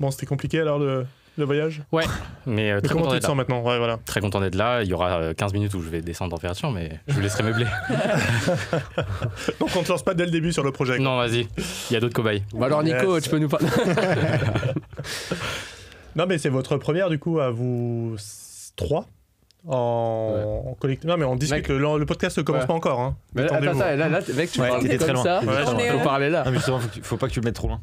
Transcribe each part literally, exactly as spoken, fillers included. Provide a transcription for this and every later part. Bon, c'était compliqué alors le, le voyage. Ouais, mais, euh, mais très content d'être là. Maintenant ouais, voilà. Très content d'être là. Il y aura quinze minutes où je vais descendre en température, mais je vous laisserai meubler. Donc on ne te lance pas dès le début sur le projet. Non, vas-y, il y a d'autres cobayes. Bah alors Nico, yes. Tu peux nous parler. Non, mais c'est votre première du coup à vous trois en ouais. collectif. Non mais on discute, mec, le, le podcast ne commence ouais. pas encore hein. Mais là, attends, là, là mec tu ouais, parles comme ça, ouais, on peut parler là. Non, mais justement, faut, que tu, faut pas que tu le mettes trop loin.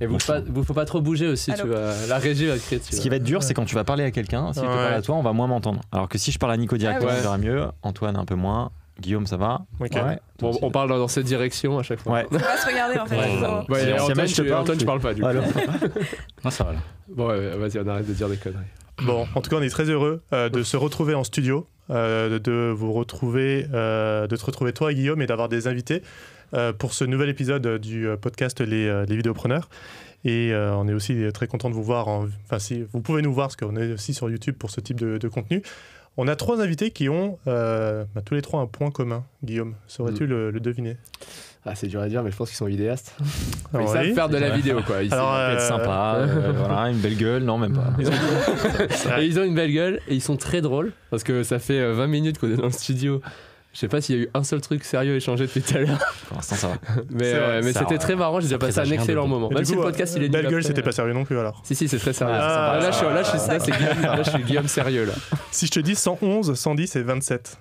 Et vous, pas, vous faut pas trop bouger aussi, tu vois, la régie va crier. Ce qui va être dur, c'est quand tu vas parler à quelqu'un, si ah, je te ouais. parle à toi, on va moins m'entendre. Alors que si je parle à Nico directement, ah, ouais. ça ira mieux, Antoine un peu moins, Guillaume ça va. Okay. Ouais. Bon, on parle dans cette direction à chaque fois. Ouais. On va se regarder en fait. Ouais. Ouais, ouais, Antoine, je parle, Antoine, tu parles pas du coup. Non, ça va là. Bon, vas-y, on arrête de dire des conneries. Bon, en tout cas, on est très heureux euh, de se retrouver en studio, euh, de vous retrouver, euh, de te retrouver toi, Guillaume, et d'avoir des invités euh, pour ce nouvel épisode du podcast Les, les Vidéopreneurs. Et euh, on est aussi très content de vous voir. En... Enfin, si vous pouvez nous voir, parce qu'on est aussi sur YouTube pour ce type de, de contenu. On a trois invités qui ont euh, bah, tous les trois un point commun. Guillaume, saurais-tu mmh. le, le deviner ? Ah, c'est dur à dire, mais je pense qu'ils sont vidéastes. Ils oui. savent faire de la vidéo, quoi. Ils Alors, savent euh... être sympas, euh, voilà, une belle gueule, non, même pas. Ils ont... et ils ont une belle gueule et ils sont très drôles parce que ça fait vingt minutes qu'on est dans le studio. Je sais pas s'il y a eu un seul truc sérieux échangé depuis tout à l'heure. Pour l'instant, ça va. Mais, euh, mais c'était très marrant, j'ai passé un excellent moment. Même coup, si le podcast, euh, il est belle gueule, c'était pas sérieux non plus alors. Si, si, c'est très sérieux. Ah, là, je suis, là, je suis, là, c'est Guillaume, là, je suis Guillaume sérieux, là. Si je te dis cent onze, cent dix et vingt-sept.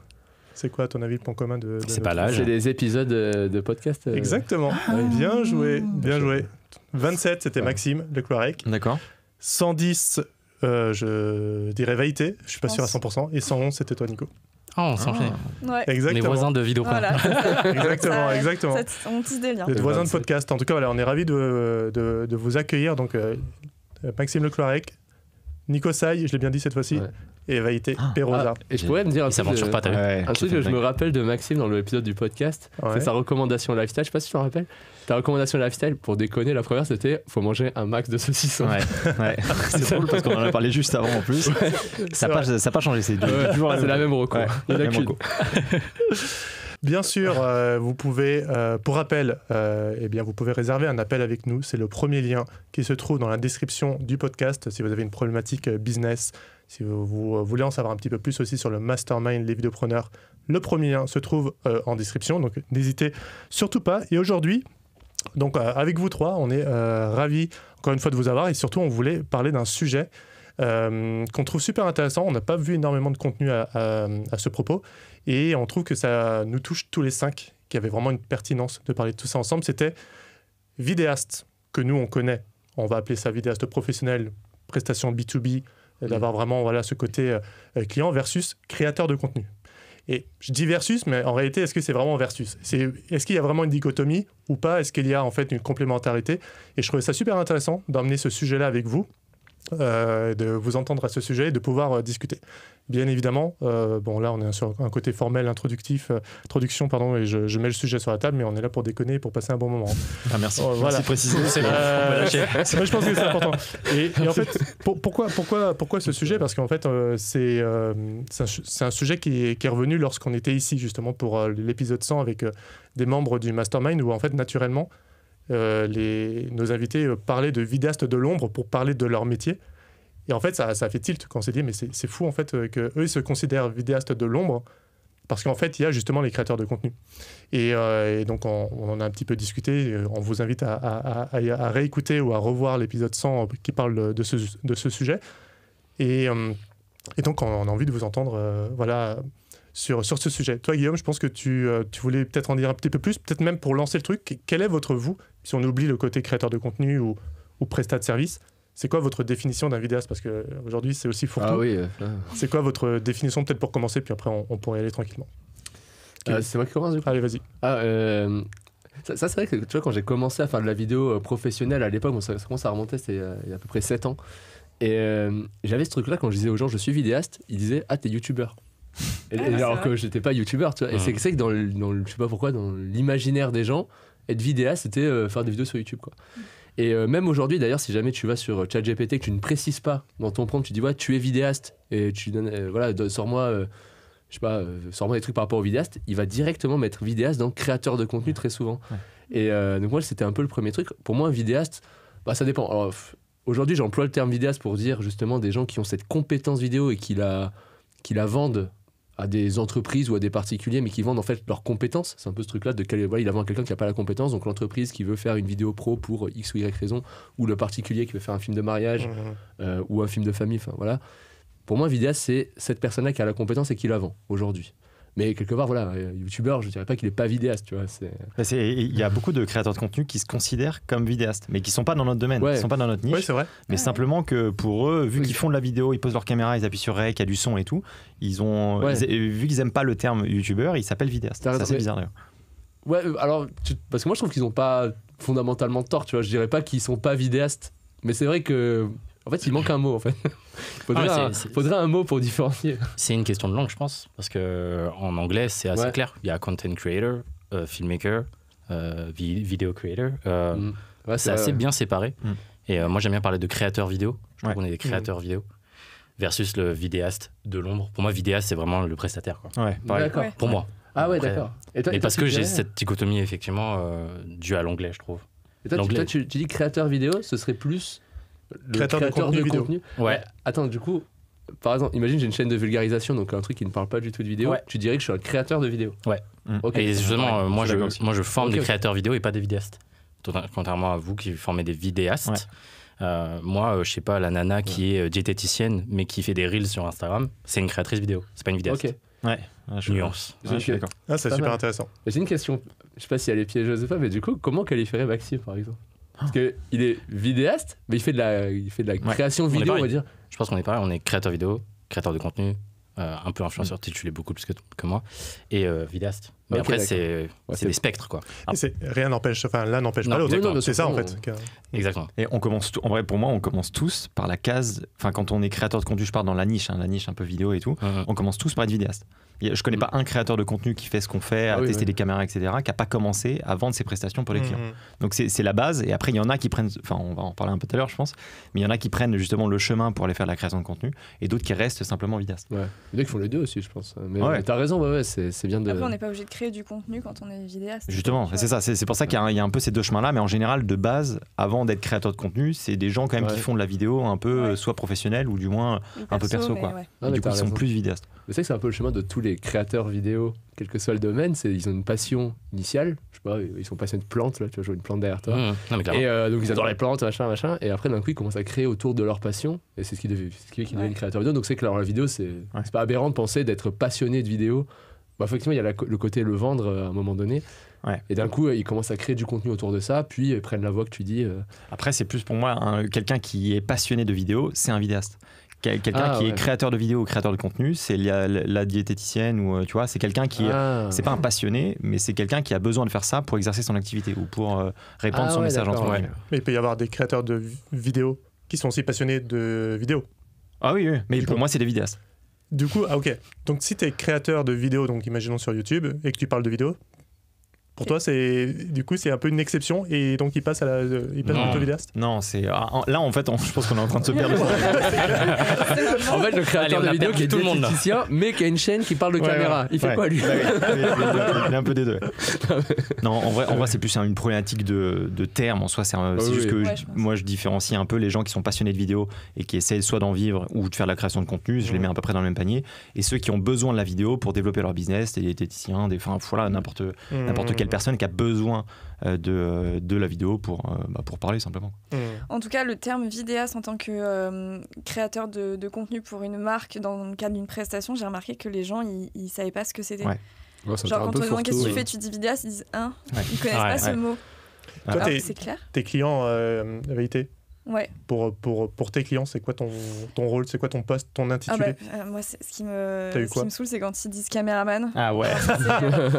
C'est quoi à ton avis le point commun de, de C'est pas l'âge. C'est des épisodes de podcast. Euh... Exactement. Ah, bien joué, bien joué. vingt-sept, c'était ouais. Maxime Leclerc. D'accord. cent dix, euh, je dirais Vaïté. Je suis pas sûr à cent pour cent. Et cent onze, c'était toi, Nico. Oh, on s'enchaîne. Ah. Ouais. Exactement. Les voisins de Vidéopreneurs. Voilà. Exactement, ça, exactement. Ça, on tisse des liens. Les voisins de podcast. En tout cas, voilà, on est ravis de, de, de vous accueillir. Donc, euh, Maxime Leclerc, Nico Saï, je l'ai bien dit cette fois-ci. Ouais. Et Vaïté ah, Pérosa. Et je pourrais me dire un truc, euh, pas, ouais, un truc que je me rappelle de Maxime dans l'épisode du podcast, ouais. c'est sa recommandation lifestyle. Je sais pas si tu t'en rappelles. Ta recommandation lifestyle, pour déconner, la première c'était faut manger un max de saucisson. Ouais, ouais. C'est drôle parce qu'on en a parlé juste avant en plus. Ouais. Ça n'a pas, pas changé, c'est euh, toujours la même reco. Ouais, Il n'y en a qu'une. Bien sûr, euh, vous pouvez, euh, pour rappel, euh, eh bien, vous pouvez réserver un appel avec nous. C'est le premier lien qui se trouve dans la description du podcast. Si vous avez une problématique business, si vous, vous voulez en savoir un petit peu plus aussi sur le Mastermind, les Vidéopreneurs, le premier lien se trouve euh, en description. Donc, n'hésitez surtout pas. Et aujourd'hui, donc, euh, avec vous trois, on est euh, ravis, encore une fois, de vous avoir. Et surtout, on voulait parler d'un sujet Euh, qu'on trouve super intéressant. On n'a pas vu énormément de contenu à, à, à ce propos et on trouve que ça nous touche tous les cinq, qu'il y avait vraiment une pertinence de parler de tout ça ensemble. C'était vidéaste, que nous on connaît, on va appeler ça vidéaste professionnel, prestation B deux B, d'avoir vraiment voilà, ce côté euh, client versus créateur de contenu. Et je dis versus, mais en réalité, est-ce que c'est vraiment versus ? C'est, est-ce qu'il y a vraiment une dichotomie ou pas ? Est-ce qu'il y a en fait une complémentarité ? Et je trouvais ça super intéressant d'emmener ce sujet-là avec vous. Euh, de vous entendre à ce sujet et de pouvoir euh, discuter. Bien évidemment, euh, bon là on est sur un côté formel, introductif, euh, introduction pardon, et je, je mets le sujet sur la table, mais on est là pour déconner et pour passer un bon moment. Ah merci, euh, voilà. Merci préciser. Euh, je pense que c'est important. Et, et en fait, pour, pourquoi, pourquoi, pourquoi ce sujet ? Parce qu'en fait euh, c'est, euh, c'est, un, c'est un sujet qui est, qui est revenu lorsqu'on était ici justement pour euh, l'épisode cent avec euh, des membres du Mastermind où en fait naturellement, Euh, les, nos invités euh, parlaient de vidéastes de l'ombre pour parler de leur métier et en fait ça, ça a fait tilt quand on s'est dit mais c'est, c'est fou en fait euh, qu'eux ils se considèrent vidéastes de l'ombre parce qu'en fait il y a justement les créateurs de contenu et, euh, et donc on, on en a un petit peu discuté. On vous invite à, à, à, à réécouter ou à revoir l'épisode cent qui parle de ce, de ce sujet et, euh, et donc on, on a envie de vous entendre euh, voilà Sur, sur ce sujet. Toi, Guillaume, je pense que tu, euh, tu voulais peut-être en dire un petit peu plus, peut-être même pour lancer le truc. Quel est votre vous, si on oublie le côté créateur de contenu ou, ou prestat de service, c'est quoi votre définition d'un vidéaste ? Parce qu'aujourd'hui, c'est aussi fourre-tout. Ah oui, euh, c'est quoi votre définition, peut-être pour commencer, puis après, on, on pourrait y aller tranquillement. Euh, c'est moi qui commence, du coup ? Allez, vas-y. Ah, euh, ça, ça, c'est vrai que tu vois, quand j'ai commencé à faire de la vidéo euh, professionnelle à l'époque, bon, ça, ça commence à remonter, c'était euh, il y a à peu près sept ans. Et euh, j'avais ce truc-là, quand je disais aux gens, je suis vidéaste, ils disaient, ah, t'es youtubeur. Et, ah, alors que j'étais pas youtubeur, tu vois. Ouais. Et c'est, c'est que dans, le, dans le, je sais pas pourquoi, dans l'imaginaire des gens, être vidéaste c'était euh, faire des vidéos sur YouTube, quoi. Et euh, même aujourd'hui d'ailleurs, si jamais tu vas sur ChatGPT, que tu ne précises pas dans ton prompt, tu dis ouais, tu es vidéaste et tu donnes euh, voilà, sors-moi, euh, je sais pas, euh, sors-moi des trucs par rapport au vidéaste, il va directement mettre vidéaste dans créateur de contenu très souvent. Ouais. Et euh, donc moi c'était un peu le premier truc. Pour moi un vidéaste, bah ça dépend. Alors, aujourd'hui j'emploie le terme vidéaste pour dire justement des gens qui ont cette compétence vidéo et qui la, qui la vendent à des entreprises ou à des particuliers, mais qui vendent en fait leurs compétences. C'est un peu ce truc-là de voilà, il la vend à quelqu'un qui n'a pas la compétence, donc l'entreprise qui veut faire une vidéo pro pour X ou Y raison, ou le particulier qui veut faire un film de mariage, mmh. euh, ou un film de famille, enfin voilà. Pour moi, vidéaste, c'est cette personne-là qui a la compétence et qui la vend aujourd'hui. Mais quelque part, voilà, youtubeur, je ne dirais pas qu'il n'est pas vidéaste, tu vois. Il y a beaucoup de créateurs de contenu qui se considèrent comme vidéastes, mais qui ne sont pas dans notre domaine, ouais. qui ne sont pas dans notre niche. Ouais, c'est vrai. Mais ouais. simplement que pour eux, vu qu'ils font de la vidéo, ils posent leur caméra, ils appuient sur Rec, il y a du son et tout, ils ont, ouais. ils, vu qu'ils n'aiment pas le terme youtubeur, ils s'appellent vidéaste. C'est assez bizarre d'ailleurs. Ouais, alors, tu, parce que moi je trouve qu'ils n'ont pas fondamentalement tort, tu vois. Je ne dirais pas qu'ils ne sont pas vidéastes, mais c'est vrai que... En fait, il manque un mot, en fait. Faudrait, ah, un, faudrait un mot pour différencier. C'est une question de langue, je pense, parce que en anglais, c'est assez ouais. clair. Il y a content creator, euh, filmmaker, euh, video creator. Euh, mmh. ouais, c'est assez bien séparé. Mmh. Et euh, moi, j'aime bien parler de créateur vidéo. Je ouais. trouve qu'on est des créateurs mmh. vidéo versus le vidéaste de l'ombre. Pour moi, vidéaste, c'est vraiment le prestataire, quoi. Ouais, pareil. Ouais. Pour moi. Ah ouais, d'accord. Et toi, mais parce que j'ai cette dichotomie, effectivement, euh, due à l'anglais, je trouve. Et toi, tu, toi tu, tu dis créateur vidéo, ce serait plus... Le créateur, créateur de contenu, de vidéo. contenu. Ouais. Attends, du coup, par exemple, imagine j'ai une chaîne de vulgarisation, donc un truc qui ne parle pas du tout de vidéo. Ouais. Tu dirais que je suis un créateur de vidéo. Ouais. Mmh. Okay. Et justement, ouais, euh, moi, je, moi, je forme okay, des créateurs okay. vidéo et pas des vidéastes. Contrairement à vous qui formez des vidéastes, ouais. euh, moi, euh, je sais pas, la nana qui ouais. est diététicienne mais qui fait des reels sur Instagram, c'est une créatrice vidéo. C'est pas une vidéaste. Okay. Ouais. Ah, je Nuance. Ouais, je suis d'accord. Ah, c'est super mal. Intéressant. J'ai une question. Je sais pas si elle est piégeuse ou pas, mais du coup, comment qualifierait Maxime, par exemple? Parce qu'il est vidéaste, mais il fait de la, il fait de la ouais. création vidéo, on, on va dire. Je pense qu'on est pareil, on est créateur vidéo, créateur de contenu, euh, un peu influenceur, mmh. tu l'es beaucoup plus que, que moi, et euh, vidéaste. Mais okay, après, c'est ouais, des spectres, quoi. Ah. Rien n'empêche, enfin, l'un n'empêche pas l'autre. C'est ça, en fait. On... Exactement. Et on commence, en vrai, pour moi, on commence tous par la case, enfin, quand on est créateur de contenu, je pars dans la niche, hein, la niche un peu vidéo et tout, mmh. on commence tous par être vidéaste. Je connais mmh. pas un créateur de contenu qui fait ce qu'on fait, ah, à oui, tester oui. les caméras, et cetera, qui n'a pas commencé à vendre ses prestations pour les mmh. clients. Donc c'est la base. Et après, il y en a qui prennent, enfin, on va en parler un peu tout à l'heure, je pense, mais il y en a qui prennent justement le chemin pour aller faire de la création de contenu et d'autres qui restent simplement vidéastes. Ouais. Il y en a qui font les deux aussi, je pense. Mais, ouais. mais t'as raison, bah ouais, c'est bien de. Après, on n'est pas obligé de créer du contenu quand on est vidéaste. Justement, c'est ça. C'est pour ça qu'il y, y a un peu ces deux chemins-là. Mais en général, de base, avant d'être créateur de contenu, c'est des gens quand même ouais. qui font de la vidéo un peu ouais. soit professionnelle ou du moins ou un perso, peu perso, quoi. Ouais. Non, du coup, ils sont plus vidéastes. Mais c'est un peu le chemin de tous les créateurs vidéo, quel que soit le domaine, c'est ils ont une passion initiale, je sais pas, ils sont passionnés de plantes, là, tu vois, je vois une plante derrière toi, mmh, non, et euh, donc ils adorent les plantes, machin, machin, et après d'un coup ils commencent à créer autour de leur passion, et c'est ce qui devient ouais. créateur vidéo, donc c'est que alors, la vidéo, c'est ouais. pas aberrant de penser d'être passionné de vidéo, bah, effectivement il y a la, le côté le vendre euh, à un moment donné, ouais. et d'un coup ils commencent à créer du contenu autour de ça, puis ils prennent la voix que tu dis. Euh... Après c'est plus pour moi, hein, quelqu'un qui est passionné de vidéo, c'est un vidéaste. Quelqu'un ah, qui ouais. est créateur de vidéos ou créateur de contenu, c'est la, la diététicienne ou tu vois, c'est quelqu'un qui ah. c'est pas un passionné, mais c'est quelqu'un qui a besoin de faire ça pour exercer son activité ou pour euh, répandre ah, son ouais, message en ouais. Mais il peut y avoir des créateurs de vidéos qui sont aussi passionnés de vidéos. Ah oui, oui. mais du pour coup, moi c'est des vidéastes. Du coup, ah ok. Donc si tu es créateur de vidéos, donc imaginons sur YouTube et que tu parles de vidéos, pour toi, c'est du coup c'est un peu une exception et donc il passe à la, euh, il passe plutôt vidéaste. Non, c'est ah, là en fait, on, je pense qu'on est en train de se perdre. En fait, le créateur Allez, de vidéo qui est tout le monde, mais qui a une chaîne qui parle de ouais, caméra, ouais. il fait ouais. quoi lui ouais, il est un peu des deux. Non, en vrai, en vrai, c'est plus une problématique de, de terme en soi. C'est oh, juste oui. que ouais, je, moi je différencie un peu les gens qui sont passionnés de vidéo et qui essaient soit d'en vivre ou de faire de la création de contenu. Je mmh. les mets à peu près dans le même panier. Et ceux qui ont besoin de la vidéo pour développer leur business, des diététiciens, des enfin voilà n'importe mmh. n'importe quel personne qui a besoin de, de la vidéo pour, bah, pour parler simplement. Mmh. En tout cas, le terme vidéaste en tant que euh, créateur de, de contenu pour une marque dans le cadre d'une prestation, j'ai remarqué que les gens, ils ne savaient pas ce que c'était. Ouais. Ouais, Genre quand on te demande qu'est-ce que tu fais, tu dis vidéaste, ils disent hein, ouais. ils ne connaissent ouais, pas ouais. ce mot. Toi, Alors, c'est clair. Tes clients, euh, la vérité Ouais. Pour, pour, pour tes clients, c'est quoi ton, ton rôle, c'est quoi ton poste, ton intitulé? ah bah, euh, Moi, ce qui me, ce qui me saoule, c'est quand ils disent caméraman. Ah ouais. euh,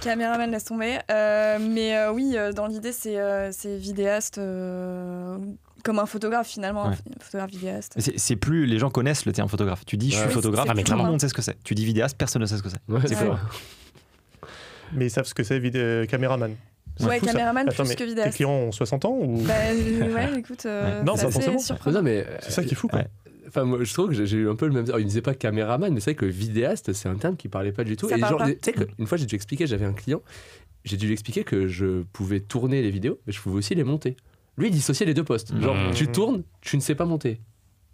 Caméraman, laisse tomber. Euh, mais euh, oui, euh, dans l'idée, c'est euh, vidéaste. Euh... Comme un photographe, finalement, ouais. un photographe vidéaste. C'est plus, les gens connaissent le terme photographe. Tu dis je suis ouais, photographe, mais tout le monde sait ce que c'est. Tu dis vidéaste, personne ne sait ce que c'est. Ouais, c'est fou. Ouais. Mais ils savent ce que c'est, vidé... caméraman. Ouais, caméraman ça. plus Attends, que vidéaste. Tes clients ont soixante ans ou... Bah euh, ouais, écoute, euh, ouais. non, c'est forcément. Non, mais c'est ça qui est fou, quoi. Ouais. Enfin, moi, je trouve que j'ai eu un peu le même. Alors, il ne disait pas caméraman, mais c'est vrai que vidéaste, c'est un terme qui ne parlait pas du tout. Ça et genre, tu sais qu'une fois, j'ai dû expliquer, j'avais un client, j'ai dû lui expliquer que je pouvais tourner les vidéos, mais je pouvais aussi les monter. lui, il dissociait les deux postes. Genre, mmh. tu tournes, tu ne sais pas monter.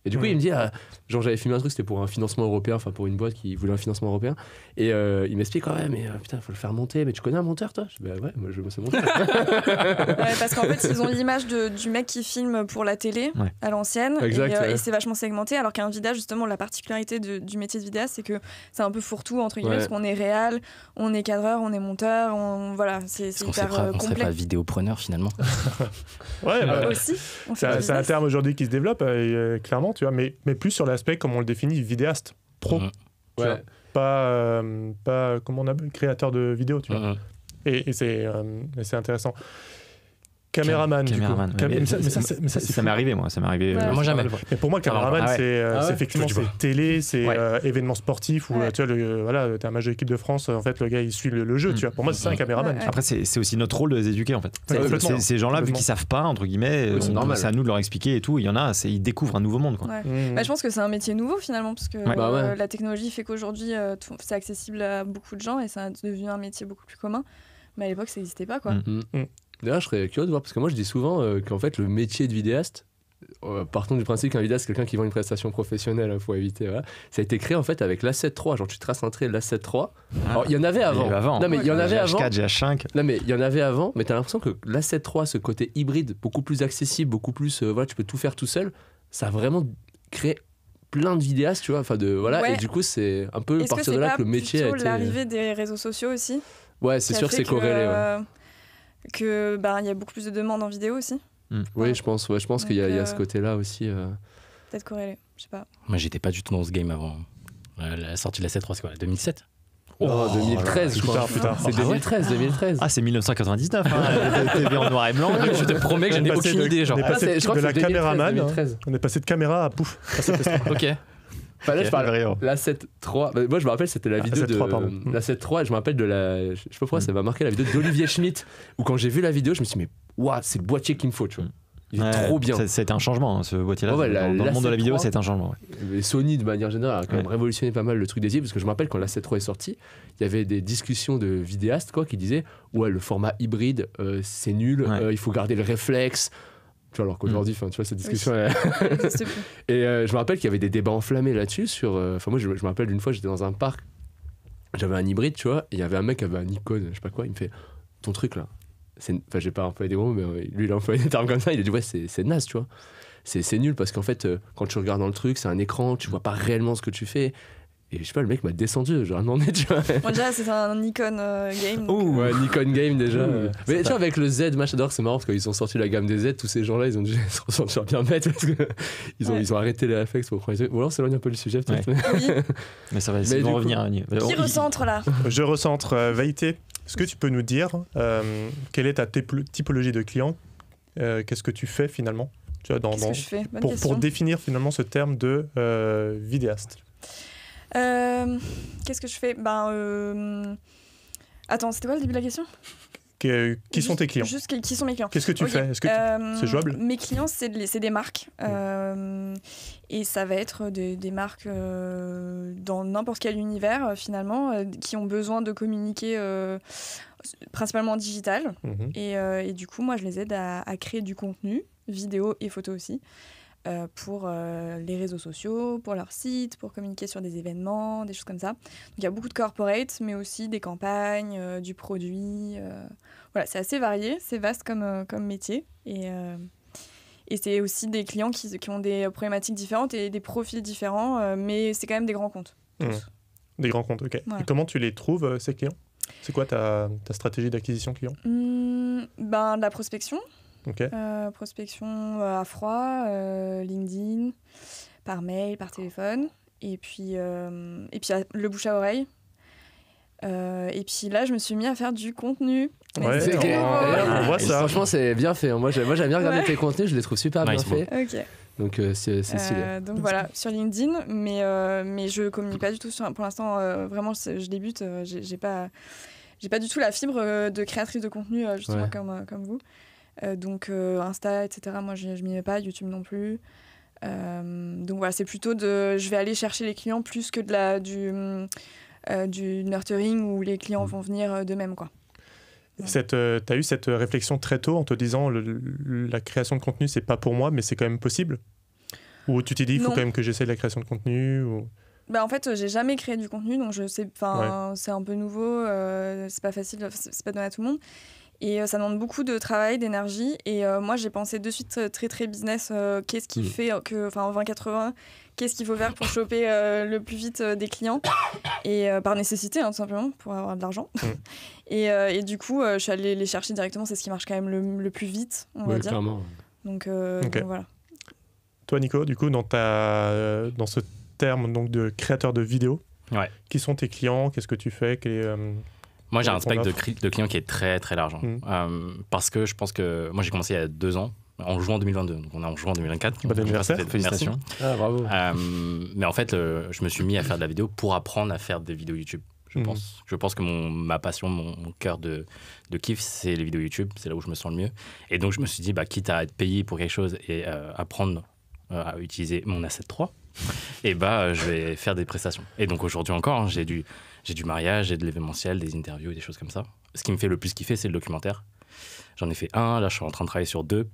Et du coup, mmh. il me dit, ah, genre, j'avais filmé un truc, c'était pour un financement européen, enfin pour une boîte qui voulait un financement européen. Et euh, il m'explique, ouais, mais euh, putain, il faut le faire monter. Mais tu connais un monteur, toi ? Je dis, bah ouais, moi je bossais monteur. Ouais, parce qu'en fait, ils ont l'image de, du mec qui filme pour la télé ouais. à l'ancienne. Exact, et, euh, ouais. et c'est vachement segmenté. Alors qu'un vidéaste, justement, la particularité de, du métier de vidéaste, c'est que c'est un peu fourre-tout, entre guillemets, ouais. parce qu'on est réal, on est cadreur, on est monteur, on, voilà, c'est, c'est hyper complet. On ne serait pas vidéopreneur finalement. Ouais, bah, aussi. C'est un, c'est un terme aujourd'hui qui se développe, euh, clairement. Tu vois, mais, mais plus sur l'aspect, comme on le définit, vidéaste, pro. Mmh. Tu ouais. vois, pas, euh, pas, comment on appelle, créateur de vidéos, tu mmh. vois. Et, et, c'est, euh, et c'est intéressant. Caméraman, Cam- du caméraman, coup. Cam- mais, mais, ça, mais ça, c'est, mais ça, c'est ça m'est arrivé, moi. Ça m'est arrivé. Ouais. Euh, moi, jamais. Mais pour moi, caméraman, ah ouais. c'est, euh, ah ouais. c'est effectivement c'est télé, c'est ouais. euh, événement sportif, où ouais. tu vois, le, voilà, t'es un match de l'équipe de France, en fait, le gars, il suit le, le jeu, mmh. tu vois. Pour moi, c'est ça, un caméraman. Ouais. Après, c'est, c'est aussi notre rôle de les éduquer, en fait. Ouais, c'est, c'est, ces gens-là, vu qu'ils savent pas, entre guillemets, oui, c'est, on, c'est à nous de leur expliquer et tout. Il y en a, c'est, ils découvrent un nouveau monde, quoi. Ouais. Mmh. Bah, je pense que c'est un métier nouveau, finalement, parce que la technologie fait qu'aujourd'hui, c'est accessible à beaucoup de gens et ça a devenu un métier beaucoup plus commun. Mais à l'époque, ça n'existait pas, quoi. D'ailleurs, je serais curieux de voir, parce que moi, je dis souvent euh, qu'en fait, le métier de vidéaste, euh, partons du principe qu'un vidéaste, c'est quelqu'un qui vend une prestation professionnelle, il hein, faut éviter, voilà. Ça a été créé en fait avec l'asset trois. Genre, tu traces un trait de l'asset trois. Ah, alors, il y en avait avant. avant. Non, mais il y en avait avant. G H quatre, G H cinq. Non, mais il y en avait avant, mais t'as l'impression que l'asset trois, ce côté hybride, beaucoup plus accessible, beaucoup plus, euh, voilà, tu peux tout faire tout seul, ça a vraiment créé plein de vidéastes, tu vois, enfin, de, voilà, ouais. Et du coup, c'est un peu à partir de là que le métier a été... Est-ce que c'est pas plutôt l'arrivée des réseaux sociaux aussi ? Ouais, c'est sûr, c'est corrélé, euh... ouais. que bah il y a beaucoup plus de demandes en vidéo aussi. Mmh. Oui, je pense, ouais, je pense donc qu'il y a, euh, y a ce côté-là aussi. Euh... Peut-être corrélé, je sais pas. Moi, j'étais pas du tout dans ce game avant. Euh, la sortie de la C trois, c'est quoi, deux mille sept ? Oh, oh, deux mille treize, je crois. Putain, putain. C'est deux mille treize. Ah, c'est mille neuf cent quatre-vingt-dix-neuf. Hein, T V en noir et blanc. Je te promets que je n'ai aucune de, idée. Genre. On est passé ah, de, je crois de, de la caméraman. deux mille treize. On est passé de caméra à pouf. Ok. Enfin, là, je parle la sept trois. Bah, moi, je me rappelle, c'était la ah, vidéo sept trois, de la sept trois. Je me rappelle de la. Je sais pas pourquoi, ça m'a marqué la vidéo d'Olivier Schmitt. Où quand j'ai vu la vidéo, je me suis dit, mais waouh, c'est le boîtier qu'il me faut, tu vois. Il est ouais, trop bien. C'était un changement, hein, ce boîtier-là. Oh, ouais, la, dans, dans le monde de la vidéo, c'est un changement. Ouais. Et Sony, de manière générale, a quand même ouais. révolutionné pas mal le truc des yeux. Parce que je me rappelle, quand la sept trois est sortie, il y avait des discussions de vidéastes, quoi, qui disaient, ouais, le format hybride, euh, c'est nul, ouais. euh, il faut garder le réflexe. Tu vois, alors qu'aujourd'hui, mmh. tu vois, cette discussion... Oui. Elle... Et euh, je me rappelle qu'il y avait des débats enflammés là-dessus. Sur, euh... Enfin, moi, je, je me rappelle d'une fois, j'étais dans un parc, j'avais un hybride, tu vois, et il y avait un mec qui avait un Nikon, je sais pas quoi, il me fait « Ton truc, là, c'est... » Enfin, j'ai pas employé des mots, mais euh, lui, il a employé des termes comme ça, il a dit « Ouais, c'est, c'est naze, tu vois. C'est, c'est nul, parce qu'en fait, euh, quand tu regardes dans le truc, c'est un écran, tu vois pas réellement ce que tu fais. » Et je sais pas, le mec m'a descendu, genre non mais tu vois. Bon, déjà c'est un Nikon euh, game. Ouh, ouais, Nikon game déjà. Ouh, mais tu vois, avec le Z, machin, d'ailleurs c'est marrant parce qu'ils ont sorti la gamme des Z, tous ces gens-là, ils ont dû se ressentir bien bêtes parce qu'ils ont, ouais. ils ont arrêté les réflexes pour prendre les trucs. Ou alors s'éloigne un peu du sujet peut-être. Ouais. Mais... Oui. mais ça va essayer de revenir. Coup, qui recentre là ? Je recentre, euh, Vaïté. Est-ce que tu peux nous dire euh, quelle est ta typologie de client ? euh, Qu'est-ce que tu fais finalement ? Tu vois, dans, qu'est-ce dans... que je fais ? Bonne pour, pour définir finalement ce terme de euh, vidéaste. Euh, qu'est-ce que je fais ? Ben, euh... Attends, c'était quoi le début de la question ? que, Qui sont tes clients ? Juste qui, qui sont mes clients ? Qu'est-ce que tu okay. fais ? Est-ce que tu... euh, c'est jouable ? Mes clients, c'est, c'est des marques. Mmh. Euh, et ça va être des, des marques euh, dans n'importe quel univers, euh, finalement, euh, qui ont besoin de communiquer euh, principalement en digital. Mmh. Et, euh, et du coup, moi, je les aide à, à créer du contenu, vidéo et photo aussi. Euh, pour euh, les réseaux sociaux, pour leur site, pour communiquer sur des événements, des choses comme ça. Donc il y a beaucoup de corporates, mais aussi des campagnes, euh, du produit. Euh, voilà, c'est assez varié, c'est vaste comme, euh, comme métier. Et, euh, et c'est aussi des clients qui, qui ont des problématiques différentes et des profils différents, euh, mais c'est quand même des grands comptes. Mmh. Des grands comptes, ok. Voilà. Et comment tu les trouves, ces clients ? C'est quoi ta, ta stratégie d'acquisition client ? Mmh, ben, de la prospection. Okay. Euh, prospection à froid, euh, LinkedIn, par mail, par téléphone, et puis, euh, et puis le bouche à oreille. Euh, et puis là, je me suis mis à faire du contenu. Ouais, c'est okay. On voit ça. Franchement, c'est bien fait. Moi, j'aime, moi, j'aime bien regarder ouais. tes contenus, je les trouve super nice, bien faits. Okay. Donc, euh, c'est, c'est stylé. Euh, donc voilà, sur LinkedIn, mais, euh, mais je communique pas du tout. Sur, pour l'instant, euh, vraiment, je, je débute. Euh, j'ai, j'ai, pas, j'ai pas du tout la fibre de créatrice de contenu, justement, ouais. comme, comme vous. Euh, donc euh, Insta, et cetera. Moi, je, je m'y mets pas, YouTube non plus. Euh, donc voilà, c'est plutôt de... Je vais aller chercher les clients plus que de la, du, euh, du nurturing où les clients vont venir d'eux-mêmes, quoi. Cette, euh, t'as eu cette réflexion très tôt en te disant le, le, la création de contenu c'est pas pour moi mais c'est quand même possible? Ou tu t'es dit il faut non. quand même que j'essaie de la création de contenu ou... Bah en fait j'ai jamais créé du contenu donc je sais, enfin ouais. c'est un peu nouveau, euh, c'est pas facile, c'est pas donné à tout le monde et euh, ça demande beaucoup de travail, d'énergie et euh, moi j'ai pensé de suite très très business, euh, qu'est-ce qui mmh. fait que, enfin en vingt quatre-vingts qu'est-ce qu'il faut faire pour choper euh, le plus vite euh, des clients et euh, par nécessité hein, tout simplement pour avoir de l'argent mmh. et, euh, et du coup euh, je suis allée les chercher directement, c'est ce qui marche quand même le, le plus vite on oui, va dire clairement. Donc, euh, okay. donc voilà. Toi Nico du coup dans, ta, euh, dans ce terme donc de créateur de vidéos ouais. qui sont tes clients, qu'est-ce que tu fais quel est, euh... Moi, j'ai un spectre de, de clients qui est très, très large. Hein. Mmh. Euh, parce que je pense que... Moi, j'ai commencé il y a deux ans, en juin deux mille vingt-deux. Donc, on est en juin deux mille vingt-quatre. Bon anniversaire. Félicitations. Ah, bravo. Euh, mais en fait, le, je me suis mis à faire de la vidéo pour apprendre à faire des vidéos YouTube. Je, mmh. pense, je pense que mon, ma passion, mon, mon cœur de, de kiff, c'est les vidéos YouTube. C'est là où je me sens le mieux. Et donc, je me suis dit, bah, quitte à être payé pour quelque chose et euh, apprendre euh, à utiliser mon Asset trois, et bah, euh, je vais faire des prestations. Et donc, aujourd'hui encore, hein, j'ai dû... J'ai du mariage, j'ai de l'événementiel, des interviews, des choses comme ça. Ce qui me fait le plus kiffer, c'est le documentaire. J'en ai fait un, là je suis en train de travailler sur deux.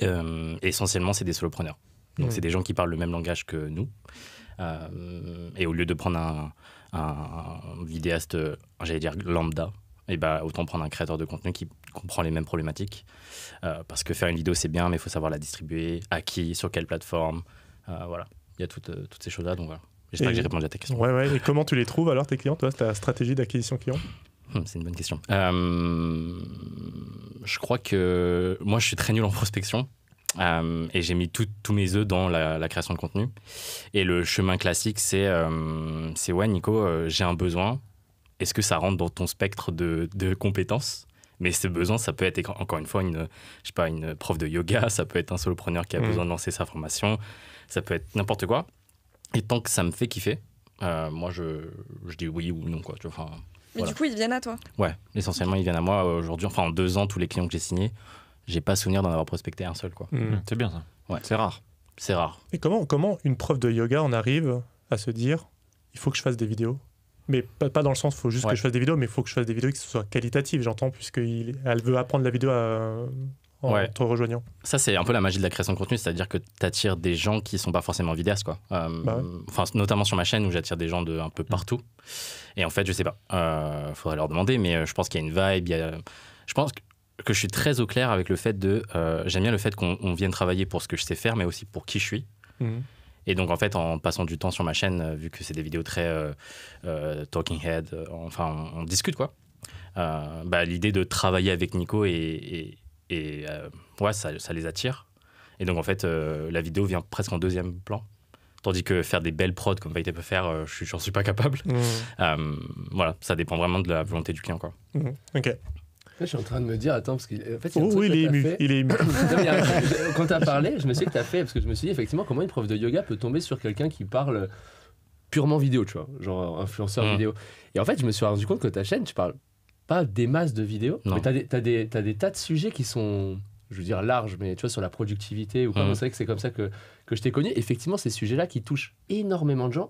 Euh, essentiellement, c'est des solopreneurs. Donc mmh. c'est des gens qui parlent le même langage que nous. Euh, et au lieu de prendre un, un vidéaste, j'allais dire lambda, et bah, autant prendre un créateur de contenu qui comprend les mêmes problématiques. Euh, parce que faire une vidéo, c'est bien, mais il faut savoir la distribuer, à qui, sur quelle plateforme. Euh, voilà, il y a toutes, toutes ces choses-là, donc voilà. J'espère et... que j'ai répondu à ta question. Ouais, ouais. Et comment tu les trouves alors tes clients, toi, ta stratégie d'acquisition client? hum, C'est une bonne question. Euh, je crois que moi, je suis très nul en prospection euh, et j'ai mis tous mes œufs dans la, la création de contenu. Et le chemin classique, c'est euh, c'est ouais, Nico, euh, j'ai un besoin. Est-ce que ça rentre dans ton spectre de, de compétences? Mais ce besoin, ça peut être encore une fois une, je sais pas, une prof de yoga, ça peut être un solopreneur qui a mmh. besoin de lancer sa formation, ça peut être n'importe quoi. Et tant que ça me fait kiffer, euh, moi je, je dis oui ou non quoi. Tu vois, mais voilà. Du coup ils viennent à toi? Ouais, essentiellement ils viennent à moi aujourd'hui. Enfin en deux ans, tous les clients que j'ai signés, j'ai pas souvenir d'en avoir prospecté un seul quoi. Mmh. C'est bien ça. Ouais. C'est rare. C'est rare. Et comment, comment une prof de yoga en arrive à se dire il faut que je fasse des vidéos? Mais pas, pas dans le sens il faut juste ouais. que je fasse des vidéos, mais il faut que je fasse des vidéos qui soient qualitatives, j'entends, puisqu'elle veut apprendre la vidéo à... en ouais. te rejoignant. Ça, c'est un peu la magie de la création de contenu, c'est-à-dire que tu attires des gens qui ne sont pas forcément vidéastes, quoi. Euh, bah ouais. Enfin, notamment sur ma chaîne où j'attire des gens de un peu partout. Et en fait, je sais pas, euh, faudrait leur demander, mais je pense qu'il y a une vibe. Il y a... Je pense que je suis très au clair avec le fait de. Euh, j'aime bien le fait qu'on vienne travailler pour ce que je sais faire, mais aussi pour qui je suis. Mmh. Et donc, en fait, en passant du temps sur ma chaîne, vu que c'est des vidéos très euh, euh, talking head, euh, enfin, on, on discute, quoi. Euh, bah, l'idée de travailler avec Nico et. et Et euh, ouais, ça, ça les attire. Et donc, en fait, euh, la vidéo vient presque en deuxième plan. Tandis que faire des belles prods comme Vaïté peut faire, euh, je n'en suis pas capable. Mmh. Euh, voilà, ça dépend vraiment de la volonté du client, quoi. Mmh. OK. Je suis en train de me dire, attends, parce qu'en fait, il, y a un truc oui, il, est ému, fait... il est ému. Non, quand tu as parlé, je me suis dit que tu as fait, parce que je me suis dit, effectivement, comment une prof de yoga peut tomber sur quelqu'un qui parle purement vidéo, tu vois, genre influenceur mmh. vidéo. Et en fait, je me suis rendu compte que ta chaîne, tu parles pas des masses de vidéos, non. mais t'as des, t'as des, t'as des tas de sujets qui sont, je veux dire, larges, mais tu vois, sur la productivité ou quoi. Mmh. C'est vrai que c'est comme ça que, que je t'ai connu. Effectivement, ces sujets-là qui touchent énormément de gens.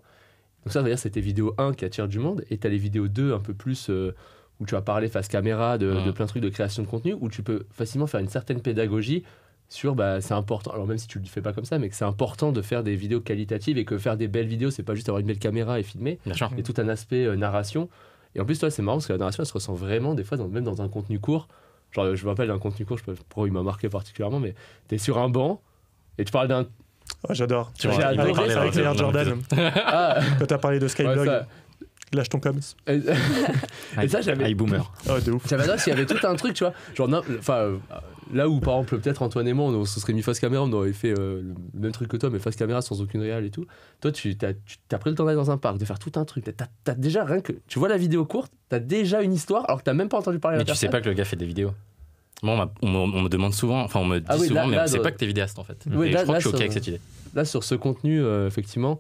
Donc ça, ça veut dire que c'est tes vidéos un qui attirent du monde et t'as les vidéos deux un peu plus euh, où tu vas parler face caméra de, mmh. de plein de trucs de création de contenu où tu peux facilement faire une certaine pédagogie sur, bah, c'est important, alors même si tu le fais pas comme ça, mais que c'est important de faire des vidéos qualitatives et que faire des belles vidéos, c'est pas juste avoir une belle caméra et filmer, mais tout un aspect euh, narration. Et en plus, toi, c'est marrant parce que la narration, elle se ressent vraiment des fois, dans, même dans un contenu court. Genre, je me rappelle d'un contenu court, je sais pas pourquoi il m'a marqué particulièrement, mais t'es sur un banc et tu parles d'un. Oh, j'adore. Tu vois, avec Air Jordan. Ah. Quand t'as parlé de Skyblog. Ouais, ça... Lâche ton com. Et, et ça, j'avais. Boomer. Oh, de ouf. J'avais l'impression qu'il y avait tout un truc, tu vois. Genre, enfin, euh, là où, par exemple, peut-être Antoine et moi, on, on se serait mis face caméra, on aurait fait euh, le même truc que toi, mais face caméra sans aucune réelle et tout. Toi, tu t'as, tu, t'as pris le temps d'aller dans un parc, de faire tout un truc. T'as, t'as déjà rien que. Tu vois la vidéo courte, t'as déjà une histoire, alors que t'as même pas entendu parler de la personne. Mais tu sais pas que le gars fait des vidéos. Moi, on, on, on me demande souvent, enfin, on me dit ah oui, souvent, là, mais là, on sait pas que t'es vidéaste, en fait. Oui, et là, je crois là, que je suis OK avec cette idée. Là, sur ce contenu, euh, effectivement.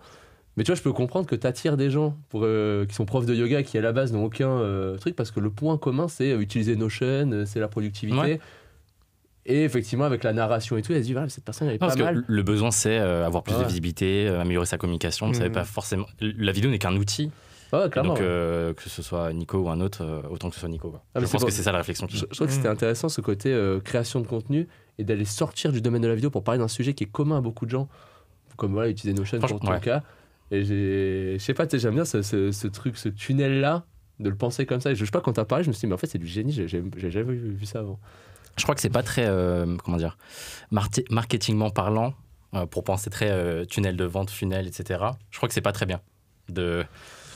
Mais tu vois, je peux comprendre que tu attires des gens pour, euh, qui sont profs de yoga, qui à la base n'ont aucun euh, truc, parce que le point commun, c'est utiliser Notion, c'est la productivité. Ouais. Et effectivement, avec la narration et tout, elle se dit, ah, cette personne, elle est non, pas parce mal. Que le besoin, c'est euh, avoir plus ouais. de visibilité, euh, améliorer sa communication. Mmh. Vous savez pas forcément... La vidéo n'est qu'un outil. Ouais, clairement. Donc, euh, ouais. que ce soit Nico ou un autre, euh, autant que ce soit Nico. Quoi. Ah, je pense pour... que c'est ça la réflexion. Je, je trouve mmh. que c'était intéressant ce côté euh, création de contenu et d'aller sortir du domaine de la vidéo pour parler d'un sujet qui est commun à beaucoup de gens. Comme voilà, utiliser Notion pour ton ouais. cas. Et je sais pas, j'aime bien ce, ce, ce truc, ce tunnel-là, de le penser comme ça. Et je sais pas, quand t'as parlé, je me suis dit, mais en fait, c'est du génie, j'ai, j'ai, j'ai jamais vu, vu ça avant. Je crois que c'est pas très, euh, comment dire, marti- marketingment parlant, euh, pour penser très euh, tunnel de vente, funnel, et cetera. Je crois que c'est pas très bien de...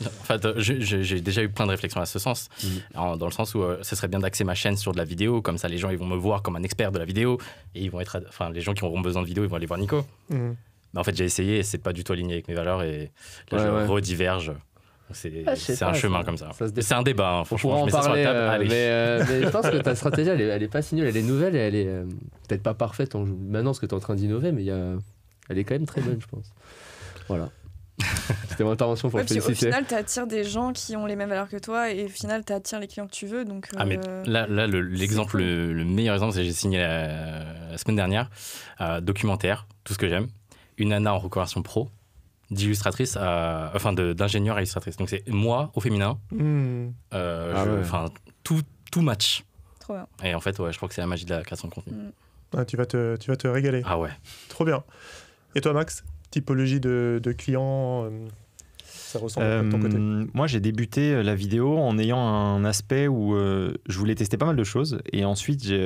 Enfin, je, je, j'ai déjà eu plein de réflexions à ce sens, mmh. Alors, dans le sens où euh, ce serait bien d'axer ma chaîne sur de la vidéo, comme ça les gens ils vont me voir comme un expert de la vidéo, et ils vont être, enfin les gens qui auront besoin de vidéo ils vont aller voir Nico. Mmh. Mais en fait j'ai essayé et c'est pas du tout aligné avec mes valeurs et là ouais, je ouais. rediverge. C'est, ah, c'est pas, un ça, chemin ça, comme ça. ça c'est un débat, hein, franchement. On je mets ça parler, sur la table. Allez. Mais, euh, mais je pense que ta stratégie elle est, elle est pas si nulle, elle est nouvelle et elle est euh, peut-être pas parfaite en, maintenant parce que t'es en train d'innover, mais y a, elle est quand même très bonne je pense. Voilà. C'était mon intervention pour ouais, le féliciter. Au final, tu attires des gens qui ont les mêmes valeurs que toi et au final, tu attires les clients que tu veux. Donc, euh... ah mais là, là le, l'exemple, le, le meilleur exemple, c'est que j'ai signé la, la semaine dernière euh, documentaire, tout ce que j'aime, une nana en reconversion pro, d'illustratrice, à, enfin de, d'ingénieur à illustratrice. Donc c'est moi au féminin, mmh. euh, ah je, ouais. tout, tout match. Trop bien. Et en fait, ouais, je crois que c'est la magie de la création de contenu. Mmh. Ah, tu, vas te, tu vas te régaler. Ah ouais. Trop bien. Et toi, Max ? Typologie de, de clients, ça ressemble euh, à ton côté? Moi, j'ai débuté la vidéo en ayant un aspect où euh, je voulais tester pas mal de choses. Et ensuite, il y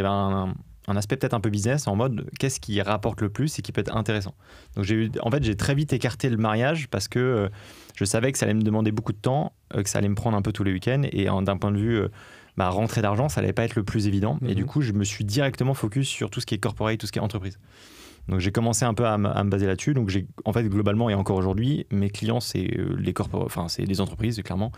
avait un, un aspect peut-être un peu business, en mode qu'est-ce qui rapporte le plus et qui peut être intéressant. Donc, j'ai eu, en fait, j'ai très vite écarté le mariage parce que euh, je savais que ça allait me demander beaucoup de temps, euh, que ça allait me prendre un peu tous les week-ends. Et en, d'un point de vue... Euh, ma rentrée d'argent, ça n'allait pas être le plus évident. Mmh. Et du coup, je me suis directement focus sur tout ce qui est corporate, tout ce qui est entreprise. Donc, j'ai commencé un peu à, m- à me baser là-dessus. Donc, j'ai, en fait, globalement, et encore aujourd'hui, mes clients, c'est les, corpora- enfin, c'est les entreprises, clairement.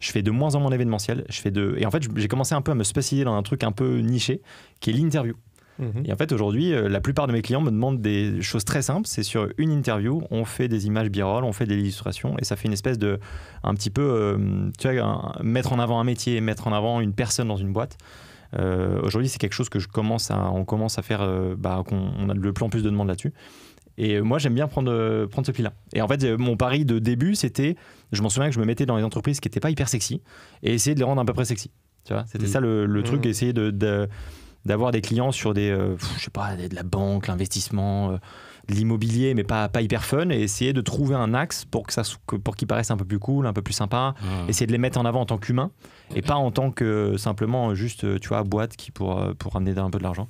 Je fais de moins en moins d'événementiel. Je fais de... Et en fait, j'ai commencé un peu à me spécialiser dans un truc un peu niché, qui est l'interview. Mmh. Et en fait, aujourd'hui, la plupart de mes clients me demandent des choses très simples. C'est sur une interview, on fait des images B-roll, on fait des illustrations, et ça fait une espèce de, un petit peu, euh, tu vois, un, mettre en avant un métier, mettre en avant une personne dans une boîte. Euh, aujourd'hui, c'est quelque chose que je commence à, on commence à faire, euh, bah, qu'on, on a de plus en plus de demandes là-dessus. Et moi, j'aime bien prendre, euh, prendre ce pli-là. Et en fait, euh, mon pari de début, c'était, je m'en souviens que je me mettais dans les entreprises qui n'étaient pas hyper sexy, et essayer de les rendre à peu près sexy. Tu vois, c'était mmh. ça le, le mmh. truc, essayer de... de d'avoir des clients sur des, euh, je sais pas, de la banque, l'investissement, euh, de l'immobilier, mais pas, pas hyper fun, et essayer de trouver un axe pour, que ça, pour qu'ils paraissent un peu plus cool, un peu plus sympa, mmh. essayer de les mettre en avant en tant qu'humains, et pas en tant que simplement juste, tu vois, boîte qui pour, pour amener un peu de l'argent.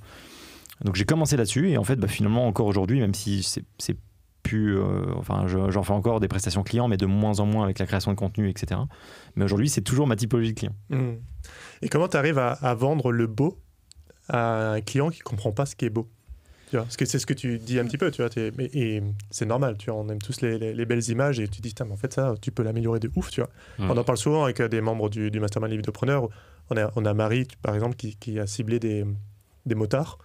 Donc j'ai commencé là-dessus, et en fait, bah, finalement, encore aujourd'hui, même si c'est, c'est plus, euh, enfin, je, j'en fais encore des prestations clients, mais de moins en moins avec la création de contenu, et cetera. Mais aujourd'hui, c'est toujours ma typologie de client. Mmh. Et comment tu arrives à, à vendre le beau à un client qui ne comprend pas ce qui est beau, tu vois, parce que c'est ce que tu dis un petit peu, tu vois, t'es, mais, et c'est normal, tu vois, on aime tous les, les, les belles images et tu dis, mais en fait ça, tu peux l'améliorer de ouf, tu vois. Mmh. On en parle souvent avec des membres du, du Mastermind Les Vidéopreneurs, on a, on a Marie, par exemple, qui, qui a ciblé des, des motards,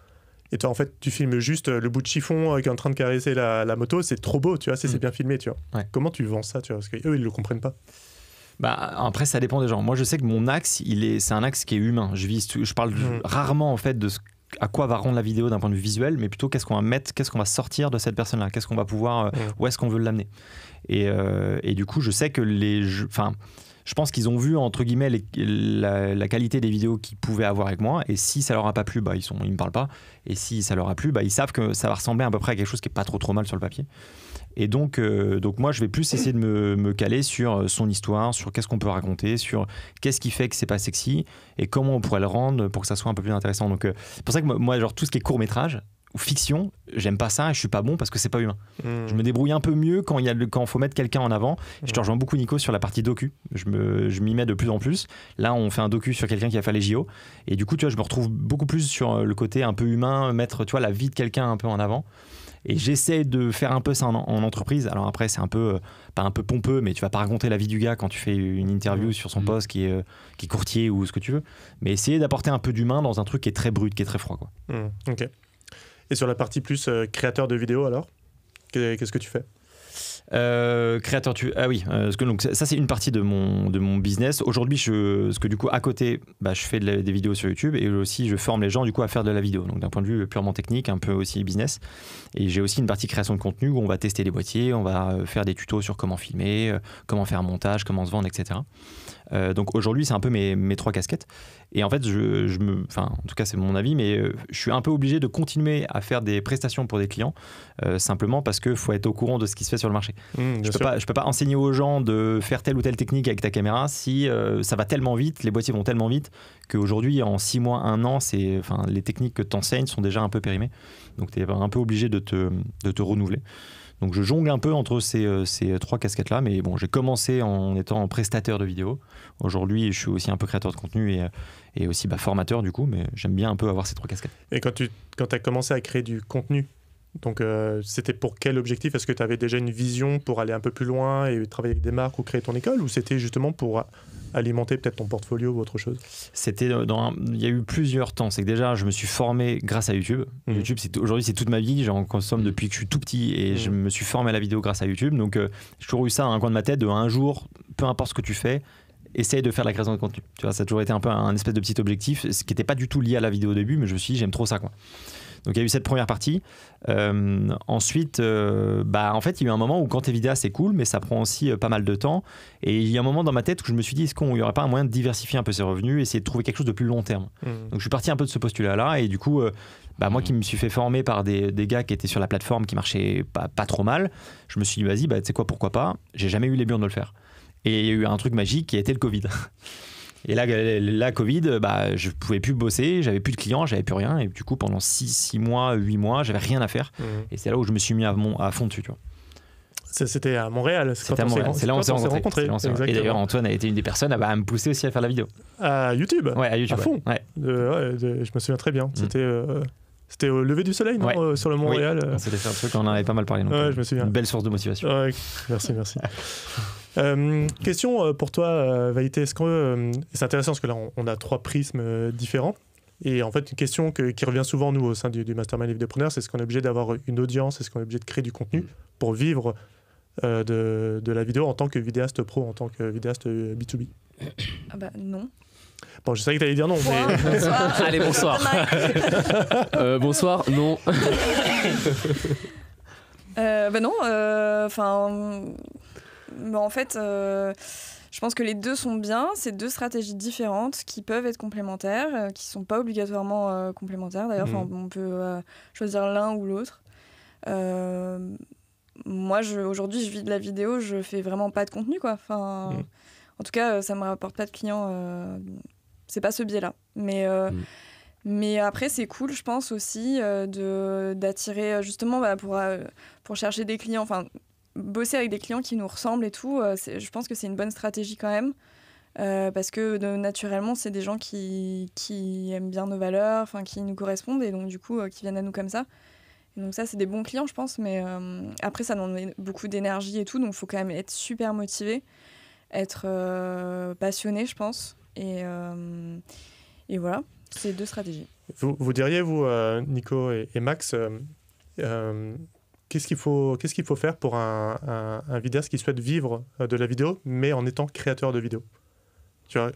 et toi en fait, tu filmes juste le bout de chiffon qui est en train de caresser la, la moto, c'est trop beau, tu vois, c'est, mmh. c'est bien filmé, tu vois. Ouais. Comment tu vends ça, tu vois, parce qu'eux, ils ne le comprennent pas. Bah, après ça dépend des gens. Moi je sais que mon axe il est, c'est un axe qui est humain. Je vise, je parle mmh. rarement en fait de ce, à quoi va rendre la vidéo d'un point de vue visuel, mais plutôt qu'est-ce qu'on va mettre, qu'est-ce qu'on va sortir de cette personne-là, qu'est-ce qu'on va pouvoir, mmh. où est-ce qu'on veut l'amener. Et, euh, et du coup je sais que les, enfin je pense qu'ils ont vu entre guillemets les, la, la qualité des vidéos qu'ils pouvaient avoir avec moi. Et si ça leur a pas plu, bah ils sont, ils me parlent pas. Et si ça leur a plu, bah ils savent que ça va ressembler à peu près à quelque chose qui est pas trop trop mal sur le papier. Et donc, euh, donc, moi, je vais plus essayer de me, me caler sur son histoire, sur qu'est-ce qu'on peut raconter, sur qu'est-ce qui fait que c'est pas sexy et comment on pourrait le rendre pour que ça soit un peu plus intéressant. Donc, euh, c'est pour ça que moi, genre, tout ce qui est court-métrage ou fiction, j'aime pas ça et je suis pas bon parce que c'est pas humain. Mmh. Je me débrouille un peu mieux quand il faut mettre quelqu'un en avant. Mmh. Je te rejoins beaucoup, Nico, sur la partie docu. Je, me, je m'y mets de plus en plus. Là, on fait un docu sur quelqu'un qui a fait les J O. Et du coup, tu vois, je me retrouve beaucoup plus sur le côté un peu humain, mettre, tu vois, la vie de quelqu'un un peu en avant. Et j'essaie de faire un peu ça en, en entreprise. Alors après, c'est un peu, euh, pas un peu pompeux, mais tu vas pas raconter la vie du gars quand tu fais une interview mmh. sur son poste qui est, euh, qui est courtier ou ce que tu veux. Mais essayer d'apporter un peu d'humain dans un truc qui est très brut, qui est très froid, quoi. Mmh. Ok. Et sur la partie plus euh, créateur de vidéos, alors, qu'est-ce que tu fais ? Euh, créateur, tu... Ah oui, euh, parce que, donc, ça, ça c'est une partie de mon, de mon business. Aujourd'hui, je... parce que du coup, à côté, bah, je fais de la, des vidéos sur YouTube et aussi je forme les gens du coup à faire de la vidéo. Donc d'un point de vue purement technique, un peu aussi business. Et j'ai aussi une partie création de contenu où on va tester les boîtiers, on va faire des tutos sur comment filmer, euh, comment faire un montage, comment se vendre, et cetera. Euh, donc aujourd'hui, c'est un peu mes, mes trois casquettes. Et en fait, je, je me... enfin, en tout cas, c'est mon avis, mais je suis un peu obligé de continuer à faire des prestations pour des clients euh, simplement parce qu'il faut être au courant de ce qui se fait sur le marché. Mmh, je peux pas, je peux pas enseigner aux gens de faire telle ou telle technique avec ta caméra si euh, ça va tellement vite, les boîtiers vont tellement vite qu'aujourd'hui, en six mois, un an, c'est, enfin, les techniques que tu enseignes sont déjà un peu périmées. Donc, tu es un peu obligé de te, de te renouveler. Donc, je jongle un peu entre ces, ces trois casquettes-là. Mais bon, j'ai commencé en étant prestataire de vidéos. Aujourd'hui, je suis aussi un peu créateur de contenu et, et aussi bah, formateur du coup. Mais j'aime bien un peu avoir ces trois casquettes. Et quand tu quand as commencé à créer du contenu, donc euh, c'était pour quel objectif? Est-ce que tu avais déjà une vision pour aller un peu plus loin et travailler avec des marques ou créer ton école? Ou c'était justement pour alimenter peut-être ton portfolio ou autre chose? C'était dans un... Il y a eu plusieurs temps. C'est que déjà, je me suis formé grâce à YouTube. Mmh. YouTube, c'est... aujourd'hui, c'est toute ma vie. J'en consomme depuis que je suis tout petit et mmh. je me suis formé à la vidéo grâce à YouTube. Donc, euh, j'ai toujours eu ça à un coin de ma tête de un jour, peu importe ce que tu fais, essaye de faire de la création de contenu. Tu vois, ça a toujours été un peu un espèce de petit objectif, ce qui n'était pas du tout lié à la vidéo au début, mais je me suis dit, j'aime trop ça, quoi. Donc il y a eu cette première partie. Euh, ensuite, euh, bah, en fait, il y a eu un moment où quand t'es vidéaste, c'est cool, mais ça prend aussi euh, pas mal de temps. Et il y a un moment dans ma tête où je me suis dit, est-ce qu'il n'y aurait pas un moyen de diversifier un peu ses revenus, essayer de trouver quelque chose de plus long terme? Mmh. Donc je suis parti un peu de ce postulat-là. Et du coup, euh, bah, moi qui me suis fait former par des, des gars qui étaient sur la plateforme, qui marchaient pas, pas trop mal, je me suis dit, vas-y, bah, tu sais quoi, pourquoi pas? J'ai jamais eu les burnes de le faire. Et il y a eu un truc magique qui a été le Covid. Et là, la Covid, bah, je ne pouvais plus bosser, j'avais plus de clients, j'avais plus rien. Et du coup, pendant six mois, huit mois, j'avais rien à faire. Mmh. Et c'est là où je me suis mis à, mon, à fond dessus, tu vois. C'était à Montréal, c'est quand Montréal. On s'est, c'est là où on s'est rencontrés. rencontrés. Et d'ailleurs, Antoine a été une des personnes à, bah, à me pousser aussi à faire la vidéo. À YouTube? Ouais, à YouTube. À fond. Ouais. Euh, ouais, je me souviens très bien. Mmh. C'était... Euh... C'était au lever du soleil, non? Ouais. euh, Sur le Montréal. Oui. On s'était fait un truc, on en avait pas mal parlé. Donc, ouais, je me souviens. Une belle source de motivation. Ouais, merci, merci. euh, question pour toi, Vaïté. Est-ce que euh, c'est intéressant parce que là, on, on a trois prismes différents. Et en fait, une question que, qui revient souvent, nous, au sein du, du Mastermind Les Vidéopreneurs, c'est est-ce qu'on est obligé d'avoir une audience? Est-ce qu'on est obligé de créer du contenu pour vivre euh, de, de la vidéo en tant que vidéaste pro, en tant que vidéaste B deux B? Ah bah non. Bon, je savais que t'allais dire non, bonsoir, mais... Bonsoir. Allez, bonsoir. euh, bonsoir, non. euh, ben non, enfin... Euh, ben en fait, euh, je pense que les deux sont bien. C'est deux stratégies différentes qui peuvent être complémentaires, euh, qui ne sont pas obligatoirement euh, complémentaires. D'ailleurs, mmh. on peut euh, choisir l'un ou l'autre. Euh, moi, je, aujourd'hui, je vis de la vidéo, je ne fais vraiment pas de contenu, quoi. Enfin... Mmh. En tout cas, ça ne me rapporte pas de clients. Euh, c'est pas ce biais-là. Mais, euh, mmh. mais après, c'est cool, je pense, aussi, euh, de, d'attirer, justement, bah, pour, euh, pour chercher des clients. Enfin, bosser avec des clients qui nous ressemblent et tout, euh, c'est, je pense que c'est une bonne stratégie quand même. Euh, parce que, de, naturellement, c'est des gens qui, qui aiment bien nos valeurs, enfin, qui nous correspondent et donc, du coup, euh, qui viennent à nous comme ça. Et donc ça, c'est des bons clients, je pense. Mais euh, après, ça demande beaucoup d'énergie et tout. Donc, il faut quand même être super motivé. Être euh, passionné, je pense, et, euh, et voilà, c'est deux stratégies. Vous, vous diriez, vous, euh, Nico et, et Max, euh, euh, qu'est-ce qu'il faut, qu'est-ce qu'il faut faire pour un, un, un vidéaste qui souhaite vivre de la vidéo, mais en étant créateur de vidéo? Tu vois,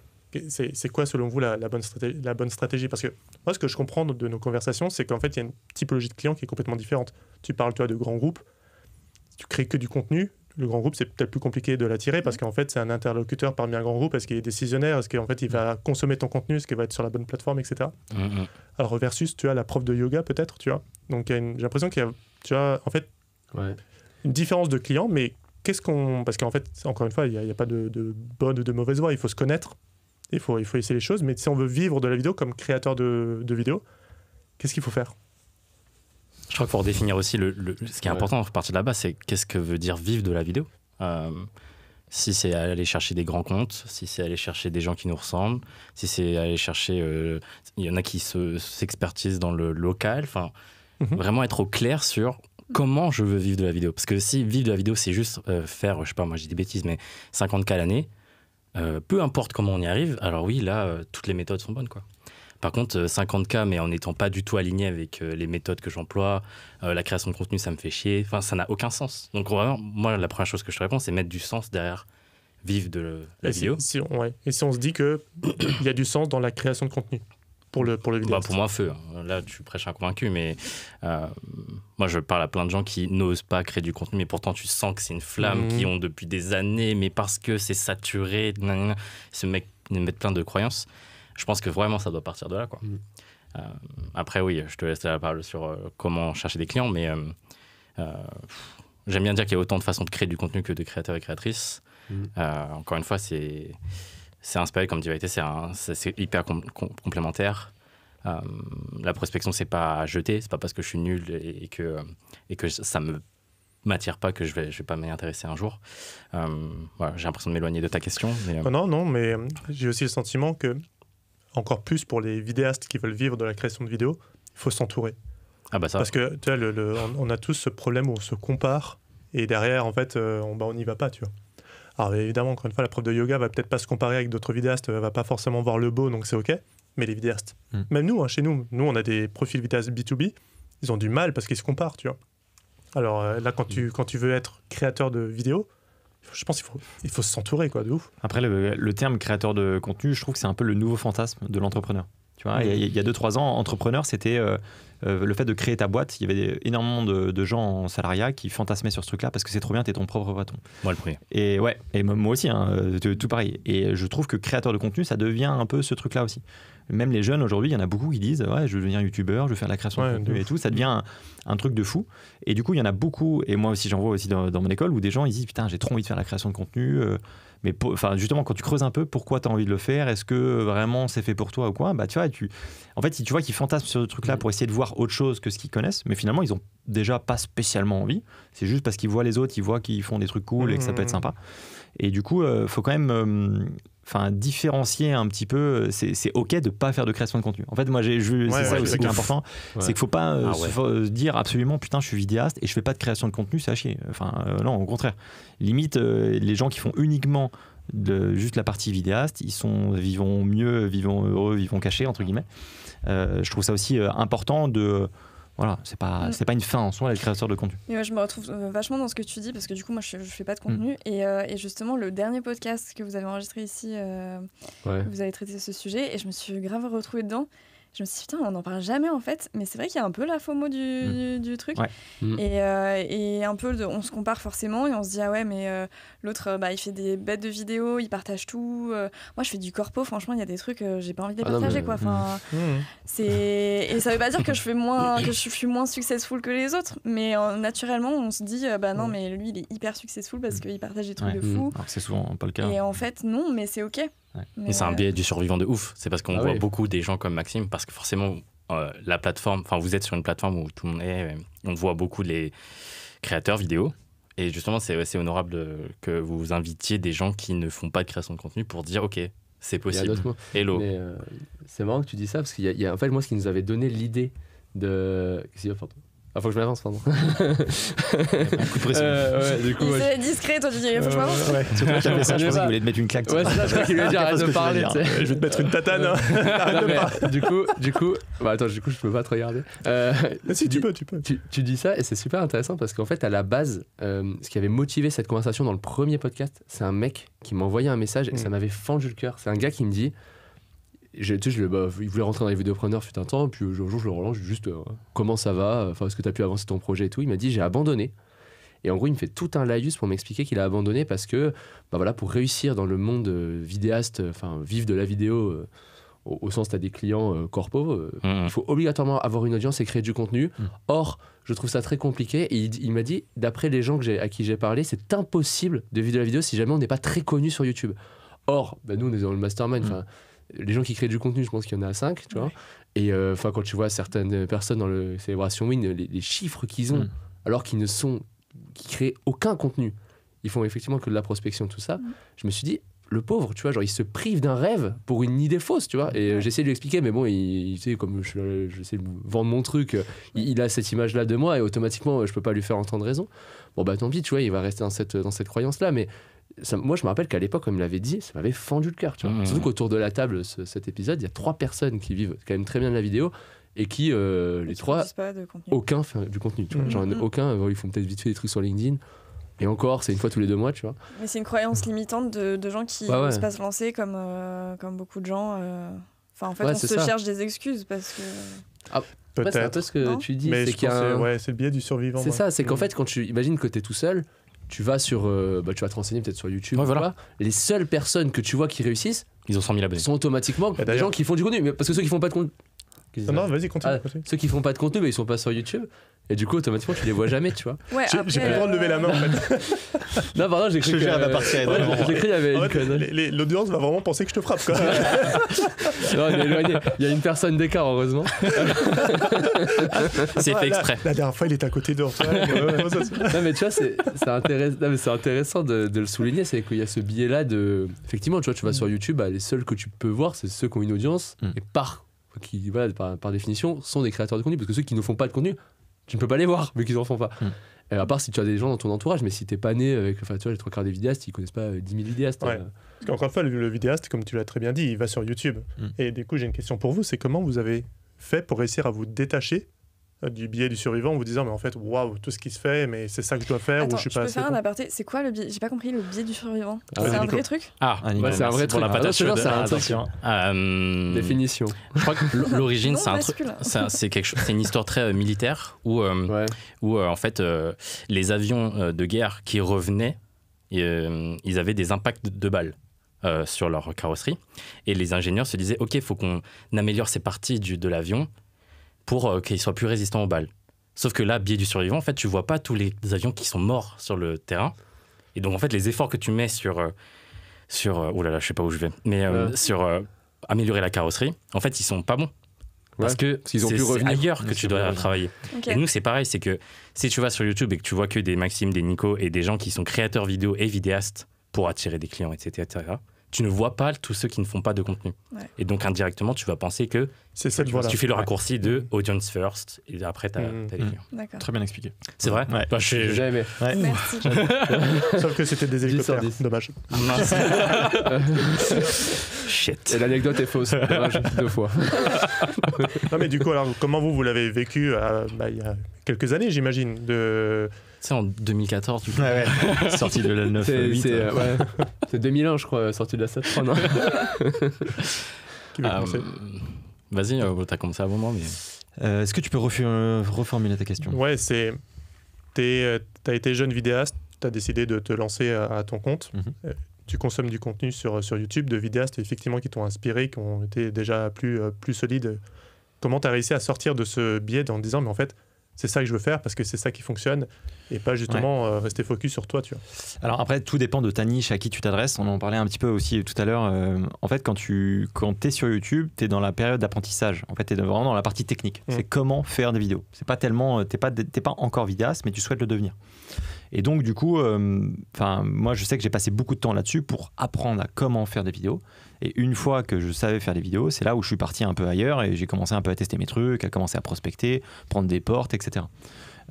c'est, c'est quoi, selon vous, la, la, bonne stratégie, la bonne stratégie? Parce que moi, ce que je comprends de nos conversations, c'est qu'en fait, il y a une typologie de clients qui est complètement différente. Tu parles, toi, de grands groupes, tu crées que du contenu. Le grand groupe, c'est peut-être plus compliqué de l'attirer parce qu'en fait, c'est un interlocuteur parmi un grand groupe. Est-ce qu'il est décisionnaire? Est-ce qu'en fait, il va consommer ton contenu? Est-ce qu'il va être sur la bonne plateforme, et cetera. Mm-hmm. Alors, versus, tu as la prof de yoga, peut-être, tu vois. Donc, y a une... j'ai l'impression qu'il y a, tu vois, en fait, ouais. une différence de clients. Mais qu'est-ce qu'on... Parce qu'en fait, encore une fois, il n'y a, a pas de, de bonne ou de mauvaise voie. Il faut se connaître. Il faut, il faut essayer les choses. Mais si on veut vivre de la vidéo comme créateur de, de vidéo, qu'est-ce qu'il faut faire? Je crois qu'il faut redéfinir aussi, le, le, ce qui est important, pour partir de là-bas, c'est qu'est-ce que veut dire vivre de la vidéo. euh, Si c'est aller chercher des grands comptes, si c'est aller chercher des gens qui nous ressemblent, si c'est aller chercher... Il euh, y en a qui se, s'expertisent dans le local. Enfin, mm-hmm. vraiment être au clair sur comment je veux vivre de la vidéo. Parce que si vivre de la vidéo, c'est juste euh, faire, je sais pas, moi j'ai des bêtises, mais cinquante mille à l'année, euh, peu importe comment on y arrive, alors oui, là, euh, toutes les méthodes sont bonnes, quoi. Par contre, cinquante K, mais en n'étant pas du tout aligné avec euh, les méthodes que j'emploie, euh, la création de contenu, ça me fait chier. Enfin, ça n'a aucun sens. Donc vraiment, moi, la première chose que je te réponds, c'est mettre du sens derrière vivre de le, la et vidéo. Si, si, ouais. Et si on se dit qu'il y a du sens dans la création de contenu pour le, pour le vidéo. Bah, pour moi, feu. Là, tu prêches un convaincu, mais euh, moi, je parle à plein de gens qui n'osent pas créer du contenu, mais pourtant, tu sens que c'est une flamme mmh. qu'ils ont depuis des années, mais parce que c'est saturé, nan, nan, nan, ce mec met plein de croyances. Je pense que vraiment, ça doit partir de là, quoi. Mmh. Euh, après, oui, je te laisse la parole sur euh, comment chercher des clients, mais euh, euh, j'aime bien dire qu'il y a autant de façons de créer du contenu que de créateurs et créatrices. Mmh. Euh, encore une fois, c'est... C'est inspiré, comme dit Vaïté, c'est hyper com com complémentaire. Euh, la prospection, c'est pas à jeter, c'est pas parce que je suis nul et, et, que, et que ça me m'attire pas que je vais, je vais pas m'y intéresser un jour. Euh, voilà, j'ai l'impression de m'éloigner de ta question. Mais... Non, non, mais j'ai aussi le sentiment que, encore plus pour les vidéastes qui veulent vivre de la création de vidéos, il faut s'entourer. Ah bah ça. Parce que tu vois, le, le, on a tous ce problème où on se compare et derrière, en fait, on bah, on n'y va pas, tu vois. Alors évidemment, encore une fois, la prof de yoga va peut-être pas se comparer avec d'autres vidéastes, elle va pas forcément voir le beau, donc c'est ok. Mais les vidéastes, mmh. même nous, hein, chez nous, nous on a des profils vidéastes B deux B, ils ont du mal parce qu'ils se comparent, tu vois. Alors euh, là, quand tu, quand tu veux être créateur de vidéos, je pense qu'il faut, il faut s'entourer, quoi, de ouf. Après, le, le terme créateur de contenu, je trouve que c'est un peu le nouveau fantasme de l'entrepreneur. Tu vois, il y a deux trois ans, entrepreneur, c'était euh, euh, le fait de créer ta boîte. Il y avait énormément de, de gens en salariat qui fantasmaient sur ce truc-là parce que c'est trop bien, t'es ton propre patron. Moi le premier. Et ouais, et moi aussi, hein, tout pareil. Et je trouve que créateur de contenu, ça devient un peu ce truc-là aussi. Même les jeunes aujourd'hui, il y en a beaucoup qui disent ouais, je veux devenir youtubeur, je veux faire de la création ouais, de contenu et tout. Ça devient un, un truc de fou. Et du coup, il y en a beaucoup, et moi aussi, j'en vois aussi dans, dans mon école, où des gens ils disent putain, j'ai trop envie de faire la création de contenu. Euh, mais pour, enfin, justement, quand tu creuses un peu, pourquoi tu as envie de le faire? Est-ce que vraiment c'est fait pour toi ou quoi? Bah, tu vois, tu... En fait, si tu vois qu'ils fantasment sur ce truc-là pour essayer de voir autre chose que ce qu'ils connaissent, mais finalement, ils ont déjà pas spécialement envie. C'est juste parce qu'ils voient les autres, ils voient qu'ils font des trucs cool et que ça peut être sympa. Et du coup, il euh, faut quand même. Euh, Enfin, différencier un petit peu, c'est ok de ne pas faire de création de contenu. En fait, moi, j'ai vu, ouais, c'est ouais, ça aussi qui est important, ouais. c'est qu'il ne faut pas euh, ah ouais. se dire absolument, putain, je suis vidéaste et je ne fais pas de création de contenu, c'est à chier. Enfin, euh, non, au contraire. Limite, euh, les gens qui font uniquement de, juste la partie vidéaste, ils sont vivants mieux, vivants heureux, vivants cachés, entre guillemets. Euh, je trouve ça aussi euh, important de... Euh, voilà, c'est pas, mmh. c'est pas une fin en soi, les créateurs de contenu. Et ouais, je me retrouve euh, vachement dans ce que tu dis, parce que du coup, moi, je, je fais pas de contenu. Mmh. Et, euh, et justement, le dernier podcast que vous avez enregistré ici, euh, ouais. vous avez traité ce sujet, et je me suis grave retrouvée dedans. Je me suis dit, putain, on n'en parle jamais, en fait. Mais c'est vrai qu'il y a un peu la FOMO du, mmh. du, du truc. Ouais. Mmh. Et, euh, et un peu, de, on se compare forcément, et on se dit, ah ouais, mais euh, l'autre, bah, il fait des bêtes de vidéos, il partage tout. Euh, moi, je fais du corpo, franchement, il y a des trucs, euh, j'ai pas envie de les ah partager, non, mais... quoi. Enfin, mmh. c'est... Et ça veut pas dire que je, fais moins, que je suis moins successful que les autres, mais euh, naturellement, on se dit, euh, bah non, mais lui, il est hyper successful parce mmh. qu'il partage des trucs ouais. de fou. Alors que c'est souvent pas le cas. Et en fait, non, mais c'est OK. Ouais. Et c'est ouais. un biais du survivant de ouf. C'est parce qu'on ah voit oui. beaucoup des gens comme Maxime, parce que forcément, euh, la plateforme, enfin, vous êtes sur une plateforme où tout le monde est, on voit beaucoup les créateurs vidéo. Et justement, c'est assez honorable de, que vous invitiez des gens qui ne font pas de création de contenu pour dire, OK, c'est possible. Hello. Euh, c'est marrant que tu dis ça, parce qu'il y a, il y a en fait, moi, ce qui nous avait donné l'idée de. Ah, faut que je m'avance, pardon. Coup de pression. Euh, ouais, du coup, c'est ouais, discret, toi, tu dis, faut que je m'avance. Ouais, ouais. Surtout que t'avais ça, je pensais qu'il voulait te mettre une claque. Ouais, c'est ça, je crois qu'il voulait dire, arrête de parler. Je, je vais te mettre une tatane. Hein. Arrête non, de parler. Du coup, du coup... Bah, attends, du coup, je peux pas te regarder. Euh, mais si, tu dis, peux, tu peux. Tu, tu dis ça, et c'est super intéressant, parce qu'en fait, à la base, euh, ce qui avait motivé cette conversation dans le premier podcast, c'est un mec qui m'a envoyé un message, et mmh. ça m'avait fendu le cœur. C'est un gars qui me dit... Je, tu sais, je, bah, il voulait rentrer dans les vidéopreneurs fut un temps, puis un jour je le relance, juste euh, comment ça va, enfin, est-ce que tu as pu avancer ton projet et tout. Il m'a dit j'ai abandonné. Et en gros, il me fait tout un laïus pour m'expliquer qu'il a abandonné parce que bah, voilà, pour réussir dans le monde vidéaste, enfin vivre de la vidéo, euh, au, au sens tu as des clients euh, corpo, euh, mmh. il faut obligatoirement avoir une audience et créer du contenu. Mmh. Or, je trouve ça très compliqué. Et il, il m'a dit, d'après les gens que j'ai, à qui j'ai parlé, c'est impossible de vivre de la vidéo si jamais on n'est pas très connu sur YouTube. Or, bah, nous, on est dans le mastermind. Mmh. Les gens qui créent du contenu, je pense qu'il y en a cinq, tu vois. Ouais. Et enfin, euh, quand tu vois certaines personnes dans le Célébration Win, les, les chiffres qu'ils ont, mmh. alors qu'ils ne sont, qui créent aucun contenu, ils font effectivement que de la prospection, tout ça. Mmh. Je me suis dit, le pauvre, tu vois, genre, il se prive d'un rêve pour une idée fausse, tu vois. Et euh, j'essaie de lui expliquer, mais bon, il, il tu sais, comme je, je sais vendre mon truc, il, il a cette image-là de moi et automatiquement, je peux pas lui faire entendre raison. Bon, bah tant pis, tu vois, il va rester dans cette, dans cette croyance-là, mais ça, moi je me rappelle qu'à l'époque, comme il l'avait dit, ça m'avait fendu le cœur, tu vois. Mmh. Surtout qu'autour de la table, ce, cet épisode, il y a trois personnes qui vivent quand même très bien de la vidéo et qui, euh, les trois, aucun fait du contenu, tu vois. Mmh. Genre, aucun, bon, ils font peut-être vite fait des trucs sur LinkedIn. Et encore, c'est une fois tous les deux mois, tu vois. Mais c'est une croyance limitante de, de gens qui bah ouais. n'osent pas se lancer, comme, euh, comme beaucoup de gens. Euh... Enfin, en fait, ouais, on se ça. cherche des excuses parce que... Ah, peut-être. C'est un peu ce que non tu dis. Mais c'est qu'il y a un... ouais, c'est le biais du survivant. C'est moi. ça, c'est qu'en oui. fait, quand tu imagines que t'es tout seul, tu vas sur, euh, bah, tu vas te renseigner peut-être sur YouTube. Ouais, voilà. Les seules personnes que tu vois qui réussissent, ils ont cent mille abonnés. Sont automatiquement bah, des gens qui font du contenu, mais parce que ceux qui font pas de contenu. Non, non, vas-y, continue, ah, continue. Ceux qui font pas de contenu, mais ils sont pas sur YouTube. Et du coup, automatiquement, tu les vois jamais, tu vois. Ouais, j'ai, j'ai plus le droit de lever la main, en fait. Non, pardon, j'ai cru qu'il y avait une connerie. L'audience va vraiment penser que je te frappe, quoi. Non, mais éloigné. Il y a une personne d'écart, heureusement. C'est ah, fait exprès. La, la dernière fois, il était à côté de toi. Non, mais tu vois, c'est, c'est, intéress... non, mais c'est intéressant de, de le souligner. C'est qu'il y a ce biais-là de... Effectivement, tu vois, tu vas sur YouTube, bah, les seuls que tu peux voir, c'est ceux qui ont une audience. Mm. Et par, qui, voilà, par, par définition, sont des créateurs de contenu. Parce que ceux qui ne font pas de contenu, tu ne peux pas les voir, vu qu'ils n'en font pas. Mmh. Euh, à part si tu as des gens dans ton entourage, mais si tu n'es pas né avec, enfin, tu vois, les trois quarts des vidéastes, ils ne connaissent pas euh, dix mille vidéastes. Ouais. Euh... Parce qu'encore une fois, le vidéaste, comme tu l'as très bien dit, il va sur YouTube. Mmh. Et du coup, j'ai une question pour vous, c'est comment vous avez fait pour réussir à vous détacher du biais du survivant en vous disant, mais en fait, waouh, tout ce qui se fait, mais c'est ça que je dois faire. Attends, ou je suis pas assez. Je peux faire un aparté, c'est quoi le biais ? J'ai pas compris le biais du survivant. Ah, c'est, ouais. un ah, ouais, c'est un vrai truc. Ah, non, c'est un vrai truc. Attention. Euh, Définition. Je crois que l'origine, non, c'est un truc. C'est, c'est quelque chose. C'est une histoire très euh, militaire où, euh, ouais. où euh, en fait, euh, les avions euh, de guerre qui revenaient, et, euh, ils avaient des impacts de balles. Euh, sur leur carrosserie, et les ingénieurs se disaient, ok, faut qu'on améliore ces parties du, de l'avion, pour qu'ils soient plus résistants aux balles. Sauf que là, biais du survivant, en fait, tu vois pas tous les avions qui sont morts sur le terrain. Et donc, en fait, les efforts que tu mets sur... sur oh là là, je sais pas où je vais. Mais euh, ouais. sur euh, améliorer la carrosserie, en fait, ils sont pas bons. Ouais, parce que parce qu'ils ont c'est, pu revenir. C'est ailleurs que mais tu dois bien travailler. Bien. Okay. Et nous, c'est pareil. C'est que si tu vas sur YouTube et que tu vois que des Maxime, des Nico et des gens qui sont créateurs vidéo et vidéastes pour attirer des clients, et cetera, et cetera, tu ne vois pas tous ceux qui ne font pas de contenu. Ouais. Et donc, indirectement, tu vas penser que c'est cette tu, tu fais le raccourci ouais. de audience first et après, tu as mmh. les clients. D'accord. Très bien expliqué. C'est vrai ouais. bah, je... J'ai aimé. Ouais. Merci. Sauf que c'était des hélicoptères. Dommage. Shit. Et l'anecdote est fausse. Dommage, deux fois. Non, mais du coup, alors, comment vous, vous l'avez vécu euh, bah, il y a quelques années, j'imagine de... C'est en deux mille quatorze, du coup. Ouais, ouais. Sorti de la neuf huit. C'est, c'est, euh, ouais. c'est deux mille un, je crois, sorti de la sept trois, non ? Qui veut euh, commencer ? Vas-y, euh, t'as commencé à un moment. Mais... Euh, est-ce que tu peux refu- reformuler ta question ? Ouais, c'est... T'es, t'as été jeune vidéaste, t'as décidé de te lancer à, à ton compte. Mm-hmm. Tu consommes du contenu sur, sur YouTube de vidéastes, effectivement, qui t'ont inspiré, qui ont été déjà plus, plus solides. Comment t'as réussi à sortir de ce biais en te disant, mais en fait... c'est ça que je veux faire parce que c'est ça qui fonctionne et pas justement ouais. euh, rester focus sur toi, tu vois. Alors après, tout dépend de ta niche, à qui tu t'adresses. On en parlait un petit peu aussi tout à l'heure. Euh, en fait, quand tu quand es sur YouTube, tu es dans la période d'apprentissage. En fait, tu es vraiment dans la partie technique. Mmh. C'est comment faire des vidéos. C'est pas tellement, t'es pas, t'es pas encore vidéaste, mais tu souhaites le devenir. Et donc, du coup, euh, moi, je sais que j'ai passé beaucoup de temps là-dessus pour apprendre à comment faire des vidéos. Et une fois que je savais faire des vidéos, c'est là où je suis parti un peu ailleurs et j'ai commencé un peu à tester mes trucs, à commencer à prospecter, prendre des portes, et cetera.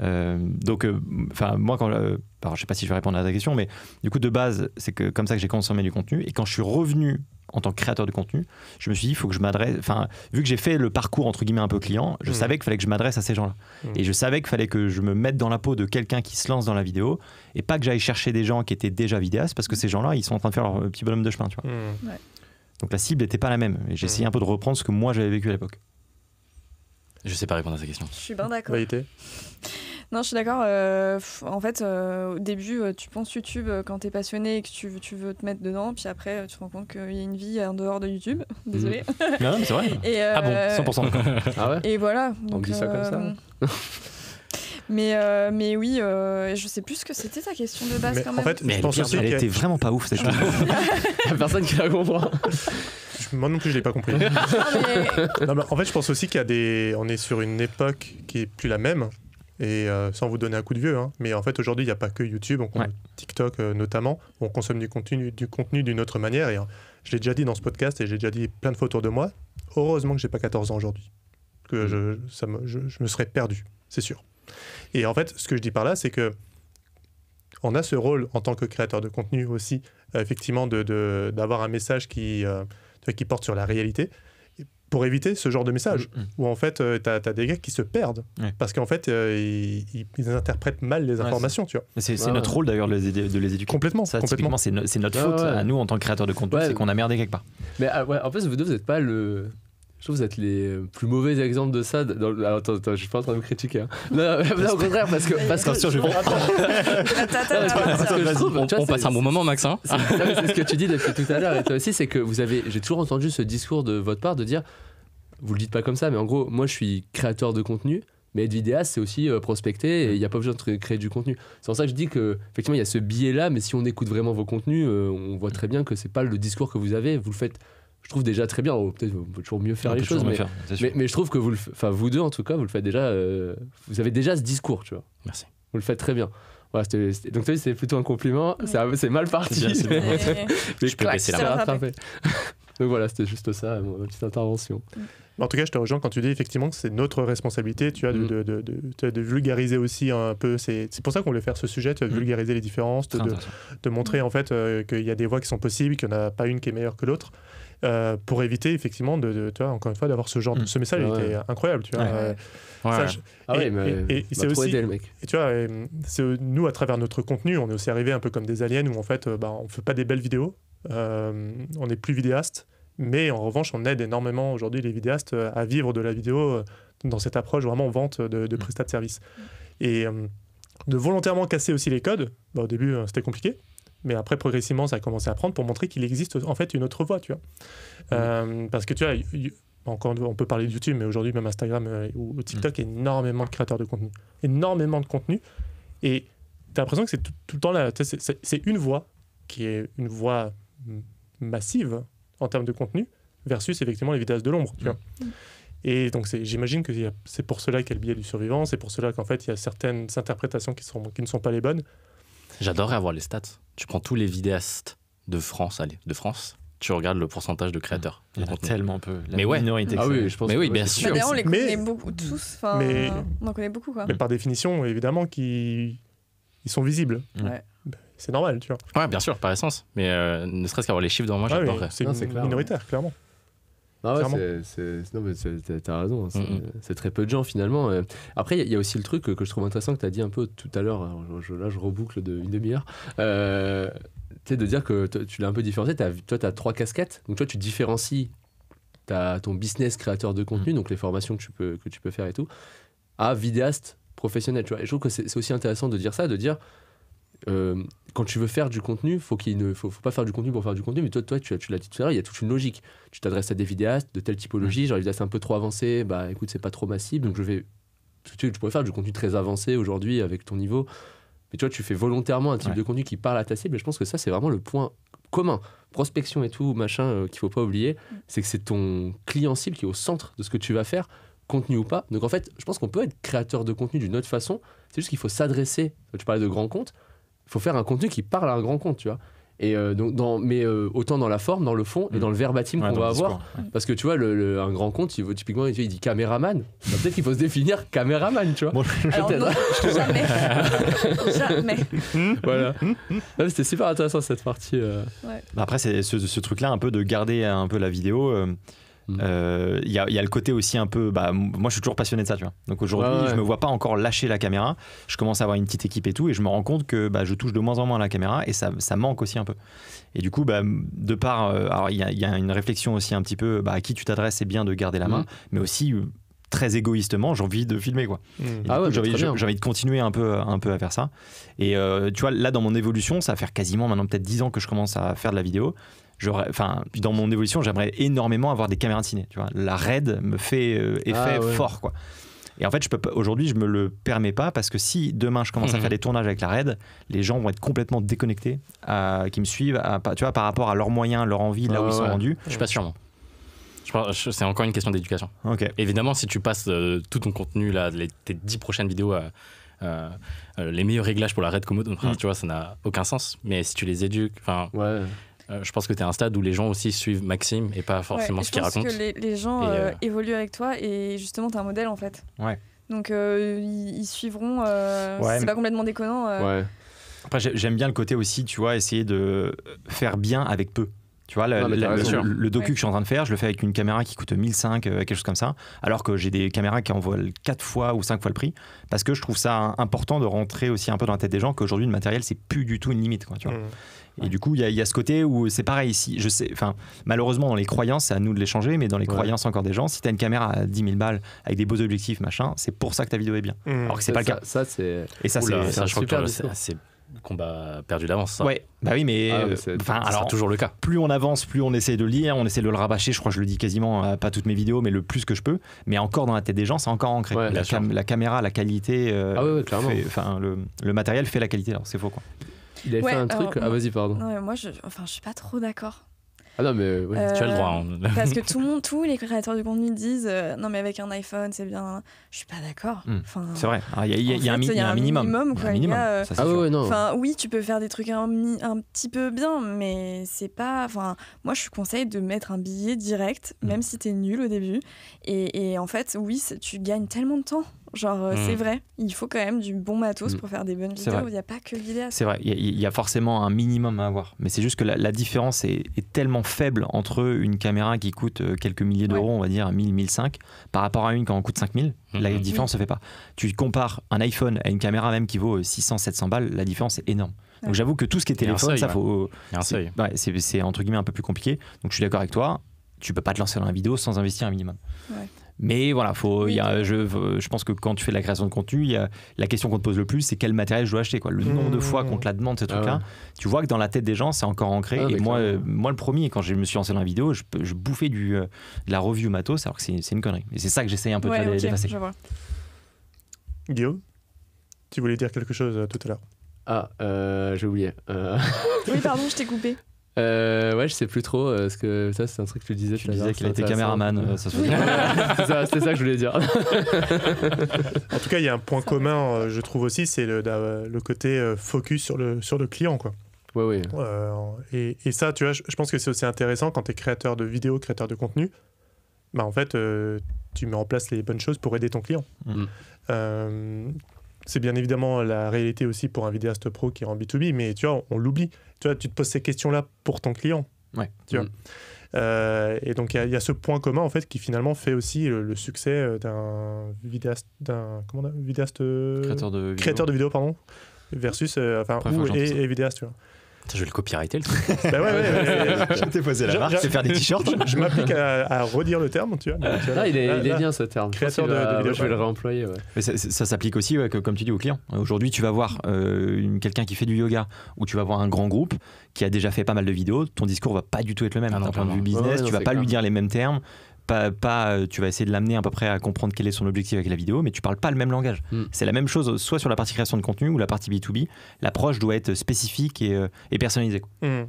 Euh, donc, enfin, euh, moi, quand, euh, alors, je sais pas si je vais répondre à ta question, mais du coup, de base, c'est que, comme ça que j'ai consommé du contenu. Et quand je suis revenu en tant que créateur de contenu, je me suis dit, il faut que je m'adresse. Enfin, vu que j'ai fait le parcours entre guillemets un peu client, je mmh. savais qu'il fallait que je m'adresse à ces gens-là. Mmh. Et je savais qu'il fallait que je me mette dans la peau de quelqu'un qui se lance dans la vidéo et pas que j'aille chercher des gens qui étaient déjà vidéastes parce que ces gens-là, ils sont en train de faire leur petit bonhomme de chemin, tu vois. Mmh. Ouais. Donc la cible n'était pas la même. Et j'ai essayé un peu de reprendre ce que moi j'avais vécu à l'époque. Je sais pas répondre à sa question. Je suis bien d'accord. Vaïté. Non, je suis d'accord. Euh, en fait, euh, au début, tu penses YouTube quand t'es passionné et que tu, tu veux te mettre dedans. Puis après, tu te rends compte qu'il y a une vie en dehors de YouTube. Désolé. Mmh. Non, mais c'est vrai. Et euh, ah bon, cent pour cent. Ah ouais. Et voilà. Donc, on dit ça euh, comme ça. Mais, euh, mais oui, euh, je sais plus ce que c'était ta question de base mais quand en même. Fait, mais je pense aussi qu'elle était vraiment pas ouf cette chose. La personne qui la comprend. Moi non plus, je l'ai pas compris. Non, mais en fait, je pense aussi qu'il y a des. On est sur une époque qui est plus la même. Et euh, sans vous donner un coup de vieux, hein, mais en fait aujourd'hui, il n'y a pas que YouTube, on ouais. TikTok euh, notamment. On consomme du contenu, du contenu d'une autre manière. Et hein, je l'ai déjà dit dans ce podcast et j'ai déjà dit plein de fois autour de moi. Heureusement que j'ai pas quatorze ans aujourd'hui, que je, ça me, je, je me serais perdu, c'est sûr. Et en fait, ce que je dis par là, c'est que on a ce rôle en tant que créateur de contenu aussi, euh, effectivement, de, de, d'avoir un message qui, euh, qui porte sur la réalité, pour éviter ce genre de message mmh. où en fait euh, t'as t'as des gars qui se perdent ouais. parce qu'en fait euh, ils, ils interprètent mal les informations ouais, tu vois. C'est ouais, notre rôle d'ailleurs de les éduquer. Complètement. Ça, complètement. C'est no, notre ah, faute ouais. à nous en tant que créateurs de contenu, ouais, c'est qu'on a merdé quelque part. Mais ah, ouais, en fait vous deux vous n'êtes pas le... Je trouve que vous êtes les plus mauvais exemples de ça. Dans... Alors, attends, attends, je ne suis pas en train de me critiquer. Hein. Non, non, non, au contraire, parce que... Parce que... Attention, je vais prendre. On passe un bon moment, Max. Hein. C'est ce que tu dis depuis tout à l'heure, et toi aussi, c'est que vous avez... J'ai toujours entendu ce discours de votre part de dire, vous ne le dites pas comme ça, mais en gros, moi, je suis créateur de contenu, mais être vidéaste, c'est aussi euh, prospecter, et il n'y a pas besoin de créer du contenu. C'est pour ça que je dis qu'effectivement, il y a ce biais-là, mais si on écoute vraiment vos contenus, euh, on voit très bien que ce n'est pas le discours que vous avez, vous le faites... Je trouve déjà très bien, peut-être on peut toujours mieux faire on les choses, mais, faire, mais, mais je trouve que vous, le, enfin vous deux en tout cas, vous le faites déjà, euh, vous avez déjà ce discours, tu vois. Merci. Vous le faites très bien. Voilà, c était, c était, donc toi c'est plutôt un compliment, ouais. c'est mal parti. Bien, mais, ouais. mais, mais je peux baisser la main. Donc voilà, c'était juste ça, ma petite intervention. En tout cas, je te rejoins quand tu dis effectivement que c'est notre responsabilité, tu vois, mm. de, de, de, de vulgariser aussi un peu. C'est pour ça qu'on voulait faire ce sujet, tu vois, mm. vulgariser les différences, de, de, de montrer mm. en fait euh, qu'il y a des voies qui sont possibles, qu'il n'y en a pas une qui est meilleure que l'autre. Euh, pour éviter effectivement de, de tu vois, encore une fois d'avoir ce genre de, ce message ouais. était incroyable tu vois ouais. euh, ouais. ça, je, ah et, ouais, et, et, et c'est aussi aidé, le mec. Et tu vois nous à travers notre contenu on est aussi arrivé un peu comme des aliens où en fait bah, on fait pas des belles vidéos euh, on n'est plus vidéaste mais en revanche on aide énormément aujourd'hui les vidéastes à vivre de la vidéo dans cette approche vraiment vente de, de prestat de service et euh, de volontairement casser aussi les codes bah, au début c'était compliqué. Mais après, progressivement, ça a commencé à prendre pour montrer qu'il existe en fait une autre voie, tu vois. Euh, parce que tu vois, encore on peut parler de YouTube, mais aujourd'hui, même Instagram euh, ou TikTok, il y a énormément de créateurs de contenu. Énormément de contenu. Et tu as l'impression que c'est tout, tout le temps là. C'est une voie qui est une voie massive en termes de contenu versus effectivement les vidéastes de l'ombre, tu vois. Mmh. Et donc, j'imagine que c'est pour cela qu'il y a le biais du survivant, c'est pour cela qu'en fait, il y a certaines interprétations qui, sont, qui ne sont pas les bonnes. J'adorerais avoir les stats. Tu prends tous les vidéastes de France, allez, de France, tu regardes le pourcentage de créateurs. Il y en a tellement peu. La mais minorité ouais. Ah oui, je pense mais oui, bien sûr. Bah, on les connaît mais, beaucoup tous. Mais, on en connaît beaucoup, quoi. Mais par définition, évidemment, qu'ils sont visibles. Ouais. C'est normal, tu vois. Ouais, bien sûr, par essence. Mais euh, ne serait-ce qu'avoir les chiffres devant moi, ah j'adorerais. Oui, c'est clair, minoritaire, ouais. clairement. Ah ouais, t'as raison, c'est mm-hmm. très peu de gens finalement. Après, il y, y a aussi le truc que, que je trouve intéressant que t'as dit un peu tout à l'heure, là je reboucle de une demi-heure, euh, tu sais, de dire que tu l'as un peu différencié, as, toi t'as trois casquettes, donc toi tu différencies as ton business créateur de contenu, mm-hmm. donc les formations que tu, peux, que tu peux faire et tout, à vidéaste professionnel, tu vois. Et je trouve que c'est aussi intéressant de dire ça, de dire... Euh, quand tu veux faire du contenu, faut qu'il ne faut, faut pas faire du contenu pour faire du contenu, mais toi, toi tu, tu l'as dit tout à l'heure, il y a toute une logique. Tu t'adresses à des vidéastes de telle typologie, genre les vidéastes un peu trop avancés, bah écoute, c'est pas trop ma cible, donc je vais. Tu, tu pourrais faire du contenu très avancé aujourd'hui avec ton niveau, mais toi, tu fais volontairement un type ouais. de contenu qui parle à ta cible, et je pense que ça, c'est vraiment le point commun. Prospection et tout, machin, euh, qu'il faut pas oublier, c'est que c'est ton client cible qui est au centre de ce que tu vas faire, contenu ou pas. Donc en fait, je pense qu'on peut être créateur de contenu d'une autre façon, c'est juste qu'il faut s'adresser. Tu parlais de grands comptes. Faut faire un contenu qui parle à un grand compte, tu vois. Et euh, donc dans, mais euh, autant dans la forme, dans le fond et mmh. dans le verbatim ouais, qu'on va avoir. Ouais. Parce que tu vois, le, le, un grand compte, il, typiquement, il dit caméraman. Bah, peut-être qu'il faut se définir caméraman, tu vois. Bon, alors non, jamais. jamais. Mmh. Voilà. Mmh. C'était super intéressant cette partie. Euh... Ouais. Après, c'est ce, ce truc-là, un peu de garder un peu la vidéo. Euh... Il euh, y, y a le côté aussi un peu bah, moi je suis toujours passionné de ça tu vois donc aujourd'hui ouais, ouais. je me vois pas encore lâcher la caméra, je commence à avoir une petite équipe et tout et je me rends compte que bah, je touche de moins en moins à la caméra et ça, ça manque aussi un peu et du coup bah, de part il y, y a une réflexion aussi un petit peu bah, à qui tu t'adresses c'est bien de garder la main mmh. mais aussi très égoïstement j'ai envie de filmer quoi mmh. ah ouais, j'ai envie, envie de continuer un peu, un peu à faire ça et euh, tu vois là dans mon évolution ça va faire quasiment maintenant peut-être dix ans que je commence à faire de la vidéo. Enfin, dans mon évolution, j'aimerais énormément avoir des caméras de ciné. Tu vois, la RAID me fait euh, effet ah, ouais. fort, quoi. Et en fait, aujourd'hui, je me le permets pas parce que si demain je commence mmh. à faire des tournages avec la RAID, les gens vont être complètement déconnectés, à, qui me suivent, à, tu vois, par rapport à leurs moyens, leur envie, là ah, où ouais. ils sont rendus. Je suis pas sûr, moi. C'est encore une question d'éducation. Okay. Évidemment, si tu passes euh, tout ton contenu, là, les, tes dix prochaines vidéos. Euh, Euh, euh, les meilleurs réglages pour la RAID Komodo, enfin, mmh. tu vois, ça n'a aucun sens. Mais si tu les éduques, enfin, ouais. euh, je pense que tu es à un stade où les gens aussi suivent Maxime et pas forcément ouais, et ce qu'il raconte. Je pense que les, les gens euh, euh... évoluent avec toi et justement, tu es un modèle en fait. Ouais. Donc, euh, ils, ils suivront, euh, ouais, c'est mais... pas complètement déconnant. Euh... Ouais. Après, j'aime bien le côté aussi, tu vois, essayer de faire bien avec peu. Tu vois, la, non, la, le, le docu ouais. que je suis en train de faire, je le fais avec une caméra qui coûte mille cinq, euh, quelque chose comme ça, alors que j'ai des caméras qui en valent quatre fois ou cinq fois le prix, parce que je trouve ça important de rentrer aussi un peu dans la tête des gens qu'aujourd'hui, le matériel, c'est plus du tout une limite, quoi, tu vois. Mmh. Et ouais. du coup, il y, y a ce côté où c'est pareil ici. Je sais, malheureusement, dans les croyances, c'est à nous de les changer, mais dans les ouais. croyances encore des gens, si tu as une caméra à dix mille balles avec des beaux objectifs, machin, c'est pour ça que ta vidéo est bien. Mmh. Alors que c'est pas ça, le cas. Ça, c'est... Et ça, c'est super. C'est... combat perdu d'avance. Ouais, bah oui, mais ah, enfin, euh, alors sera toujours le cas. Plus on avance, plus on essaie de le dire, on essaie de le rabâcher. Je crois que je le dis quasiment euh, pas toutes mes vidéos, mais le plus que je peux. Mais encore dans la tête des gens, c'est encore ancré. Ouais, la, cam la caméra, la qualité, euh, ah, ouais, ouais, fait, le, le matériel fait la qualité. Alors c'est faux, quoi. Il avait ouais, fait un alors, truc. Ah vas-y, pardon. Non, mais moi, je, enfin, je suis pas trop d'accord. Ah non, mais ouais, euh, tu as le droit. Hein. Parce que tout le monde, tous les créateurs de contenu disent euh, non, mais avec un iPhone, c'est bien. Je suis pas d'accord. Mmh. Enfin, c'est vrai. Il y, y, y, y a un minimum. minimum, quoi, un minimum. Gars, euh, ça, ah ouais, non. Enfin, oui, tu peux faire des trucs un, un petit peu bien, mais c'est pas. Enfin, moi, je conseille de mettre un billet direct, mmh. même si t'es nul au début. Et, et en fait, oui, tu gagnes tellement de temps. Genre, mmh. c'est vrai, il faut quand même du bon matos mmh. pour faire des bonnes vidéos. Il n'y a pas que l'idée. C'est vrai, il y, y a forcément un minimum à avoir. Mais c'est juste que la, la différence est, est tellement faible entre une caméra qui coûte quelques milliers d'euros, ouais. on va dire mille, mille cinq, par rapport à une qui en coûte cinq mille. Mmh. La différence ne mmh. se fait pas. Tu compares un iPhone à une caméra même qui vaut six cents, sept cents balles, la différence est énorme. Donc ouais. j'avoue que tout ce qui est téléphone, ça, faut. C'est ouais, entre guillemets un peu plus compliqué. Donc je suis d'accord avec toi, tu ne peux pas te lancer dans la vidéo sans investir un minimum. Ouais. Mais voilà, faut, y a, je, je pense que quand tu fais de la création de contenu, y a, la question qu'on te pose le plus, c'est quel matériel je dois acheter, quoi. Le mmh, nombre de fois qu'on te la demande, ce truc-là, ouais. tu vois que dans la tête des gens, c'est encore ancré. Ah, et moi, euh, moi, le premier, quand je me suis lancé dans la vidéo, je, je bouffais du, euh, de la review matos, alors que c'est une connerie. Et c'est ça que j'essaye un peu ouais, de okay, dépasser. Guillaume, tu voulais dire quelque chose euh, tout à l'heure. Ah, euh, j'ai oublié. Euh... oui, pardon, je t'ai coupé. Euh, ouais, je sais plus trop, parce que ça, c'est un truc que tu disais. Tu disais qu'il était caméraman. Euh, ça se oui. c'est ça, ça que je voulais dire. En tout cas, il y a un point commun, je trouve aussi, c'est le, le côté focus sur le, sur le client, quoi. Ouais, ouais. Euh, et, et ça, tu vois, je, je pense que c'est aussi intéressant quand tu es créateur de vidéos, créateur de contenu. Bah, en fait, euh, tu mets en place les bonnes choses pour aider ton client. Mmh. Euh, c'est bien évidemment la réalité aussi pour un vidéaste pro qui est en B deux B, mais tu vois, on, on l'oublie. Tu vois, tu te poses ces questions-là pour ton client. Ouais. Tu vois. Mmh. Euh, et donc, il y, y a ce point commun, en fait, qui finalement fait aussi le, le succès d'un vidéaste... D'un, comment on dit, vidéaste... Créateur de vidéo. Créateur de vidéo, pardon. Versus... Euh, enfin, ou et, et vidéaste, tu vois. Putain, je vais le copyrighter, le truc. Bah ouais, ouais. Euh, je t'ai posé la marque, c'est faire des t-shirts. Je, je m'applique à, à redire le terme, tu vois. Mais, tu vois là, là, il est, là, il est là, bien, ce terme. Créateur de, de vidéo, je vais le réemployer. Ouais. Mais ça, ça s'applique aussi, ouais, que, comme tu dis, aux clients. Aujourd'hui, tu vas voir euh, quelqu'un qui fait du yoga ou tu vas voir un grand groupe qui a déjà fait pas mal de vidéos. Ton discours va pas du tout être le même. D'un point de vue business, ouais, ouais, non, tu vas pas clair. Lui dire les mêmes termes. Pas, pas, tu vas essayer de l'amener à peu près à comprendre quel est son objectif avec la vidéo, mais tu parles pas le même langage. Mm. C'est la même chose, soit sur la partie création de contenu ou la partie B deux B. L'approche doit être spécifique et, et personnalisée. Mm. Ouais.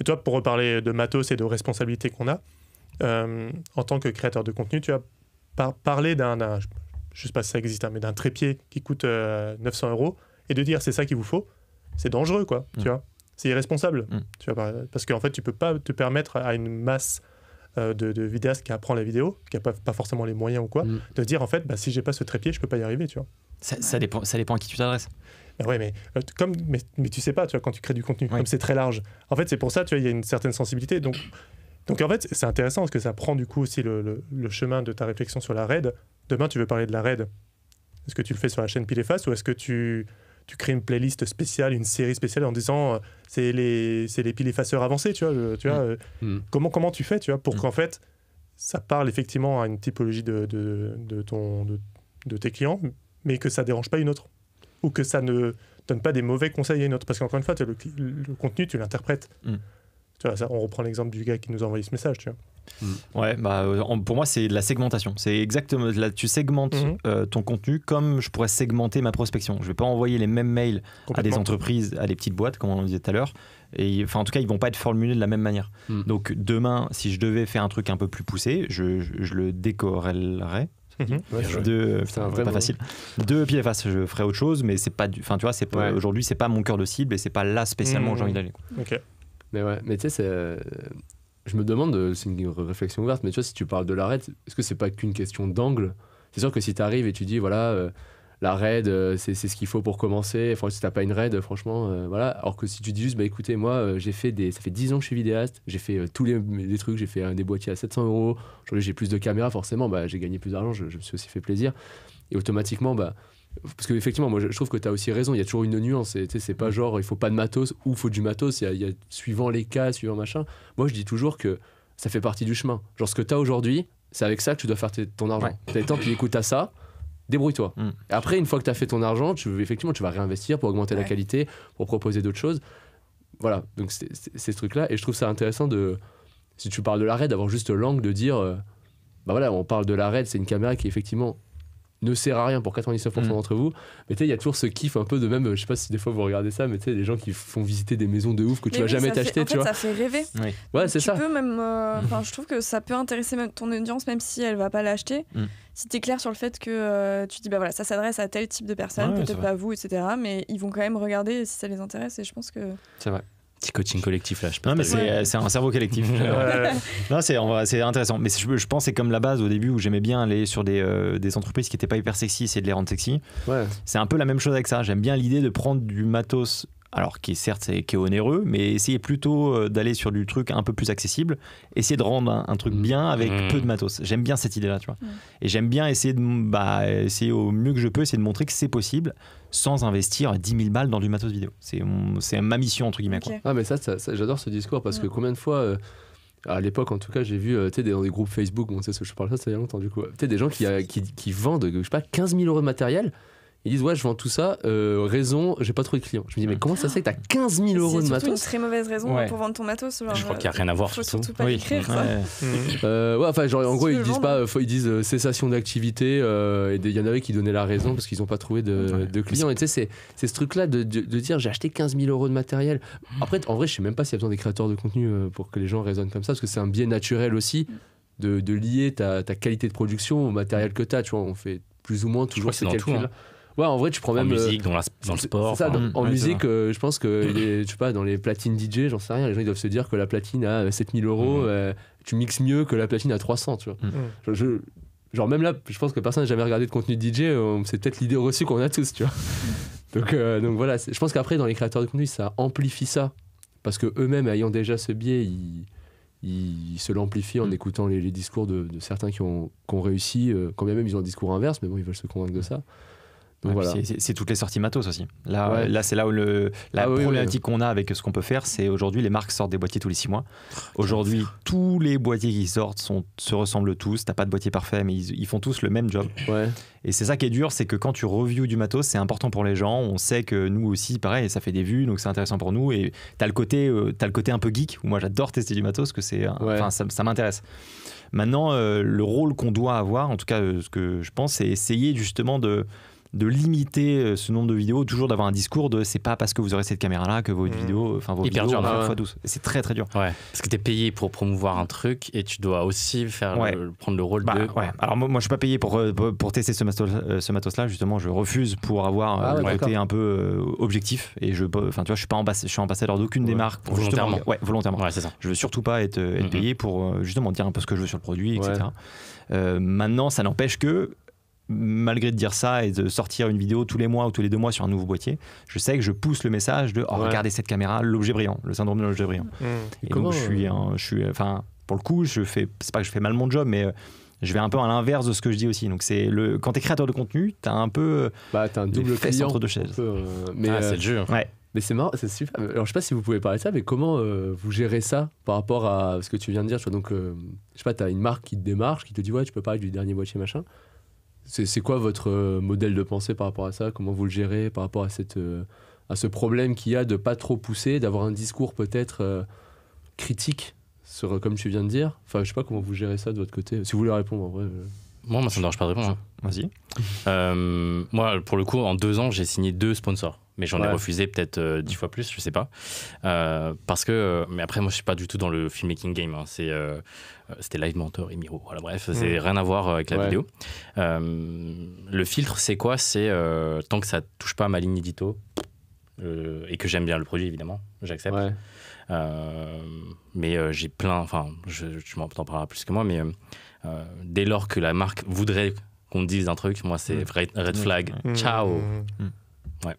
Et toi, pour reparler de matos et de responsabilités qu'on a, euh, en tant que créateur de contenu, tu as par parlé d'un, je sais pas si ça existe, hein, mais d'un trépied qui coûte euh, neuf cents euros et de dire c'est ça qu'il vous faut, c'est dangereux, quoi. Mm. Tu vois, c'est irresponsable. Mm. Tu vois, parce qu'en fait, tu peux pas te permettre à une masse de, de vidéaste qui apprend la vidéo, qui n'a pas, pas forcément les moyens ou quoi, mm. de dire en fait, bah, si j'ai pas ce trépied, je peux pas y arriver, tu vois. Ça, ça, dépend, ça dépend à qui tu t'adresses. Ben ouais, mais, comme, mais, mais tu sais pas, tu vois, quand tu crées du contenu, ouais. comme c'est très large. En fait, c'est pour ça, tu vois, il y a une certaine sensibilité. Donc, donc en fait, c'est intéressant parce que ça prend du coup aussi le, le, le chemin de ta réflexion sur la R E D. Demain, tu veux parler de la R E D. Est-ce que tu le fais sur la chaîne Pileetface ou est-ce que tu, tu crées une playlist spéciale, une série spéciale en disant euh, c'est les, les Pileetfaceurs avancés, tu vois, le, tu vois, mmh. euh, comment, comment tu fais, tu vois, pour mmh. qu'en fait, ça parle effectivement à une typologie de, de, de, ton, de, de tes clients, mais que ça ne dérange pas une autre, ou que ça ne donne pas des mauvais conseils à une autre, parce qu'encore une fois, tu as le, le contenu, tu l'interprètes. Mmh. Tu vois, ça, on reprend l'exemple du gars qui nous a envoyé ce message, tu vois. Mmh. Ouais, bah, on, pour moi, c'est de la segmentation. C'est exactement là, tu segmentes mmh. euh, ton contenu comme je pourrais segmenter ma prospection. Je vais pas envoyer les mêmes mails à des entreprises, à des petites boîtes, comme on le disait tout à l'heure. Et enfin, en tout cas, ils vont pas être formulés de la même manière. Mmh. Donc, demain, si je devais faire un truc un peu plus poussé, je, je, je le décorrelerais. Ouais, de c'est pas mot. Facile de Pileetface, je ferai autre chose, mais c'est pas du, enfin tu vois, c'est pas ouais. aujourd'hui, c'est pas mon cœur de cible et c'est pas là spécialement mmh. où j'ai envie d'aller. Ok. Mais ouais, mais tu sais, euh, je me demande, c'est une réflexion ouverte, mais tu vois, si tu parles de l'arrêt, est-ce que c'est pas qu'une question d'angle? C'est sûr que si tu arrives et tu dis voilà, euh, la R A I D, c'est ce qu'il faut pour commencer. Franchement, si t'as pas une R A I D, franchement, euh, voilà. Alors que si tu dis juste, bah écoutez, moi, j'ai fait des, ça fait dix ans que je suis vidéaste, j'ai fait euh, tous les, les trucs, j'ai fait euh, des boîtiers à sept cents euros, aujourd'hui j'ai plus de caméras, forcément, bah, j'ai gagné plus d'argent, je, je me suis aussi fait plaisir. Et automatiquement, bah, parce qu'effectivement, moi je, je trouve que t'as aussi raison, il y a toujours une nuance, c'est pas genre il faut pas de matos ou il faut du matos, il y a, y a, suivant les cas, suivant machin. Moi je dis toujours que ça fait partie du chemin. Genre ce que t'as aujourd'hui, c'est avec ça que tu dois faire ton argent. Ouais. T'as les temps, puis écoute à ça. Débrouille-toi. Mmh. Après, une fois que tu as fait ton argent, tu, effectivement, tu vas réinvestir pour augmenter ouais. la qualité, pour proposer d'autres choses. Voilà, donc c'est ce truc-là. Et je trouve ça intéressant, de, si tu parles de la R A I D, d'avoir juste l'angle de dire euh, bah voilà, on parle de la R A I D, c'est une caméra qui effectivement ne sert à rien pour quatre-vingt-dix-neuf pour cent mmh. d'entre vous. Mais tu sais, il y a toujours ce kiff un peu de même, je sais pas si des fois vous regardez ça, mais tu sais, les gens qui font visiter des maisons de ouf que mais tu oui, vas jamais t'acheter. En fait, tu vois, ça fait rêver. Oui. Ouais, c'est ça. Tu peux même, euh, je trouve que ça peut intéresser même ton audience, même si elle va pas l'acheter. Mmh. Si t'es clair sur le fait que euh, tu dis bah voilà, ça s'adresse à tel type de personne, ah ouais, peut-être pas vous, et cetera. Mais ils vont quand même regarder si ça les intéresse, et je pense que... C'est vrai. Petit coaching collectif là. Je non mais c'est ouais. euh, un cerveau collectif. euh, non c'est c'est intéressant. Mais je, je pense c'est comme la base au début où j'aimais bien aller sur des euh, des entreprises qui étaient pas hyper sexy, c'est de les rendre sexy. Ouais. C'est un peu la même chose avec ça. J'aime bien l'idée de prendre du matos. Alors qui est certes qui est onéreux, mais essayez plutôt d'aller sur du truc un peu plus accessible, essayez de rendre un, un truc bien avec mmh. peu de matos. J'aime bien cette idée là, tu vois. Mmh. Et j'aime bien essayer de bah, essayer au mieux que je peux, essayer de montrer que c'est possible sans investir dix mille balles dans du matos vidéo. C'est c'est ma mission entre guillemets. Okay. Quoi. Ah mais ça, ça, ça j'adore ce discours parce mmh. que combien de fois euh, à l'époque en tout cas j'ai vu euh, tu sais dans des groupes Facebook, bon, je parle de ça ça il y a longtemps du coup, tu sais des gens qui, euh, qui qui vendent je sais pas quinze mille euros de matériel. Ils disent ouais je vends tout ça, euh, raison j'ai pas trop de clients. Je me dis mais comment ça se fait que t'as quinze mille euros de matos? C'est une très mauvaise raison ouais. pour vendre ton matos. Genre, je crois qu'il y a rien à voir. Faut surtout pas écrire ouais. ça. euh, ouais, enfin genre en gros ils disent pas, ils disent euh, cessation d'activité euh, et il y en avait qui donnaient la raison parce qu'ils ont pas trouvé de, ouais. de clients. Et tu sais c'est ce truc là de, de, de dire j'ai acheté quinze mille euros de matériel. Après en vrai je sais même pas s'il y a besoin des créateurs de contenu euh, pour que les gens raisonnent comme ça parce que c'est un biais naturel aussi de, de lier ta, ta qualité de production au matériel que t'as. Tu vois on fait plus ou moins toujours ces calculs là. Ouais, en vrai, tu prends même. En musique, euh, dans, la, dans le sport. Ça, enfin, dans, en ouais, musique, euh, je pense que, les, je sais pas, dans les platines D J, j'en sais rien, les gens ils doivent se dire que la platine à sept mille euros, mmh. euh, tu mixes mieux que la platine à trois cents, tu vois. Mmh. Genre, je, genre, même là, je pense que personne n'a jamais regardé de contenu de D J, euh, c'est peut-être l'idée reçue qu'on a tous, tu vois. donc, euh, donc voilà, je pense qu'après, dans les créateurs de contenu, ça amplifie ça. Parce que eux-mêmes, ayant déjà ce biais, ils, ils se l'amplifient en mmh. écoutant les, les discours de, de certains qui ont, qui ont réussi, euh, quand bien même ils ont un discours inverse, mais bon, ils veulent se convaincre de ça. Ouais, voilà. C'est toutes les sorties matos aussi. Là, ouais. là c'est là où le, la ah, problématique oui, oui. qu'on a avec ce qu'on peut faire, c'est aujourd'hui les marques sortent des boîtiers tous les six mois. Aujourd'hui, tous les boîtiers qui sortent sont, se ressemblent tous. T'as pas de boîtier parfait, mais ils, ils font tous le même job. Ouais. Et c'est ça qui est dur, c'est que quand tu reviews du matos, c'est important pour les gens. On sait que nous aussi, pareil, ça fait des vues, donc c'est intéressant pour nous. Et t'as le côté, euh, t'as le côté un peu geek où moi j'adore tester du matos, que c'est, ouais. enfin, ça, ça m'intéresse. Maintenant, euh, le rôle qu'on doit avoir, en tout cas, euh, ce que je pense, c'est essayer justement de de limiter ce nombre de vidéos, toujours d'avoir un discours de c'est pas parce que vous aurez cette caméra là que votre mmh. vidéo, enfin vos Hyper vidéos, dur, ouais. fois douze. C'est très très dur. Ouais. Parce que t'es payé pour promouvoir un truc et tu dois aussi faire ouais. le, prendre le rôle bah, de. Ouais. Alors moi, moi je suis pas payé pour pour tester ce matos, ce matos là justement, je refuse pour avoir ah, le ouais, côté un peu euh, objectif et je, enfin tu vois, je suis pas ambass... je suis ambassadeur d'aucune ouais. des marques pour volontairement. Ouais, volontairement. Ouais, c'est ça. Je veux surtout pas être, être mmh. payé pour justement dire un peu ce que je veux sur le produit, et cetera. Ouais. Euh, maintenant, ça n'empêche que malgré de dire ça et de sortir une vidéo tous les mois ou tous les deux mois sur un nouveau boîtier, je sais que je pousse le message de oh, ouais. regardez cette caméra, l'objet brillant, le syndrome de l'objet brillant. Mmh. Et, et donc je suis, hein, je suis, enfin pour le coup, je fais, c'est pas que je fais mal mon job, mais je vais un peu à l'inverse de ce que je dis aussi. Donc c'est le, quand t'es créateur de contenu, t'as un peu, bah t'as un double client entre deux chaises. Peu, mais ah, euh, c'est le jeu. Ouais. Mais c'est marrant, c'est super. Alors je sais pas si vous pouvez parler de ça, mais comment euh, vous gérez ça par rapport à ce que tu viens de dire. Tu vois, donc euh, je sais pas, t'as une marque qui te démarche, qui te dit ouais, tu peux parler du dernier boîtier machin. C'est quoi votre modèle de pensée par rapport à ça? Comment vous le gérez par rapport à, cette, à ce problème qu'il y a de pas trop pousser, d'avoir un discours peut-être euh, critique, sur, comme tu viens de dire? Enfin, je sais pas comment vous gérez ça de votre côté. Si vous voulez répondre, en vrai... Je... Moi, moi, ça me dérange pas de répondre. Hein. Vas-y. Euh, moi, pour le coup, en deux ans, j'ai signé deux sponsors. Mais j'en ouais. ai refusé peut-être euh, dix fois plus, je sais pas. Euh, parce que... Euh, mais après, moi, je suis pas du tout dans le filmmaking game. Hein. C'est... Euh, c'était Live Mentor et Miro. Voilà, bref, mmh. c'est rien à voir avec la ouais. vidéo. Euh, le filtre, c'est quoi? C'est euh, tant que ça touche pas à ma ligne édito euh, et que j'aime bien le produit, évidemment, j'accepte. Ouais. Euh, mais euh, j'ai plein... Enfin, je, je m'en parlerai plus que moi, mais euh, dès lors que la marque voudrait qu'on me dise un truc, moi c'est mmh. red flag. Mmh. Ciao. Mmh. Ouais.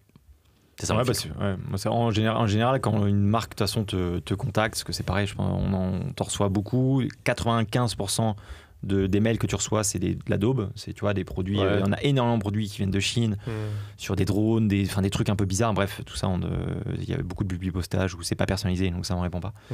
C'est ça. Ouais, bah, ouais. En, général, en général, quand une marque de toute façon te, te contacte, parce que c'est pareil, je pense, on en t'en reçoit beaucoup, quatre-vingt-quinze pour cent de, des mails que tu reçois, c'est de la daube. C'est, tu vois, des produits, il ouais. euh, y en a énormément de produits qui viennent de Chine, mmh. sur des drones, des, des trucs un peu bizarres, bref, tout ça, il euh, y avait beaucoup de publipostages où c'est pas personnalisé, donc ça on répond pas. Mmh.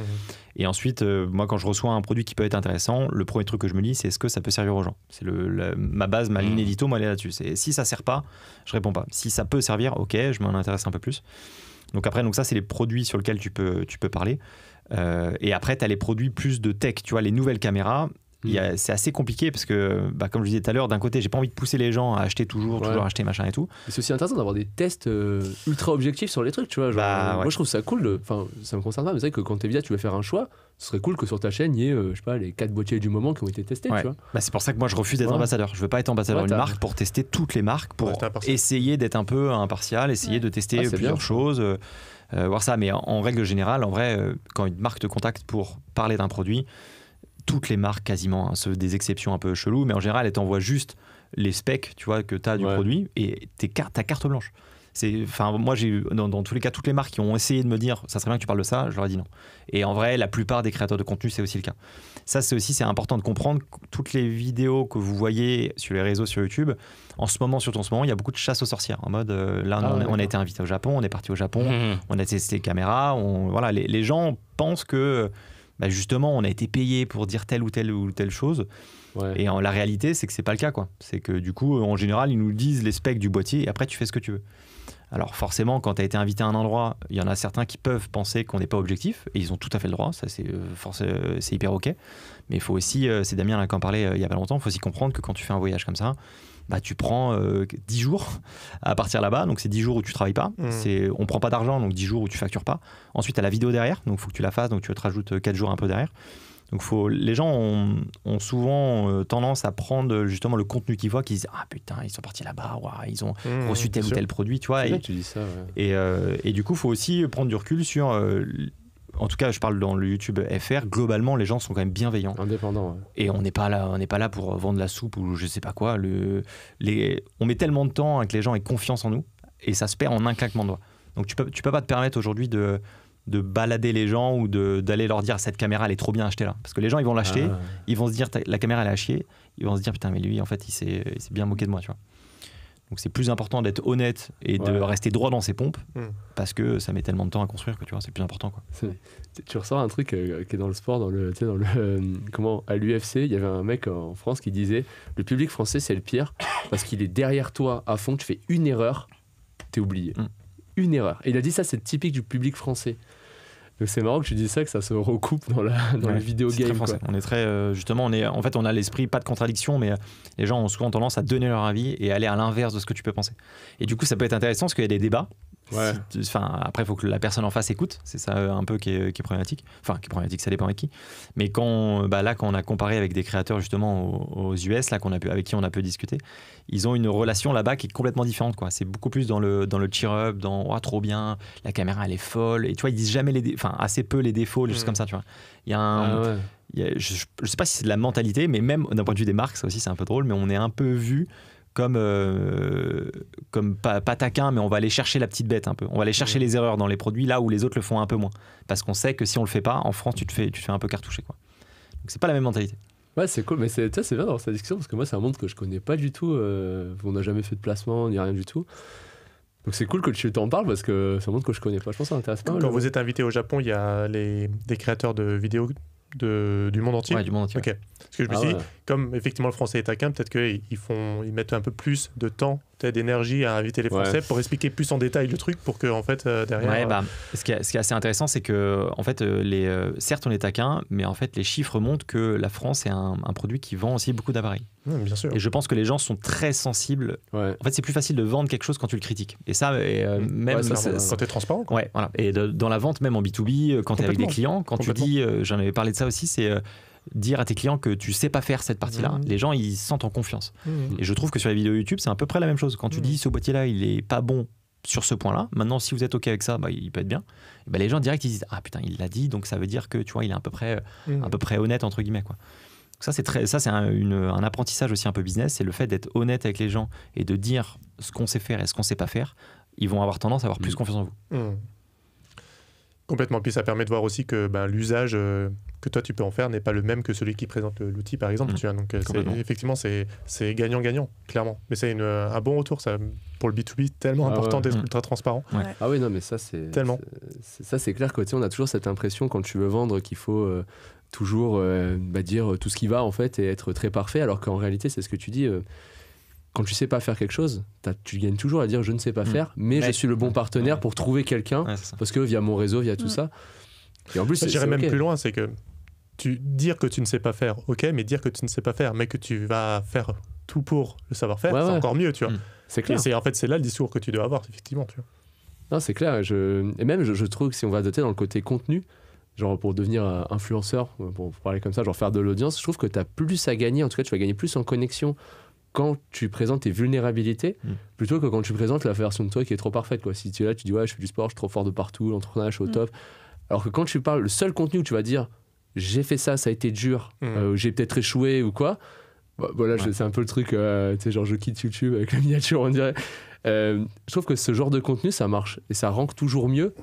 Et ensuite, euh, moi quand je reçois un produit qui peut être intéressant, le premier truc que je me dis, c'est est-ce que ça peut servir aux gens. C'est le, la, ma base, ma mmh. ligne édito, moi elle est là-dessus. Si ça sert pas, je réponds pas. Si ça peut servir, ok, je m'en intéresse un peu plus. Donc après, donc ça c'est les produits sur lesquels tu peux, tu peux parler. Euh, et après, tu as les produits plus de tech, tu vois, les nouvelles caméras. C'est assez compliqué parce que, bah, comme je disais tout à l'heure, d'un côté, j'ai pas envie de pousser les gens à acheter toujours, ouais. toujours acheter machin et tout. C'est aussi intéressant d'avoir des tests euh, ultra objectifs sur les trucs, tu vois. Genre, bah, ouais. Moi, je trouve ça cool. Enfin, ça me concerne pas, mais c'est vrai que quand t'es vidéaste, tu vas faire un choix. Ce serait cool que sur ta chaîne, il y ait, euh, je sais pas, les quatre boîtiers du moment qui ont été testés, ouais. tu vois. Bah, c'est pour ça que moi, je refuse d'être ouais. ambassadeur. Je veux pas être ambassadeur d'une ouais, marque pour tester toutes les marques, pour ouais, essayer d'être un peu impartial, essayer ouais. de tester ah, plusieurs bien. choses. Euh... Euh, voir ça, mais en, en règle générale, en vrai, euh, quand une marque te contacte pour parler d'un produit, toutes les marques quasiment, hein, sauf des exceptions un peu cheloues, mais en général, elles t'envoient juste les specs, tu vois, que tu as du ouais. produit et t'es car ta carte blanche. Enfin, moi, j'ai dans, dans tous les cas, toutes les marques qui ont essayé de me dire ça serait bien que tu parles de ça, je leur ai dit non. Et en vrai, la plupart des créateurs de contenu, c'est aussi le cas. Ça, c'est aussi, c'est important de comprendre. Toutes les vidéos que vous voyez sur les réseaux, sur YouTube, en ce moment, surtout en ce moment, il y a beaucoup de chasse aux sorcières. En mode, euh, là, ah, on, ouais, on a été invité au Japon, on est parti au Japon, mmh. on a testé les caméras. On, voilà, les, les gens pensent que. Bah justement, on a été payé pour dire telle ou telle ou telle chose. Ouais. Et en, la réalité, c'est que c'est pas le cas, quoi. C'est que du coup, en général, ils nous disent les specs du boîtier et après, tu fais ce que tu veux. Alors forcément, quand tu as été invité à un endroit, il y en a certains qui peuvent penser qu'on n'est pas objectif et ils ont tout à fait le droit. Ça, c'est euh, c'est hyper OK. Mais il faut aussi, euh, c'est Damien là, qui en parlait euh, il y a pas longtemps, il faut aussi comprendre que quand tu fais un voyage comme ça, bah, tu prends euh, dix jours à partir là-bas. Donc, c'est dix jours où tu ne travailles pas. Mmh. On ne prend pas d'argent, donc dix jours où tu ne factures pas. Ensuite, tu as la vidéo derrière, donc il faut que tu la fasses, donc tu te rajoutes quatre jours un peu derrière. Donc, faut, les gens ont, ont souvent euh, tendance à prendre justement le contenu qu'ils voient, qu'ils disent « Ah putain, ils sont partis là-bas, wow, ils ont mmh, reçu tel ou tel produit. » Tu vois, et, tu dis ça, ouais. et, euh, et du coup, il faut aussi prendre du recul sur... Euh, en tout cas, je parle dans le YouTube F R, globalement, les gens sont quand même bienveillants. Indépendants. Ouais. Et on n'est pas là, on n'est pas là pour vendre la soupe ou je sais pas quoi. Le, les, on met tellement de temps à que les gens aient confiance en nous et ça se perd en un claquement de doigts. Donc, tu peux, tu peux pas te permettre aujourd'hui de, de balader les gens ou d'aller leur dire « cette caméra, elle est trop bien achetée là ». Parce que les gens, ils vont l'acheter, ah. ils vont se dire « la caméra, elle est à chier ». Ils vont se dire « putain, mais lui, en fait, il s'est bien moqué de moi ». Tu vois. Donc, c'est plus important d'être honnête et ouais. de rester droit dans ses pompes mmh. parce que ça met tellement de temps à construire que tu vois, c'est plus important. Quoi. Tu ressors un truc euh, qui est dans le sport, dans le, tu sais, dans le, euh, comment, à l'U F C, il y avait un mec en France qui disait « Le public français, c'est le pire parce qu'il est derrière toi à fond, tu fais une erreur, t'es oublié. Mmh. Une erreur. » Et il a dit ça, c'est typique du public français. Donc c'est marrant que tu dis ça, que ça se recoupe dans la dans ouais, le vidéo game. Quoi. On est très euh, justement, on est en fait, on a l'esprit pas de contradiction, mais euh, les gens ont souvent tendance à donner leur avis et aller à l'inverse de ce que tu peux penser. Et du coup, ça peut être intéressant parce qu'il y a des débats. Ouais. Si, enfin, après, il faut que la personne en face écoute. C'est ça euh, un peu qui est, qui est problématique. Enfin, qui est problématique, ça dépend avec qui. Mais quand bah là, quand on a comparé avec des créateurs justement aux, aux U S, là, qu'on a pu, avec qui on a peu discuté, ils ont une relation là-bas qui est complètement différente. Quoi. C'est beaucoup plus dans le dans le cheer-up, dans oh, trop bien, la caméra elle est folle. Et tu vois, ils disent jamais les dé... enfin, assez peu les défauts, les choses mmh. comme ça, tu vois. Il y a un, ah ouais. il y a, je, je sais pas si c'est de la mentalité, mais même d'un point de vue des marques, ça aussi c'est un peu drôle, mais on est un peu vu comme euh, comme pas, pas taquin, mais on va aller chercher la petite bête un peu. On va aller chercher mmh. les erreurs dans les produits là où les autres le font un peu moins, parce qu'on sait que si on le fait pas, en France tu te fais tu te fais un peu cartoucher, quoi. Donc c'est pas la même mentalité. Ouais, c'est cool, mais c'est bien d'avoir cette discussion parce que moi c'est un monde que je connais pas du tout. Euh, on n'a jamais fait de placement, ni rien du tout. Donc c'est cool que tu t'en parles parce que c'est un monde que je connais pas. Je pense que ça intéresse pas. Quand là, vous ouais. êtes invité au Japon, il y a les, des créateurs de vidéos de, du monde entier. Ouais, du monde entier. Ok. Parce que je me ah suis ouais. dit, comme effectivement le français est taquin, peut-être qu'ils font, ils mettent un peu plus de temps, peut-être d'énergie à inviter les Français ouais. pour expliquer plus en détail le truc pour que en fait euh, derrière. Ouais, bah, ce, qui est, ce qui est assez intéressant, c'est que en fait les, euh, certes on est taquin, mais en fait les chiffres montrent que la France est un, un produit qui vend aussi beaucoup d'appareils. Mmh, bien sûr. Et je pense que les gens sont très sensibles. Ouais. En fait, c'est plus facile de vendre quelque chose quand tu le critiques. Et ça, et, euh, même ouais, ça, ça, quand t'es transparent. Quoi. Ouais, voilà. Et de, dans la vente, même en B deux B, quand t'es avec des clients, quand tu dis, euh, j'en avais parlé de ça aussi, c'est euh, dire à tes clients que tu sais pas faire cette partie-là, mmh. les gens ils se sentent en confiance. Mmh. Et je trouve que sur les vidéos YouTube, c'est à peu près la même chose. Quand tu mmh. dis ce boîtier-là, il est pas bon sur ce point-là. Maintenant, si vous êtes OK avec ça, bah, il peut être bien. Et bah, les gens direct ils disent ah putain, il l'a dit, donc ça veut dire que tu vois, il est à peu près, mmh. à peu près honnête entre guillemets, quoi. Ça, c'est un, un apprentissage aussi un peu business, c'est le fait d'être honnête avec les gens et de dire ce qu'on sait faire et ce qu'on ne sait pas faire. Ils vont avoir tendance à avoir plus confiance en vous. Mmh. Complètement. Puis ça permet de voir aussi que ben, l'usage euh, que toi tu peux en faire n'est pas le même que celui qui présente l'outil, par exemple. Mmh. Tu vois, donc, effectivement, c'est gagnant-gagnant, clairement. Mais c'est un bon retour, ça, pour le B deux B, tellement ah important ouais. d'être mmh. ultra transparent. Ouais. Ouais. Ah oui, non, mais ça, c'est tellement. C'est, ça, c'est clair que tu sais, on a toujours cette impression quand tu veux vendre qu'il faut. Euh, toujours euh, bah, dire tout ce qui va en fait et être très parfait, alors qu'en réalité c'est ce que tu dis, euh, quand tu sais pas faire quelque chose tu gagnes toujours à dire je ne sais pas mmh. faire mais, mais je suis le bon partenaire ouais. pour trouver quelqu'un ouais, parce que via mon réseau, via tout ouais. ça et en plus bah, j'irais même okay. plus loin, c'est que tu, dire que tu ne sais pas faire, ok, mais dire que tu ne sais pas faire mais que tu vas faire tout pour le savoir-faire, ouais, c'est ouais. encore mieux, tu vois. Mmh. C'est clair. Et en fait c'est là le discours que tu dois avoir, effectivement, tu vois. Non, c'est clair, je... et même je, je trouve que si on va doter dans le côté contenu, genre pour devenir influenceur, pour parler comme ça, genre faire de l'audience, je trouve que tu as plus à gagner, en tout cas tu vas gagner plus en connexion quand tu présentes tes vulnérabilités, mmh. plutôt que quand tu présentes la version de toi qui est trop parfaite, quoi. Si tu es là, tu dis ouais je fais du sport, je suis trop fort de partout, l'entraînement, je suis au mmh. top, alors que quand tu parles, le seul contenu où tu vas dire j'ai fait ça, ça a été dur, mmh. euh, j'ai peut-être échoué ou quoi, bah, voilà ouais. c'est un peu le truc, euh, tu sais genre je quitte YouTube avec la miniature on dirait, euh, je trouve que ce genre de contenu ça marche et ça rank toujours mieux.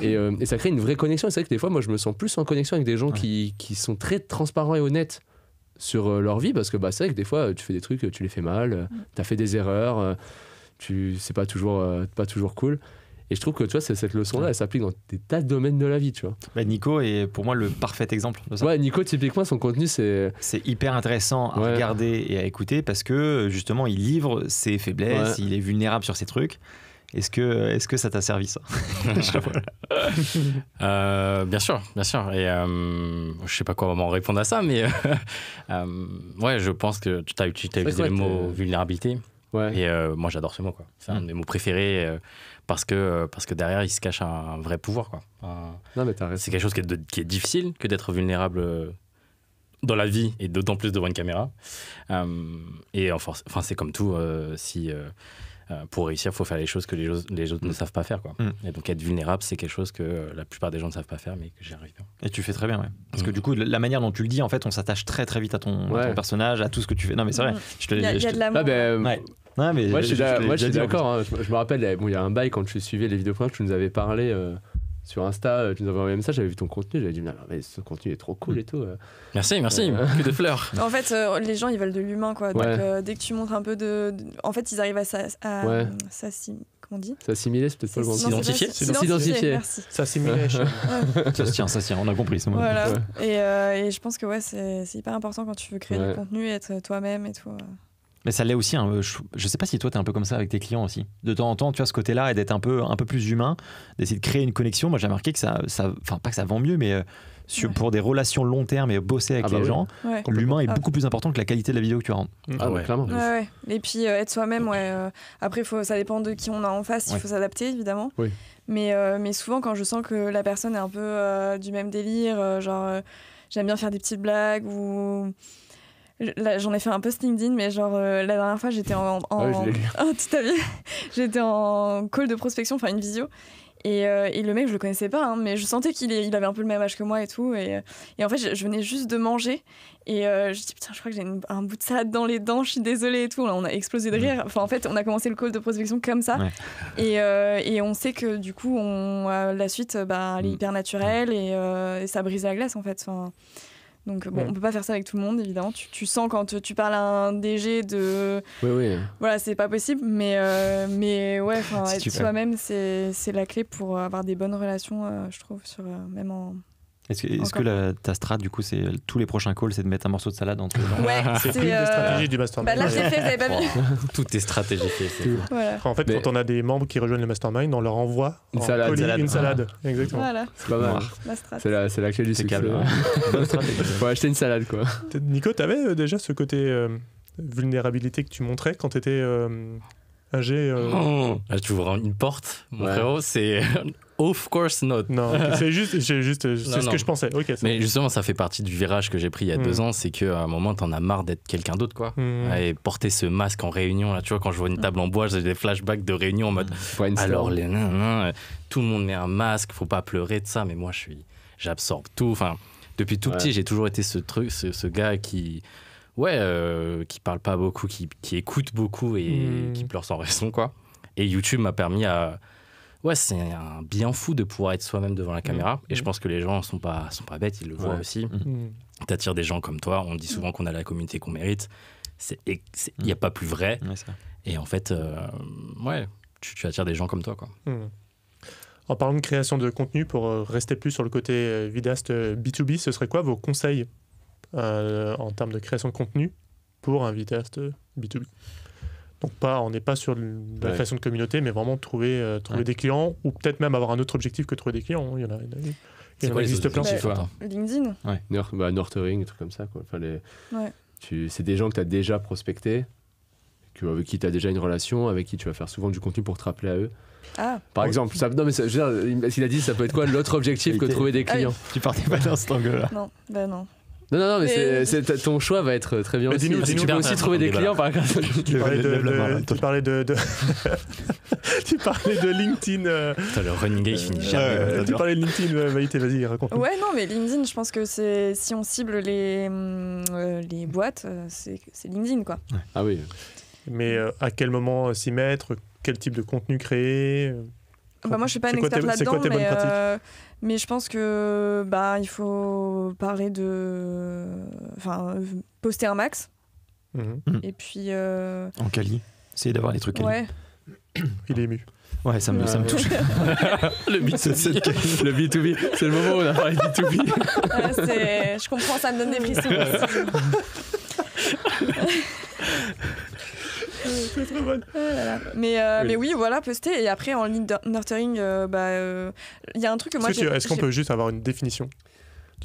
Et, euh, et ça crée une vraie connexion. C'est vrai que des fois, moi, je me sens plus en connexion avec des gens ouais. qui, qui sont très transparents et honnêtes sur euh, leur vie, parce que bah, c'est vrai que des fois, tu fais des trucs, tu les fais mal, euh, tu as fait des erreurs, euh, tu, c'est pas toujours, euh, pas toujours cool. Et je trouve que tu vois, cette leçon-là, elle s'applique dans des tas de domaines de la vie, tu vois. Bah, Nico est pour moi le parfait exemple de ça. Ouais, Nico, typiquement, son contenu, c'est... C'est hyper intéressant à ouais. regarder et à écouter, parce que justement, il livre ses faiblesses, ouais. il est vulnérable sur ses trucs. Est-ce que, est-ce que ça t'a servi, ça? euh, Bien sûr, bien sûr. Et euh, je sais pas quoi m'en répondre à ça, mais euh, euh, ouais, je pense que tu as utilisé le ouais, mot vulnérabilité. Ouais. Et euh, moi, j'adore ce mot, quoi. C'est mm. un de mes mots préférés euh, parce que euh, parce que derrière, il se cache un, un vrai pouvoir, quoi. Un, non, mais t'as raison. C'est quelque chose qui est, de, qui est difficile que d'être vulnérable dans la vie et d'autant plus devant une caméra. Euh, et enfin, enfin, c'est comme tout, euh, si. Euh, Pour réussir, il faut faire les choses que les, les autres mmh. ne savent pas faire, quoi. Mmh. Et donc être vulnérable, c'est quelque chose que la plupart des gens ne savent pas faire, mais que j'y arrive bien. Et tu fais très bien, ouais. Parce mmh. que du coup, la manière dont tu le dis, en fait, on s'attache très très vite à ton, ouais. à ton personnage, à tout ce que tu fais. Non, mais c'est vrai. Je te, il y a, je te... y a de l'amour. Ah, ben, ouais. Ouais, mais moi, je, je, je, je, je, je suis d'accord. Hein. Je, je me rappelle, il bon, y a un bail quand tu suivais les vidéopreneurs, tu nous avais parlé euh, sur Insta, tu nous avais envoyé un message, j'avais vu ton contenu, j'avais dit non, mais ce contenu est trop cool et tout. Euh. Merci, merci. Euh, que de fleurs. En fait, euh, les gens, ils veulent de l'humain, quoi. Ouais. Donc euh, dès que tu montres un peu de, de... en fait, ils arrivent à ça. À... Ouais. Ça si... Comment on dit? S'assimiler, c'est peut-être pas le bon. S'identifier. S'identifier. S'assimiler. Ça se tient, ça se tient. On a compris. Ça voilà. Ouais. Et, euh, et je pense que ouais, c'est hyper important quand tu veux créer ouais. du contenu, être toi-même et tout. Euh... Mais ça l'est aussi, hein. Je sais pas si toi t'es un peu comme ça avec tes clients aussi. De temps en temps, tu as ce côté-là et d'être un peu, un peu plus humain, d'essayer de créer une connexion. Moi j'ai remarqué que ça, ça, enfin pas que ça vend mieux, mais euh, sur, ouais. pour des relations long terme et bosser avec ah bah les oui. gens, ouais. l'humain est ah. beaucoup plus important que la qualité de la vidéo que tu rends. Ah, ah ouais, clairement. Ouais, ouais. Et puis euh, être soi-même, ouais. Euh, après faut, ça dépend de qui on a en face, il ouais. faut s'adapter évidemment. Oui. Mais, euh, mais souvent quand je sens que la personne est un peu euh, du même délire, euh, genre euh, j'aime bien faire des petites blagues ou... J'en ai fait un post LinkedIn, mais genre euh, la dernière fois j'étais en, en, ah oui, en oh, tu as vu j'étais en call de prospection, enfin une visio, et, euh, et le mec je le connaissais pas, hein, mais je sentais qu'il il avait un peu le même âge que moi et tout, et, et en fait je, je venais juste de manger et euh, je dis putain je crois que j'ai un bout de salade dans les dents, je suis désolée et tout. Là on a explosé de rire, enfin en fait on a commencé le call de prospection comme ça, ouais. et, euh, et on sait que du coup on, euh, la suite bah, elle est hyper naturelle et, euh, et ça brise la glace en fait, enfin. Donc bon, ouais. on peut pas faire ça avec tout le monde évidemment. Tu, tu sens quand tu, tu parles à un D G de, oui, oui. voilà c'est pas possible, mais euh, mais ouais si être soi-même c'est c'est la clé pour avoir des bonnes relations, euh, je trouve, sur euh, même en. Est-ce que, est-ce que la, ta strat, du coup, c'est tous les prochains calls, c'est de mettre un morceau de salade entre les ouais, c'est une euh... des stratégies du mastermind. Bah là, j'ai fait, vous n'avez pas vu. Toutes tes stratégies, c'est cool. Voilà. En fait, mais... quand on a des membres qui rejoignent le mastermind, on leur envoie une en salade. Colis, salade. Une salade. Ah. Exactement. Voilà. C'est pas mal. C'est la, la clé du succès. Bonne stratégie. Faut acheter une salade, quoi. Nico, t'avais euh, déjà ce côté euh, vulnérabilité que tu montrais quand t'étais euh, ingé euh... oh. Là, tu ouvres une porte, mon ouais. frérot, c'est... Of course not. Non, c'est juste, juste non, ce non. que je pensais. Okay, mais justement, ça fait partie du virage que j'ai pris il y a mm. deux ans, c'est qu'à un moment, t'en as marre d'être quelqu'un d'autre, quoi. Mm. Et porter ce masque en réunion, là, tu vois, quand je vois une table en bois, j'ai des flashbacks de réunion en mode. Mm. Alors, les nan, nan, tout le monde met un masque, faut pas pleurer de ça, mais moi, je suis, j'absorbe tout. Enfin, Depuis tout petit, ouais. j'ai toujours été ce truc, ce, ce gars qui... Ouais, euh, qui parle pas beaucoup, qui, qui écoute beaucoup et mmh. qui pleure sans raison, quoi. Et YouTube m'a permis à... Ouais, c'est un bien fou de pouvoir être soi-même devant la caméra. Mmh. Et je pense que les gens sont pas, sont pas bêtes, ils le ouais. voient aussi. Mmh. T'attires des gens comme toi. On dit souvent qu'on a la communauté qu'on mérite. Il n'y a pas plus vrai. Ouais, et en fait, euh, ouais, tu, tu attires des gens comme toi, quoi. Mmh. En parlant de création de contenu, pour rester plus sur le côté vidéaste B deux B, ce serait quoi vos conseils Euh, en termes de création de contenu pour un vidéaste B deux B? Donc pas, on n'est pas sur le, la ouais. création de communauté, mais vraiment trouver, euh, trouver ouais. des clients, ou peut-être même avoir un autre objectif que trouver des clients. Il y en a, il y en existe plein. Bah, LinkedIn, ouais. Nor bah, nurturing, des trucs comme ça, quoi. Enfin, les, ouais. c'est des gens que tu as déjà prospectés, que, avec qui tu as déjà une relation, avec qui tu vas faire souvent du contenu pour te rappeler à eux. Ah. Par exemple, ça, non mais ça, je veux dire, s'il a dit, ça peut être quoi l'autre objectif que trouver des clients? Tu partais pas dans cet angle-là. Non, ben non. Non, non, non, mais, mais... c'est, c'est, ton choix va être très bien. Aussi. Dis-nous, dis-nous, tu peux aussi trouver des clients, par exemple. Tu parlais de, de, tu parlais de, de... tu parlais de LinkedIn. Euh... Putain, le running day, il finit jamais. Euh, tu parlais de LinkedIn, Vaïté, vas-y, raconte. Ouais, non, mais LinkedIn, je pense que c'est, si on cible les, euh, les boîtes, c'est, c'est LinkedIn, quoi. Ouais. Ah oui. Mais euh, à quel moment s'y mettre? Quel type de contenu créer? Bah moi je suis pas une experte là-dedans, mais, euh, mais je pense que bah il faut parler de, enfin poster un max, mmh. et puis euh... en quali, essayer d'avoir des trucs quali. Ouais. Il est ému. Ouais, ça me, euh... ça me touche. Le B deux B, le B deux B, c'est le moment où on a parlé B deux B. Ouais, c'est... Je comprends, ça me donne des frissons. C'est trop bon. Voilà. Mais, euh, oui. mais oui, voilà, poster. Et après, en ligne nurturing, il euh, bah, euh, y a un truc que moi... Est-ce, que tu, est-ce qu'on peut juste avoir une définition?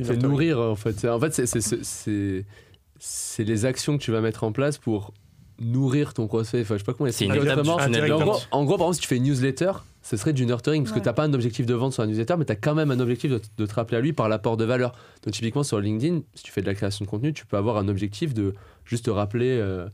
C'est nourrir, en fait. En fait, c'est, c'est, c'est, c'est, c'est les actions que tu vas mettre en place pour nourrir ton prospect. Enfin, je sais pas comment... C'est une autrement. En gros, en gros, par exemple, si tu fais une newsletter, ce serait du nurturing, parce ouais. que tu n'as pas un objectif de vente sur la newsletter, mais tu as quand même un objectif de, de te rappeler à lui par l'apport de valeur. Donc, typiquement, sur LinkedIn, si tu fais de la création de contenu, tu peux avoir un objectif de juste te rappeler... Euh,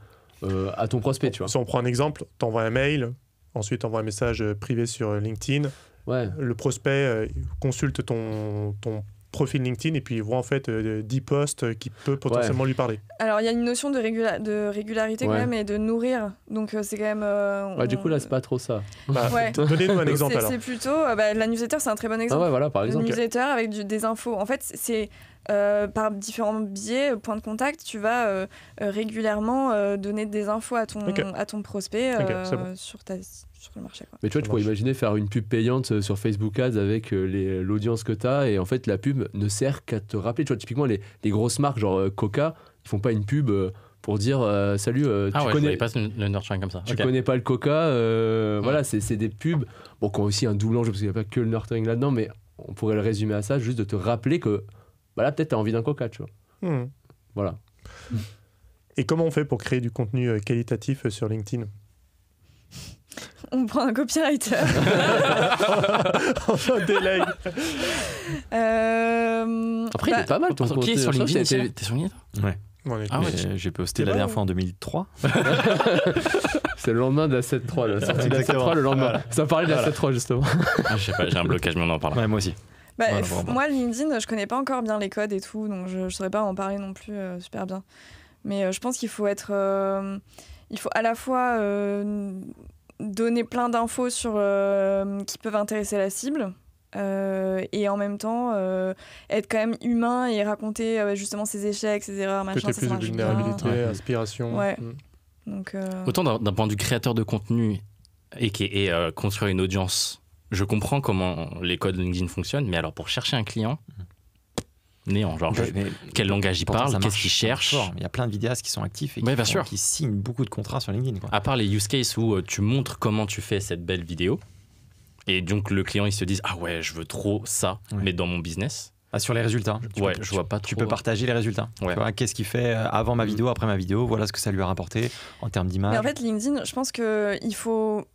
Euh, à ton prospect, tu vois. Si on prend un exemple, t'envoies un mail, ensuite t'envoies un message privé sur LinkedIn. Ouais. Le prospect euh, consulte ton, ton profil LinkedIn et puis il voit en fait euh, dix posts qui peut potentiellement ouais. lui parler. Alors il y a une notion de, régula- de régularité ouais. quand même et de nourrir. Donc euh, c'est quand même. Euh, ouais, on... Du coup là c'est pas trop ça. Bah, ouais. Donnez-nous un exemple c'est, alors. C'est plutôt euh, bah, la newsletter, c'est un très bon exemple. Ah ouais, voilà, par exemple. Une newsletter avec du, des infos. En fait c'est. Euh, par différents biais, points de contact, tu vas euh, euh, régulièrement euh, donner des infos à ton, okay. à ton prospect euh, okay, c'est bon. sur, ta, sur le marché. Quoi. Mais tu vois, ça tu marche. Pourrais imaginer faire une pub payante sur Facebook Ads avec euh, les, l'audience que tu as, et en fait, la pub ne sert qu'à te rappeler. Tu vois, typiquement, les, les grosses marques, genre euh, Coca, ils font pas une pub euh, pour dire euh, salut, euh, ah tu ouais, connais pas le nurturing comme ça. Tu okay. connais pas le Coca, euh, ouais. voilà, c'est, c'est des pubs bon, qui ont aussi un double enjeu parce qu'il n'y a pas que le nurturing là-dedans, mais on pourrait le résumer à ça, juste de te rappeler que. Bah là, peut-être tu as envie d'un coca, tu vois. Mmh. Voilà. Et comment on fait pour créer du contenu qualitatif sur LinkedIn? On prend un copywriter. On délègue. Euh... Après, bah, il est pas mal ton contenu. Qui est sur LinkedIn? T'es, t'es sur LinkedIn? Ouais. ouais ah ouais, tu... J'ai posté la dernière fois en deux mille trois. C'est le lendemain de la sept trois, la sortie de la sept trois le lendemain. Voilà. Ça parlait de la voilà. sept trois, justement. Ah, je sais pas, j'ai un blocage, mais on en parle. Ouais, moi aussi. Bah, voilà, f- moi LinkedIn je connais pas encore bien les codes et tout, donc je ne saurais pas en parler non plus euh, super bien, mais euh, je pense qu'il faut être euh, il faut à la fois euh, donner plein d'infos sur euh, qui peuvent intéresser la cible euh, et en même temps euh, être quand même humain et raconter euh, justement ses échecs, ses erreurs, machin, peut-être plus de vulnérabilité, ouais. inspiration ouais. mmh. donc, euh... autant d'un, d'un point de vue créateur de contenu et, qui, et euh, construire une audience. Je comprends comment les codes LinkedIn fonctionnent, mais alors pour chercher un client, néant, genre mais, je, mais, quel langage il parle, qu'est-ce qu'il cherche. Il y a plein de vidéastes qui sont actifs et qui, ouais, font, qui signent beaucoup de contrats sur LinkedIn. Quoi. À part les use cases où euh, tu montres comment tu fais cette belle vidéo, et donc le client il se dit « Ah ouais, je veux trop ça, ouais. mais dans mon business ». Ah, sur les résultats, tu, ouais, peux, je tu, vois pas trop. Tu peux partager les résultats. Ouais. Tu vois, qu'est-ce qu'il fait avant ma vidéo, après ma vidéo, voilà ce que ça lui a rapporté en termes d'image. Mais en fait, LinkedIn, je pense qu'il faut...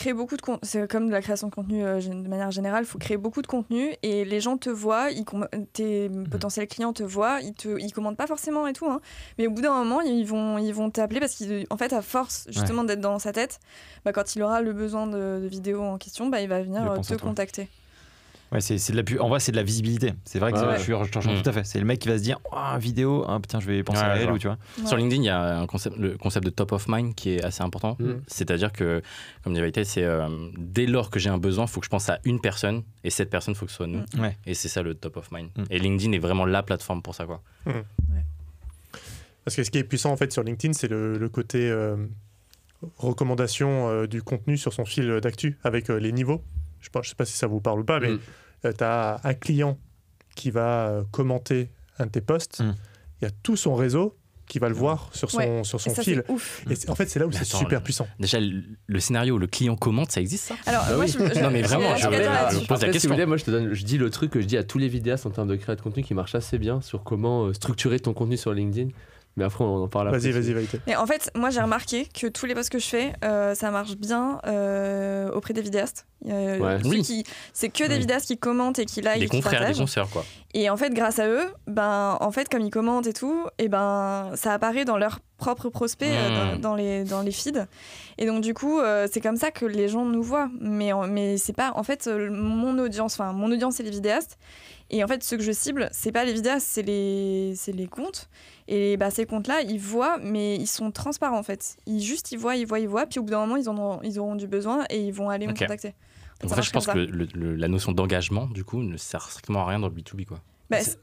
créer beaucoup de contenu, c'est comme de la création de contenu euh, de manière générale, il faut créer beaucoup de contenu et les gens te voient, ils com- tes mmh. potentiels clients te voient, ils te ils commandent pas forcément et tout, hein. Mais au bout d'un moment ils vont ils vont t'appeler parce qu'ils en fait à force justement ouais. d'être dans sa tête, bah quand il aura le besoin de, de vidéos en question, bah il va venir il euh, te contacter. Ouais, c'est de la pub. En vrai, c'est de la visibilité. C'est vrai que ouais, ouais. je suis je mmh. tout à fait. C'est le mec qui va se dire ah, vidéo, ah, putain, je vais penser ouais, à elle. Ou, tu vois. Ouais. Sur LinkedIn, il y a un concept, le concept de top of mind qui est assez important. Mmh. C'est-à-dire que, comme dit Vaïté, c'est euh, dès lors que j'ai un besoin, il faut que je pense à une personne et cette personne, il faut que ce soit nous. Mmh. Ouais. Et c'est ça le top of mind. Mmh. Et LinkedIn est vraiment la plateforme pour ça. Quoi. Mmh. Ouais. Parce que ce qui est puissant en fait, sur LinkedIn, c'est le, le côté euh, recommandation euh, du contenu sur son fil d'actu avec euh, les niveaux. Je ne sais, sais pas si ça vous parle ou pas, mais mm. euh, tu as un client qui va commenter un de tes posts, il mm. y a tout son réseau qui va le ouais. voir sur son, ouais. sur son ça, fil. Et en fait, c'est là où c'est super le, puissant. Déjà, le, le scénario où le client commente, ça existe, ça? Alors, bah moi, oui. je, je, non, mais vraiment, je, je, je, je, je pose la question. Si vous voulez, moi, je te donne, je dis le truc que je dis à tous les vidéastes en termes de création de contenu qui marche assez bien sur comment euh, structurer ton contenu sur LinkedIn. Mais après, on en parle. Vas-y, vas-y, Vaïté. Mais en fait, moi, j'ai remarqué que tous les posts que je fais, euh, ça marche bien euh, auprès des vidéastes. Euh, ouais. Oui. C'est que des oui. vidéastes qui commentent et qui like, des confrères, des consoeurs, quoi. Et en fait, grâce à eux, ben, en fait, comme ils commentent et tout, et ben, ça apparaît dans leur propre prospect, mmh. dans, dans les dans les feeds. Et donc, du coup, euh, c'est comme ça que les gens nous voient. Mais en, mais c'est pas, en fait, mon audience. Enfin, mon audience, c'est les vidéastes. Et en fait, ceux que je cible, c'est pas les vidéastes, c'est les, c'est les comptes. Et bah, ces comptes-là, ils voient, mais ils sont transparents en fait. Ils juste, ils voient, ils voient, ils voient. Puis au bout d'un moment, ils, en auront, ils auront du besoin et ils vont aller okay. me contacter. Donc, en fait, je pense que le, le, la notion d'engagement, du coup, ne sert strictement à rien dans le B deux B, quoi. Bah, ça,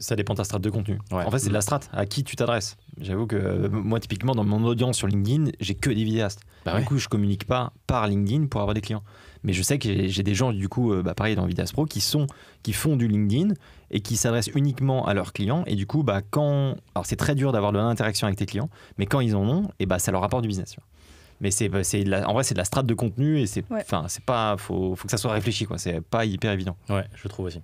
ça dépend de ta strate de contenu. Ouais. En fait, c'est de la strate à qui tu t'adresses. J'avoue que euh, moi, typiquement, dans mon audience sur LinkedIn, j'ai que des vidéastes. Bah, du ouais. coup, je communique pas par LinkedIn pour avoir des clients. Mais je sais que j'ai des gens, du coup, bah, pareil dans Vidéas Pro, qui, sont, qui font du LinkedIn et qui s'adressent uniquement à leurs clients. Et du coup, bah, quand... alors c'est très dur d'avoir de l'interaction avec tes clients, mais quand ils en ont, et bah, ça leur apporte du business. Mais c'est, c'est la... en vrai, c'est de la strate de contenu et c'est, ouais. c'est pas... faut, faut que ça soit réfléchi, quoi. C'est pas hyper évident. Ouais, je trouve aussi.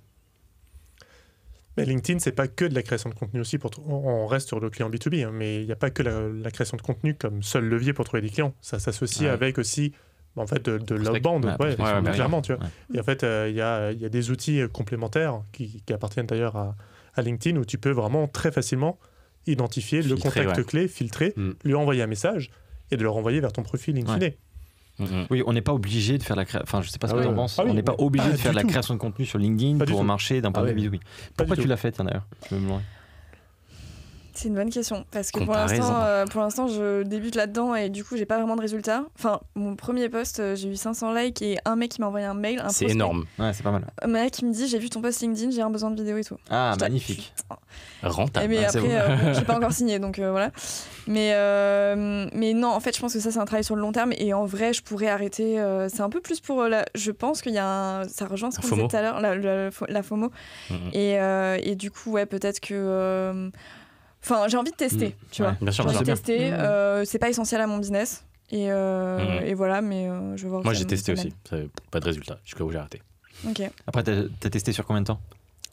Mais LinkedIn, c'est pas que de la création de contenu aussi. Pour t... On reste sur le client B deux B, hein, mais il n'y a pas que la, la création de contenu comme seul levier pour trouver des clients. Ça s'associe ouais. avec aussi... en fait de, de l'outbound, ouais, ouais, ouais, ouais, clairement, tu vois. Ouais. Et en fait, il euh, y, a, y a des outils complémentaires qui, qui appartiennent d'ailleurs à, à LinkedIn où tu peux vraiment très facilement identifier filtrer, le contact ouais. clé, filtrer, mm. lui envoyer un message et de le renvoyer vers ton profil LinkedIn. Ouais. Mm-hmm. Oui, on n'est pas obligé de faire la création. Enfin, je sais pas ce ah que oui, tu en penses. Ah oui, on n'est pas obligé pas de faire de la création de contenu sur LinkedIn pas pour marcher d'un point de vue. Pourquoi tu l'as faite d'ailleurs? C'est une bonne question parce que Comparaison. pour l'instant, euh, pour l'instant, je débute là-dedans et du coup, j'ai pas vraiment de résultats. Enfin, mon premier post, euh, j'ai eu cinq cents likes et un mec qui m'a envoyé un mail. C'est énorme, ouais, c'est pas mal. Un mec qui me dit j'ai vu ton post LinkedIn, j'ai un besoin de vidéo et tout. Ah, je magnifique, rentable. Mais ah, après, euh, bon, j'ai pas encore signé, donc euh, voilà. Mais euh, mais non, en fait, je pense que ça c'est un travail sur le long terme et en vrai, je pourrais arrêter. Euh, c'est un peu plus pour euh, la. Je pense qu'il y a un. Ça rejoint ce qu'on disait tout à l'heure, la, la, la FOMO. Mm-hmm. Et euh, et du coup, ouais, peut-être que. Euh, Enfin, j'ai envie de tester, mmh. tu vois. Ouais, j'ai envie de tester. Euh, c'est pas essentiel à mon business. Et, euh, mmh. et voilà, mais euh, je vais voir. Moi, j'ai testé aussi. Pas de résultat, jusqu'à où j'ai arrêté. Okay. Après, t'as, t'as testé sur combien de temps?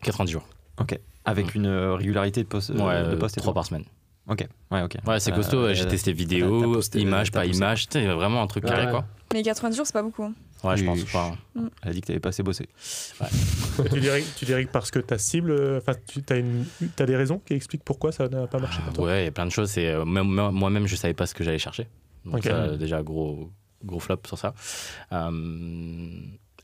quatre-vingt-dix jours. Ok. Avec mmh. une régularité de post, ouais, de post et trois par semaine. Ok. Ouais, ok. Ouais, c'est euh, costaud. Euh, j'ai testé vidéo, image, pas image. T'es vraiment un truc ouais, carré, ouais. quoi. Mais quatre-vingt-dix jours, c'est pas beaucoup. Ouais, oui, je pense pas. Hein. Elle a dit que t'avais pas assez bossé. Ouais. tu, dirais, tu dirais que parce que ta cible, enfin, tu as, une, as des raisons qui expliquent pourquoi ça n'a pas marché pour toi. Ouais, il y a plein de choses. Et euh, moi-même, je savais pas ce que j'allais chercher. Donc okay. ça, déjà gros gros flop sur ça. Euh,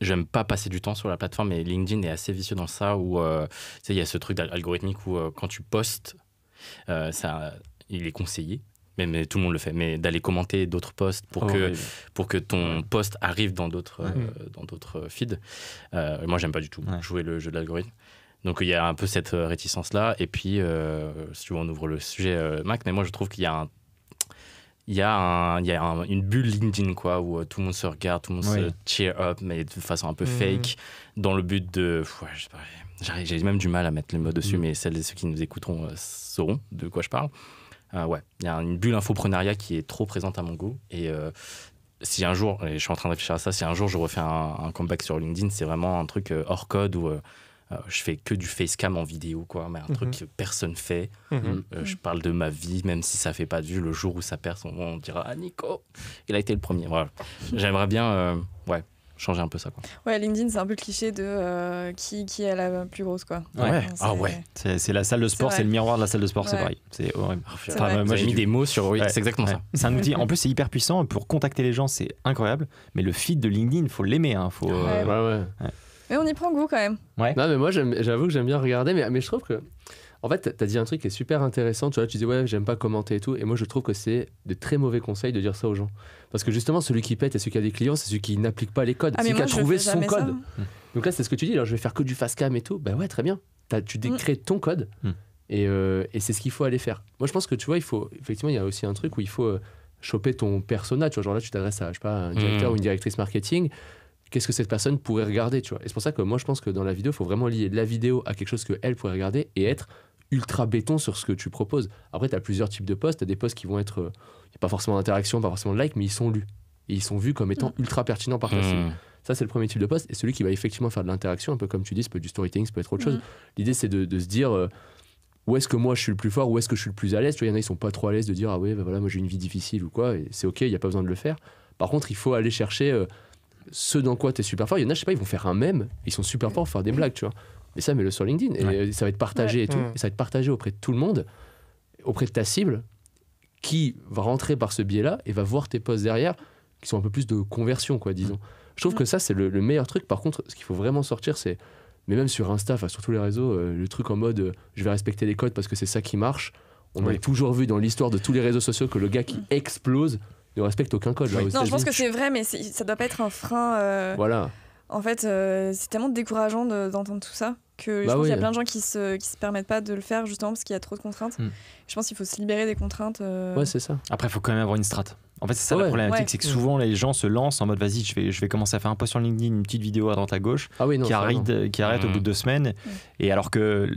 J'aime pas passer du temps sur la plateforme, et LinkedIn est assez vicieux dans ça où euh, tu sais, il y a ce truc algorithmique où euh, quand tu postes, euh, ça, il est conseillé. Mais, mais tout le monde le fait, mais d'aller commenter d'autres posts pour, oh, que, oui. pour que ton post arrive dans d'autres mmh. euh, dans d'autres feeds. Euh, moi, j'aime pas du tout ouais. jouer le jeu de l'algorithme. Donc, il y a un peu cette réticence-là. Et puis, euh, si tu veux, on ouvre le sujet, euh, Mac, mais moi, je trouve qu'il y a un... Il y a, un, il y a un, une bulle LinkedIn, quoi, où tout le monde se regarde, tout le monde oui. se cheer up, mais de façon un peu mmh. fake, dans le but de... Ouais, je sais pas, j'ai même du mal à mettre les mots dessus, mmh. mais celles et ceux qui nous écouteront euh, sauront de quoi je parle. Euh, ouais, il y a une bulle infoprenariat qui est trop présente à mon goût. Et euh, si un jour, et je suis en train de réfléchir à ça, si un jour je refais un, un comeback sur LinkedIn, c'est vraiment un truc euh, hors code où euh, je fais que du facecam en vidéo, quoi, mais un mm-hmm. truc que personne fait. Mm-hmm. euh, je parle de ma vie, même si ça fait pas de vue. Le jour où ça perce, on, on dira ah Nico, il a été le premier. Voilà. J'aimerais bien, euh, ouais. changer un peu ça, quoi. Ouais, LinkedIn, c'est un peu le cliché de euh, qui, qui est la plus grosse, quoi. Ouais. ouais. Ah ouais. C'est la salle de sport, c'est le miroir de la salle de sport, ouais. c'est pareil. C'est horrible. Enfin, moi, j'ai mis du... des mots sur... Oui, ouais. c'est exactement ouais. ça. C'est un outil. En plus, c'est hyper puissant. Pour contacter les gens, c'est incroyable. Mais le feed de LinkedIn, il faut l'aimer. Hein. Faut... Ouais, euh... ouais, ouais. ouais. Mais on y prend goût quand même. Ouais. Non, mais moi, j'avoue que j'aime bien regarder, mais, mais je trouve que... En fait, t'as dit un truc qui est super intéressant, tu vois, tu dis ouais, j'aime pas commenter et tout, et moi je trouve que c'est de très mauvais conseils de dire ça aux gens. Parce que justement, celui qui pète et celui qui a des clients, c'est celui qui n'applique pas les codes, ah, celui qui a trouvé son code. Ça. Donc là, c'est ce que tu dis, alors je vais faire que du fast cam et tout, bah ouais, très bien, t'as, tu décrées ton code, mm. et, euh, et c'est ce qu'il faut aller faire. Moi je pense que tu vois, il faut, effectivement, il y a aussi un truc où il faut euh, choper ton persona, tu vois, genre là tu t'adresses à, je sais pas, un directeur mm. ou une directrice marketing, qu'est-ce que cette personne pourrait regarder, tu vois. Et c'est pour ça que moi je pense que dans la vidéo, il faut vraiment lier la vidéo à quelque chose qu'elle pourrait regarder et être ultra béton sur ce que tu proposes. Après, tu as plusieurs types de posts. Tu as des posts qui vont être... Il euh, n'y a pas forcément d'interaction, pas forcément de like, mais ils sont lus. Et ils sont vus comme étant ultra pertinents par ta cible. Mmh. Ça, c'est le premier type de post. Et celui qui va effectivement faire de l'interaction, un peu comme tu dis, ça peut être du storytelling, ça peut être autre chose. Mmh. L'idée, c'est de, de se dire... Euh, où est-ce que moi je suis le plus fort, où est-ce que je suis le plus à l'aise. Tu vois, il y en a qui sont pas trop à l'aise de dire « Ah ouais, bah voilà, moi j'ai une vie difficile ou quoi. » Et c'est OK, il n'y a pas besoin de le faire. Par contre, il faut aller chercher euh, ce dans quoi tu es super fort. Il y en a, je sais pas, ils vont faire un mème. Ils sont super forts pour faire des blagues, tu vois. Mais ça, mets-le sur LinkedIn et ouais. ça va être partagé ouais. et tout. Mmh. Et ça va être partagé auprès de tout le monde, auprès de ta cible, qui va rentrer par ce biais-là et va voir tes posts derrière, qui sont un peu plus de conversion, quoi, disons. Mmh. Je trouve mmh. que ça, c'est le, le meilleur truc. Par contre, ce qu'il faut vraiment sortir, c'est, mais même sur Insta, enfin, sur tous les réseaux, euh, le truc en mode euh, je vais respecter les codes parce que c'est ça qui marche. On oui. a toujours vu dans l'histoire de tous les réseaux sociaux que le gars qui mmh. explose ne respecte aucun code. Oui. Là, non, je pense que c'est vrai, mais c'est, ça doit pas être un frein. Euh... Voilà. En fait, euh, c'est tellement décourageant de, d'entendre tout ça que bah je pense oui. qu'il y a plein de gens qui se, qui se permettent pas de le faire justement parce qu'il y a trop de contraintes. Mm. Je pense qu'il faut se libérer des contraintes. Euh... Ouais, c'est ça. Après, il faut quand même avoir une strate. En fait, c'est ça oh, la ouais. problématique, ouais. c'est que souvent les gens se lancent en mode vas-y, je vais, je vais commencer à faire un post sur LinkedIn, une petite vidéo à droite à gauche, ah oui, non, qui, arrête, qui arrête mmh. au bout de deux semaines. Mmh. Et alors que,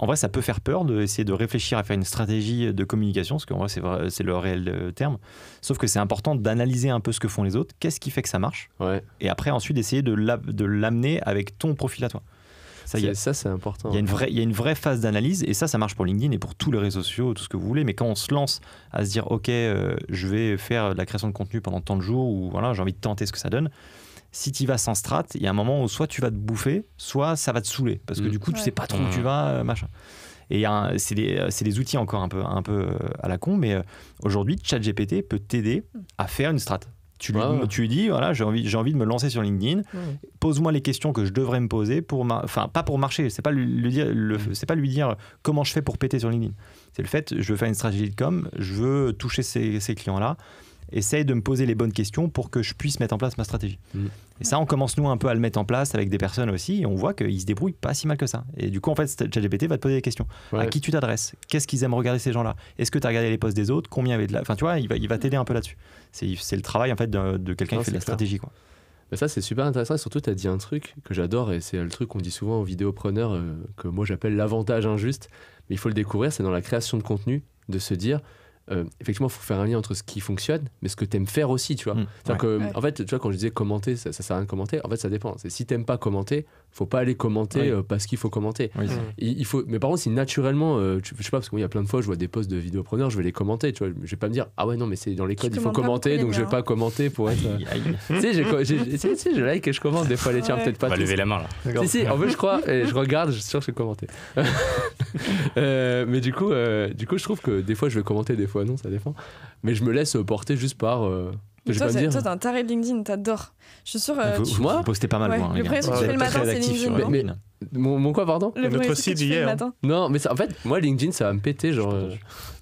en vrai, ça peut faire peur d'essayer de, de réfléchir à faire une stratégie de communication, parce qu'en vrai, c'est, vrai, c'est le réel terme. Sauf que c'est important d'analyser un peu ce que font les autres, qu'est-ce qui fait que ça marche, ouais. et après, ensuite, d'essayer de, la, de l'amener avec ton profil à toi. Ça, c'est, a, ça, c'est important. Il y a une vraie, il y a une vraie phase d'analyse, et ça, ça marche pour LinkedIn et pour tous les réseaux sociaux, tout ce que vous voulez. Mais quand on se lance à se dire, ok, euh, je vais faire de la création de contenu pendant tant de jours, ou voilà, j'ai envie de tenter ce que ça donne. Si tu y vas sans strat, il y a un moment où soit tu vas te bouffer, soit ça va te saouler, parce que mmh. du coup, ouais. tu sais pas trop où tu vas, euh, machin. Et y a un, c'est, des, c'est des outils encore un peu, un peu à la con, mais euh, aujourd'hui, ChatGPT peut t'aider à faire une strat. Tu lui, wow. tu lui dis, voilà, j'ai envie, j'ai envie de me lancer sur LinkedIn, mmh. pose-moi les questions que je devrais me poser, pour ma... enfin pas pour marcher, c'est pas lui, lui dire, le, c'est pas lui dire comment je fais pour péter sur LinkedIn. C'est le fait, je veux faire une stratégie de com, je veux toucher ces, ces clients-là, essaye de me poser les bonnes questions pour que je puisse mettre en place ma stratégie. Mmh. Et ça, on commence nous un peu à le mettre en place avec des personnes aussi, et on voit qu'ils se débrouillent pas si mal que ça. Et du coup, en fait, ChatGPT va te poser des questions. Ouais. À qui tu t'adresses ? Qu'est-ce qu'ils aiment regarder, ces gens-là ? Est-ce que tu as regardé les posts des autres ? Combien avait de la... Enfin, tu vois, il va, il va t'aider un peu là-dessus. C'est, c'est le travail, en fait, de, de quelqu'un non, qui fait de la clair. stratégie, quoi. Ben ça, c'est super intéressant, et surtout, tu as dit un truc que j'adore, et c'est le truc qu'on dit souvent aux vidéopreneurs, euh, que moi, j'appelle l'avantage injuste, mais il faut le découvrir, c'est dans la création de contenu, de se dire... Euh, effectivement, il faut faire un lien entre ce qui fonctionne, mais ce que tu aimes faire aussi, tu vois. Mmh, ouais, que, ouais. En fait, tu vois, quand je disais commenter, ça, ça sert à rien de commenter. En fait, ça dépend. C'est, si tu n'aimes pas commenter, faut pas aller commenter oui. euh, parce qu'il faut commenter. Oui, il, il faut. Mais par contre, si naturellement, euh, tu, je sais pas, parce qu'il y a plein de fois, je vois des posts de vidéopreneurs, je vais les commenter, tu vois. Je vais pas me dire ah ouais non, mais c'est dans les codes, il faut commenter, donc je vais pas commenter pour être. Euh... tu sais, j'ai, j'ai, j'ai, j'ai, je like et je commente des fois les tiens ouais. peut-être pas. On va tous. Lever la main là. Si, si, en fait, je crois et je regarde, je suis sûr que je vais commenter. euh, mais du coup, euh, du coup, je trouve que des fois, je vais commenter des fois. Non, ça dépend, mais je me laisse porter juste par euh... je toi, pas dire. Toi t'es un taré de LinkedIn, t'adores, je suis sûr. Euh, vous, tu... vous postez pas mal, ouais. moi, le premier truc que tu fais le matin, c'est LinkedIn. mais, mais, mon, mon quoi pardon le notre site hier hein. Non mais ça, en fait moi LinkedIn ça va me péter, genre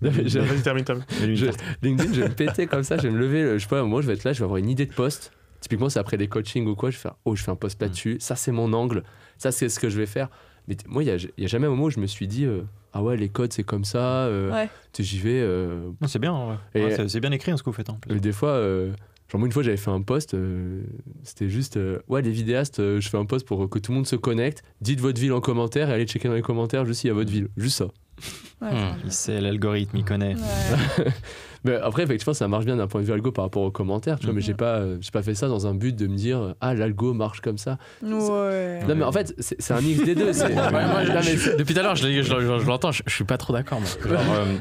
LinkedIn je vais me péter comme ça, je vais me lever, je sais pas, moi je vais être là, je vais avoir une idée de poste, typiquement c'est après les coachings ou quoi, je vais faire oh je fais un post là-dessus, ça c'est mon angle, ça c'est ce que je vais faire. Mais t- moi il n'y a, a jamais un moment où je me suis dit euh, ah ouais les codes c'est comme ça, euh, ouais. j'y vais euh... non, c'est bien ouais. Et ouais, c'est, c'est bien écrit hein, ce que vous faites en plus. Et des fois euh, genre moi une fois j'avais fait un post euh, c'était juste euh, ouais les vidéastes euh, je fais un post pour euh, que tout le monde se connecte, dites votre ville en commentaire et allez checker dans les commentaires juste s'il y a votre ville, juste ça. Ouais, hum, il sait, l'algorithme il connaît. Ouais. Mais après effectivement ça marche bien d'un point de vue algo par rapport aux commentaires, tu vois, mmh. mais j'ai pas j'ai pas fait ça dans un but de me dire ah l'algo marche comme ça. Ouais. Non mais ouais. en fait c'est, c'est un mix des deux. C'est... ouais, moi, je, je, je, depuis tout à l'heure je, je, je, je, je l'entends, je, je suis pas trop d'accord. Genre, euh,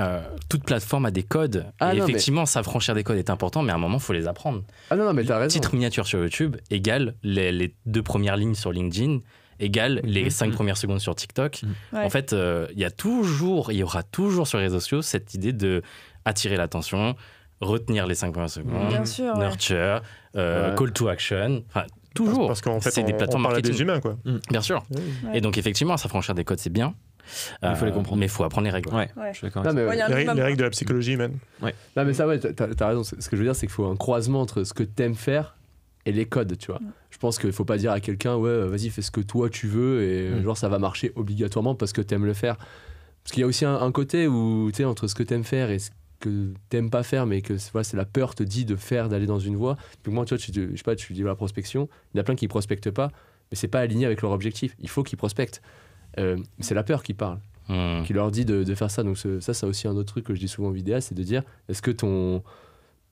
euh, toute plateforme a des codes. Ah, et non, effectivement mais... s'affranchir des codes est important, mais à un moment faut les apprendre. Ah non, non mais t'as raison. Titre miniature sur YouTube égale les, les deux premières lignes sur LinkedIn. Égale mmh. les cinq mmh. premières secondes sur TikTok. Mmh. Ouais. En fait, il euh, y a toujours, il y aura toujours sur les réseaux sociaux cette idée de attirer l'attention, retenir les cinq premières secondes, sûr, nurture, ouais. euh, ouais. call to action. Enfin, Toujours. Parce, parce qu'en fait, c'est on, des plateformes on parle à des humains, quoi. Mmh. Bien sûr. Mmh. Ouais. Et donc, effectivement, s'affranchir des codes, c'est bien. Il faut les comprendre. Mais il faut apprendre les règles. Ouais, ouais. Je suis d'accord. Non, mais ouais. les, règles, les règles de la psychologie humaine. Ouais. Non, mais ça, ouais, t'as, t'as raison. Ce que je veux dire, c'est qu'il faut un croisement entre ce que t'aimes faire et les codes, tu vois. Ouais. Je pense qu'il ne faut pas dire à quelqu'un, ouais, vas-y, fais ce que toi tu veux et mmh. genre, ça va marcher obligatoirement parce que t'aimes le faire. Parce qu'il y a aussi un, un côté où, tu sais, entre ce que t'aimes faire et ce que t'aimes pas faire, mais que voilà, c'est la peur te dit de faire, d'aller dans une voie. Puis moi, tu vois, tu, je sais pas, tu dis la prospection, il y en a plein qui prospectent pas, mais c'est pas aligné avec leur objectif. Il faut qu'ils prospectent. Euh, c'est la peur qui parle, mmh. qui leur dit de, de faire ça. Donc ce, ça, c'est aussi un autre truc que je dis souvent aux vidéastes, c'est de dire, est-ce que ton,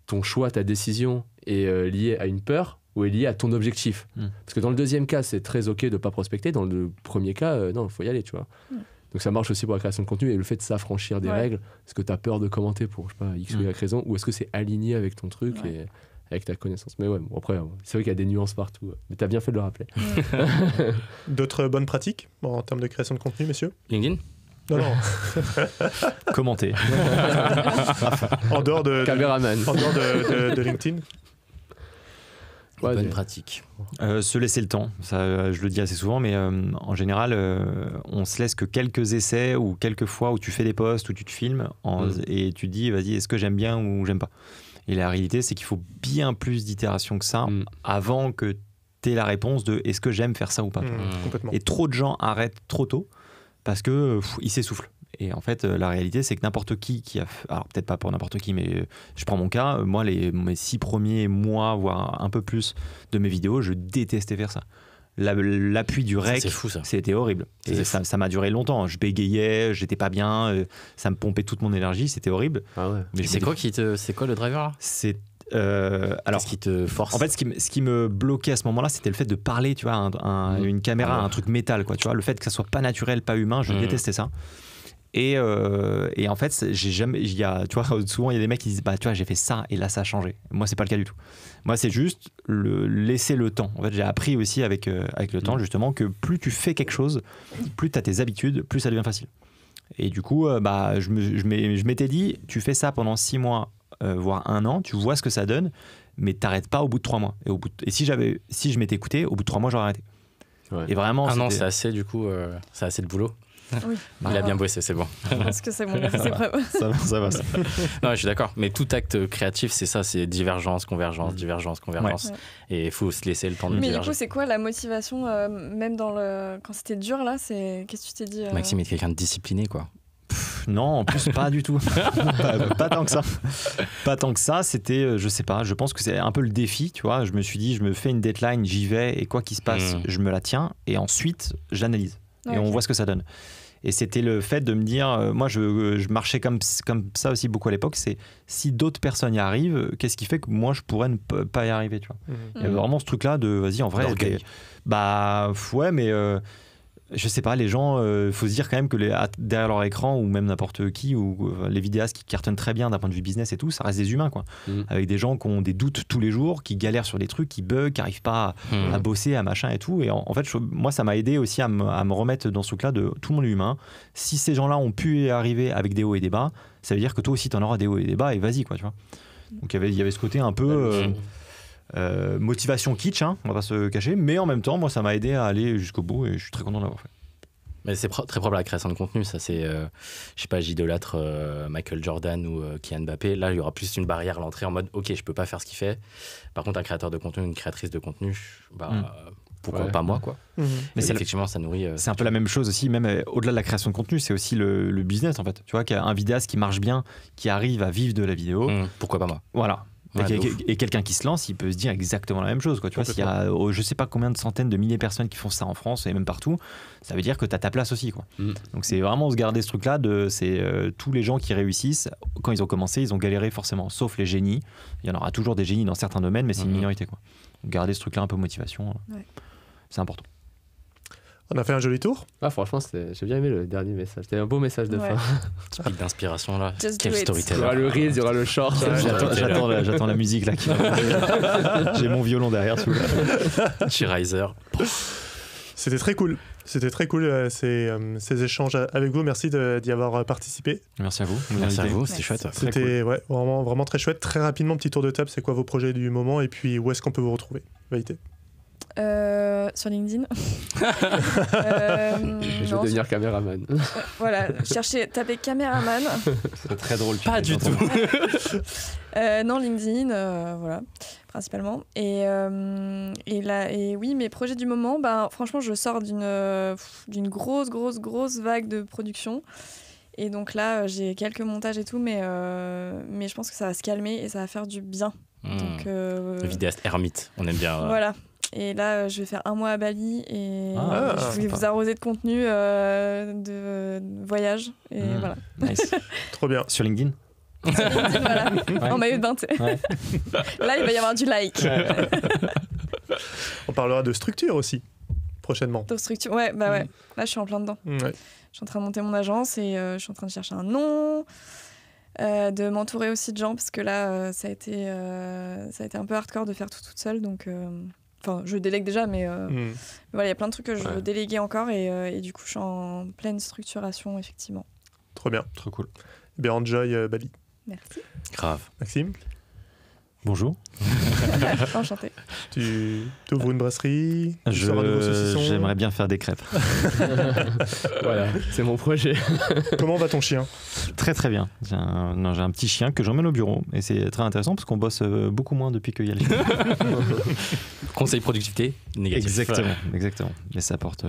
ton choix, ta décision est euh, liée à une peur ou est liée à ton objectif? Mmh. Parce que dans le deuxième cas, c'est très ok de pas prospecter. Dans le premier cas, euh, non, il faut y aller, tu vois. Mmh. Donc ça marche aussi pour la création de contenu et le fait de s'affranchir des ouais. règles. Est-ce que tu as peur de commenter pour je sais pas, X ou Y raison, ou est-ce que c'est aligné avec ton truc ouais. et avec ta connaissance? Mais ouais, bon, après, c'est vrai qu'il y a des nuances partout. Mais tu as bien fait de le rappeler. Ouais. D'autres bonnes pratiques en termes de création de contenu, messieurs? LinkedIn? Non, non. Commenter. En dehors de, Caméraman. De, en dehors de, de, de LinkedIn. Ouais, bonne pratique. Euh, se laisser le temps, ça, euh, je le dis assez souvent, mais euh, en général, euh, on se laisse que quelques essais ou quelques fois où tu fais des posts, où tu te filmes en, mmh. et tu te dis, vas-y, est-ce que j'aime bien ou j'aime pas? Et la réalité, c'est qu'il faut bien plus d'itérations que ça mmh. avant que tu aies la réponse de est-ce que j'aime faire ça ou pas. Mmh, complètement. Et trop de gens arrêtent trop tôt parce qu'ils s'essoufflent. Et en fait, la réalité, c'est que n'importe qui qui a... Alors, peut-être pas pour n'importe qui, mais je prends mon cas. Moi, les, mes six premiers mois, voire un peu plus de mes vidéos, je détestais faire ça. La, l'appui du rec, c'est fou, ça. C'était horrible. C'est et c'est ça, ça m'a duré longtemps. Je bégayais, j'étais pas bien, ça me pompait toute mon énergie, c'était horrible. Ah ouais. Mais c'est, quoi qui te, c'est quoi le driver là? C'est... Euh, alors, ce qui te force. En fait, ce qui, ce qui me bloquait à ce moment-là, c'était le fait de parler, tu vois, un, un, mmh. une caméra, ah. un truc métal, quoi. Tu vois, le fait que ça soit pas naturel, pas humain, je mmh. détestais ça. Et, euh, et en fait, j'ai jamais, y a, tu vois, souvent il y a des mecs qui disent, bah tu vois, j'ai fait ça et là ça a changé. Moi, c'est pas le cas du tout. Moi, c'est juste le, laisser le temps. En fait, j'ai appris aussi avec, euh, avec le mmh. temps, justement, que plus tu fais quelque chose, plus tu as tes habitudes, plus ça devient facile. Et du coup, euh, bah, je, me, je, m'ai, je m'étais dit, tu fais ça pendant six mois, euh, voire un an, tu vois ce que ça donne, mais t'arrêtes pas au bout de trois mois. Et, au bout de, et si, j'avais, si je m'étais écouté, au bout de trois mois, j'aurais arrêté. Ouais. Et vraiment, ah non, c'est assez, du coup, euh, c'est assez de boulot. Oui. Il ah. a bien bossé, c'est bon. Est-ce que c'est bon? C'est prêt. Ça va, ça va. Ça va. Non, je suis d'accord. Mais tout acte créatif, c'est ça, c'est divergence, convergence, mmh. divergence, convergence. Ouais. Et il faut se laisser le temps de diverger. Mais du coup, c'est quoi la motivation, euh, même dans le... quand c'était dur là, c'est... Qu'est-ce que tu t'es dit euh... Maxime est quelqu'un de discipliné, quoi. Pff, non, en plus, pas du tout. pas, pas tant que ça. Pas tant que ça, c'était, je sais pas, je pense que c'est un peu le défi, tu vois. Je me suis dit, je me fais une deadline, j'y vais, et quoi qu'il se passe, mmh. je me la tiens, et ensuite, j'analyse. Et ouais, on okay. voit ce que ça donne. Et c'était le fait de me dire, euh, moi je, je marchais comme, comme ça aussi beaucoup à l'époque, c'est si d'autres personnes y arrivent, qu'est-ce qui fait que moi je pourrais ne p- pas y arriver, tu vois. Mmh. Il y avait vraiment ce truc là de vas-y, en vrai, okay. bah ouais, mais euh, je sais pas, les gens, euh, faut se dire quand même que les, à, derrière leur écran ou même n'importe qui, ou euh, les vidéastes qui cartonnent très bien d'un point de vue business et tout, ça reste des humains, quoi. Mmh. Avec des gens qui ont des doutes tous les jours, qui galèrent sur des trucs, qui bug, qui n'arrivent pas à, mmh. à bosser, à machin et tout. Et en, en fait, je, moi, ça m'a aidé aussi à, m, à me remettre dans ce truc-là de tout le monde est humain. Si ces gens-là ont pu y arriver avec des hauts et des bas, ça veut dire que toi aussi, t'en auras des hauts et des bas et vas-y, quoi, tu vois. Donc, y avait, y avait ce côté un peu... Euh, Euh, motivation kitsch, hein, on va pas se cacher, mais en même temps, moi, ça m'a aidé à aller jusqu'au bout et je suis très content de l'avoir fait. Mais c'est pro- très propre à la création de contenu, ça c'est, euh, je sais pas, j'idolâtre euh, Michael Jordan ou euh, Kylian Mbappé. Là, il y aura plus une barrière à l'entrée en mode, ok, je peux pas faire ce qu'il fait. Par contre, un créateur de contenu, une créatrice de contenu, bah. Mm. Euh, pourquoi ouais. pas moi, quoi. Mmh. Mais c'est effectivement, la... ça nourrit. Euh, c'est un peu la même chose aussi, même euh, au-delà de la création de contenu, c'est aussi le, le business, en fait. Tu vois, qu'il y a un vidéaste qui marche bien, qui arrive à vivre de la vidéo. Mmh. Pourquoi pas moi? Voilà. Ouais, et quelqu'un qui se lance, il peut se dire exactement la même chose, quoi. Tu vois, s'il y a oh, je sais pas combien de centaines de milliers de personnes qui font ça en France et même partout, ça veut dire que tu as ta place aussi, quoi. Mm. Donc c'est vraiment se garder ce truc là de c'est euh, tous les gens qui réussissent, quand ils ont commencé, ils ont galéré forcément, sauf les génies. Il y en aura toujours des génies dans certains domaines, mais c'est mm. une minorité, quoi. Donc, garder ce truc là un peu motivation, ouais. c'est important. On a fait un joli tour. Ah, franchement, c'était... j'ai bien aimé le dernier message. C'était un beau message de ouais. fin. Petit pic d'inspiration là. Just Quel storyteller. Il y aura le reels, il y aura le short. Ouais, j'attends, j'attends, la, j'attends la musique là. Qui... j'ai mon violon derrière. Chez Riser. C'était très cool. C'était très cool euh, ces, euh, ces échanges avec vous. Merci de, d'y avoir participé. Merci à vous. Merci à vous. C'était chouette. C'était cool. ouais, vraiment, vraiment très chouette. Très rapidement, petit tour de table. C'est quoi vos projets du moment et puis où est-ce qu'on peut vous retrouver? Vaïté. Euh, sur LinkedIn. euh, je vais non, devenir sur... caméraman. Voilà, cherchez, tapez caméraman. C'est très drôle. Pas du tout. euh, non, LinkedIn, euh, voilà, principalement. Et, euh, et, là, et oui, mes projets du moment, bah, franchement, je sors d'une d'une grosse, grosse, grosse vague de production. Et donc là, j'ai quelques montages et tout, mais, euh, mais je pense que ça va se calmer et ça va faire du bien. Mmh. Donc, euh, le vidéaste ermite, on aime bien. Euh... Voilà. Et là, je vais faire un mois à Bali et ah, je vais sympa. vous arroser de contenu euh, de, de voyage. Et mmh, voilà. Nice. Trop bien. Sur LinkedIn, Sur LinkedIn voilà. Ouais. En maillot de bain, tu sais. Ouais. Là, il va y avoir du like. Ouais. On parlera de structure aussi, prochainement. De structure, ouais, bah ouais. Mmh. Là, je suis en plein dedans. Mmh, ouais. Je suis en train de monter mon agence et euh, je suis en train de chercher un nom. Euh, de m'entourer aussi de gens, parce que là, euh, ça, a été, euh, ça a été un peu hardcore de faire tout toute seule. Donc... Euh, Enfin, je délègue déjà, mais euh, mmh. voilà, il y a plein de trucs que je ouais. veux déléguer encore et, euh, et du coup, je suis en pleine structuration, effectivement. Trop bien, trop cool. Bien, enjoy euh, Bali. Merci. Grave. Maxime ? Bonjour. Enchanté. Tu ouvres une brasserie, je, un j'aimerais bien faire des crêpes. Voilà, c'est mon projet. Comment va ton chien ? Très très bien. J'ai un, non, j'ai un petit chien que j'emmène au bureau et c'est très intéressant parce qu'on bosse beaucoup moins depuis qu'il y a le chien. Conseil productivité négatif. Exactement, exactement. Mais ça apporte,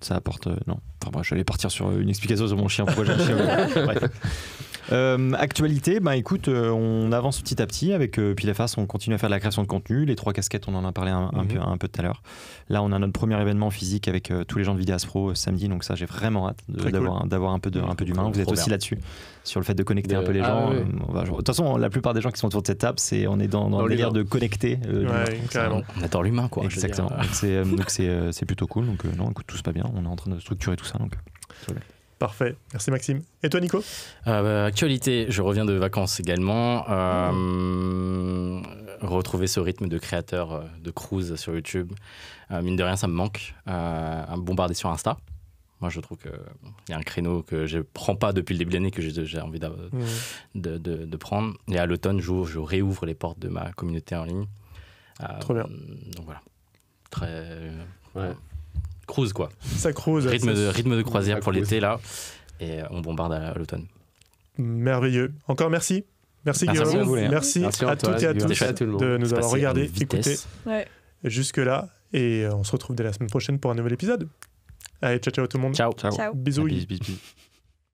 ça apporte, non. Enfin bref, je vais partir sur une explication sur mon chien. Pourquoi j'ai un chien ? Bref. Euh, actualité, ben écoute, euh, on avance petit à petit avec euh, Pileetface, on continue à faire de la création de contenu, les trois casquettes, on en a parlé un, un, mmh. peu, un peu tout à l'heure. Là, on a notre premier événement physique avec euh, tous les gens de Vidéas Pro euh, samedi, donc ça, j'ai vraiment hâte de, d'avoir, cool. d'avoir un peu de, un peu d'humain. Vous êtes aussi là-dessus, sur le fait de connecter de... un peu les gens. Ah, oui. euh, va, genre, de toute façon, la plupart des gens qui sont autour de cette table, c'est on est dans, dans, dans le délire de connecter. Euh, ouais, carrément. On adore l'humain, quoi. Exactement. C'est, euh, donc c'est, euh, c'est plutôt cool. Donc euh, non, écoute, tout se passe bien. On est en train de structurer tout ça, donc. Parfait, merci Maxime. Et toi Nico ? euh, Actualité, je reviens de vacances également. Euh, mmh. Retrouver ce rythme de créateur de cruise sur YouTube. Euh, mine de rien, ça me manque. Euh, un bombardé sur Insta. Moi, je trouve qu'il y a un créneau que je ne prends pas depuis le début de l'année que j'ai, j'ai envie de, mmh. de, de, de prendre. Et à l'automne, je, je réouvre les portes de ma communauté en ligne. Euh, Trop bien. Donc voilà. Très... Ouais. Cruise quoi. Ça cruise. Rythme de, rythme de croisière ça pour cruise. L'été là. Et on bombarde à l'automne. Merveilleux. Encore merci. Merci, merci Guillaume. À vous, merci, merci à toutes et à tous de nous avoir regardés, écoutés ouais. jusque-là. Et on se retrouve dès la semaine prochaine pour un nouvel épisode. Allez, ciao, ciao tout le monde. Ciao. Ciao. Bisous. Bisous.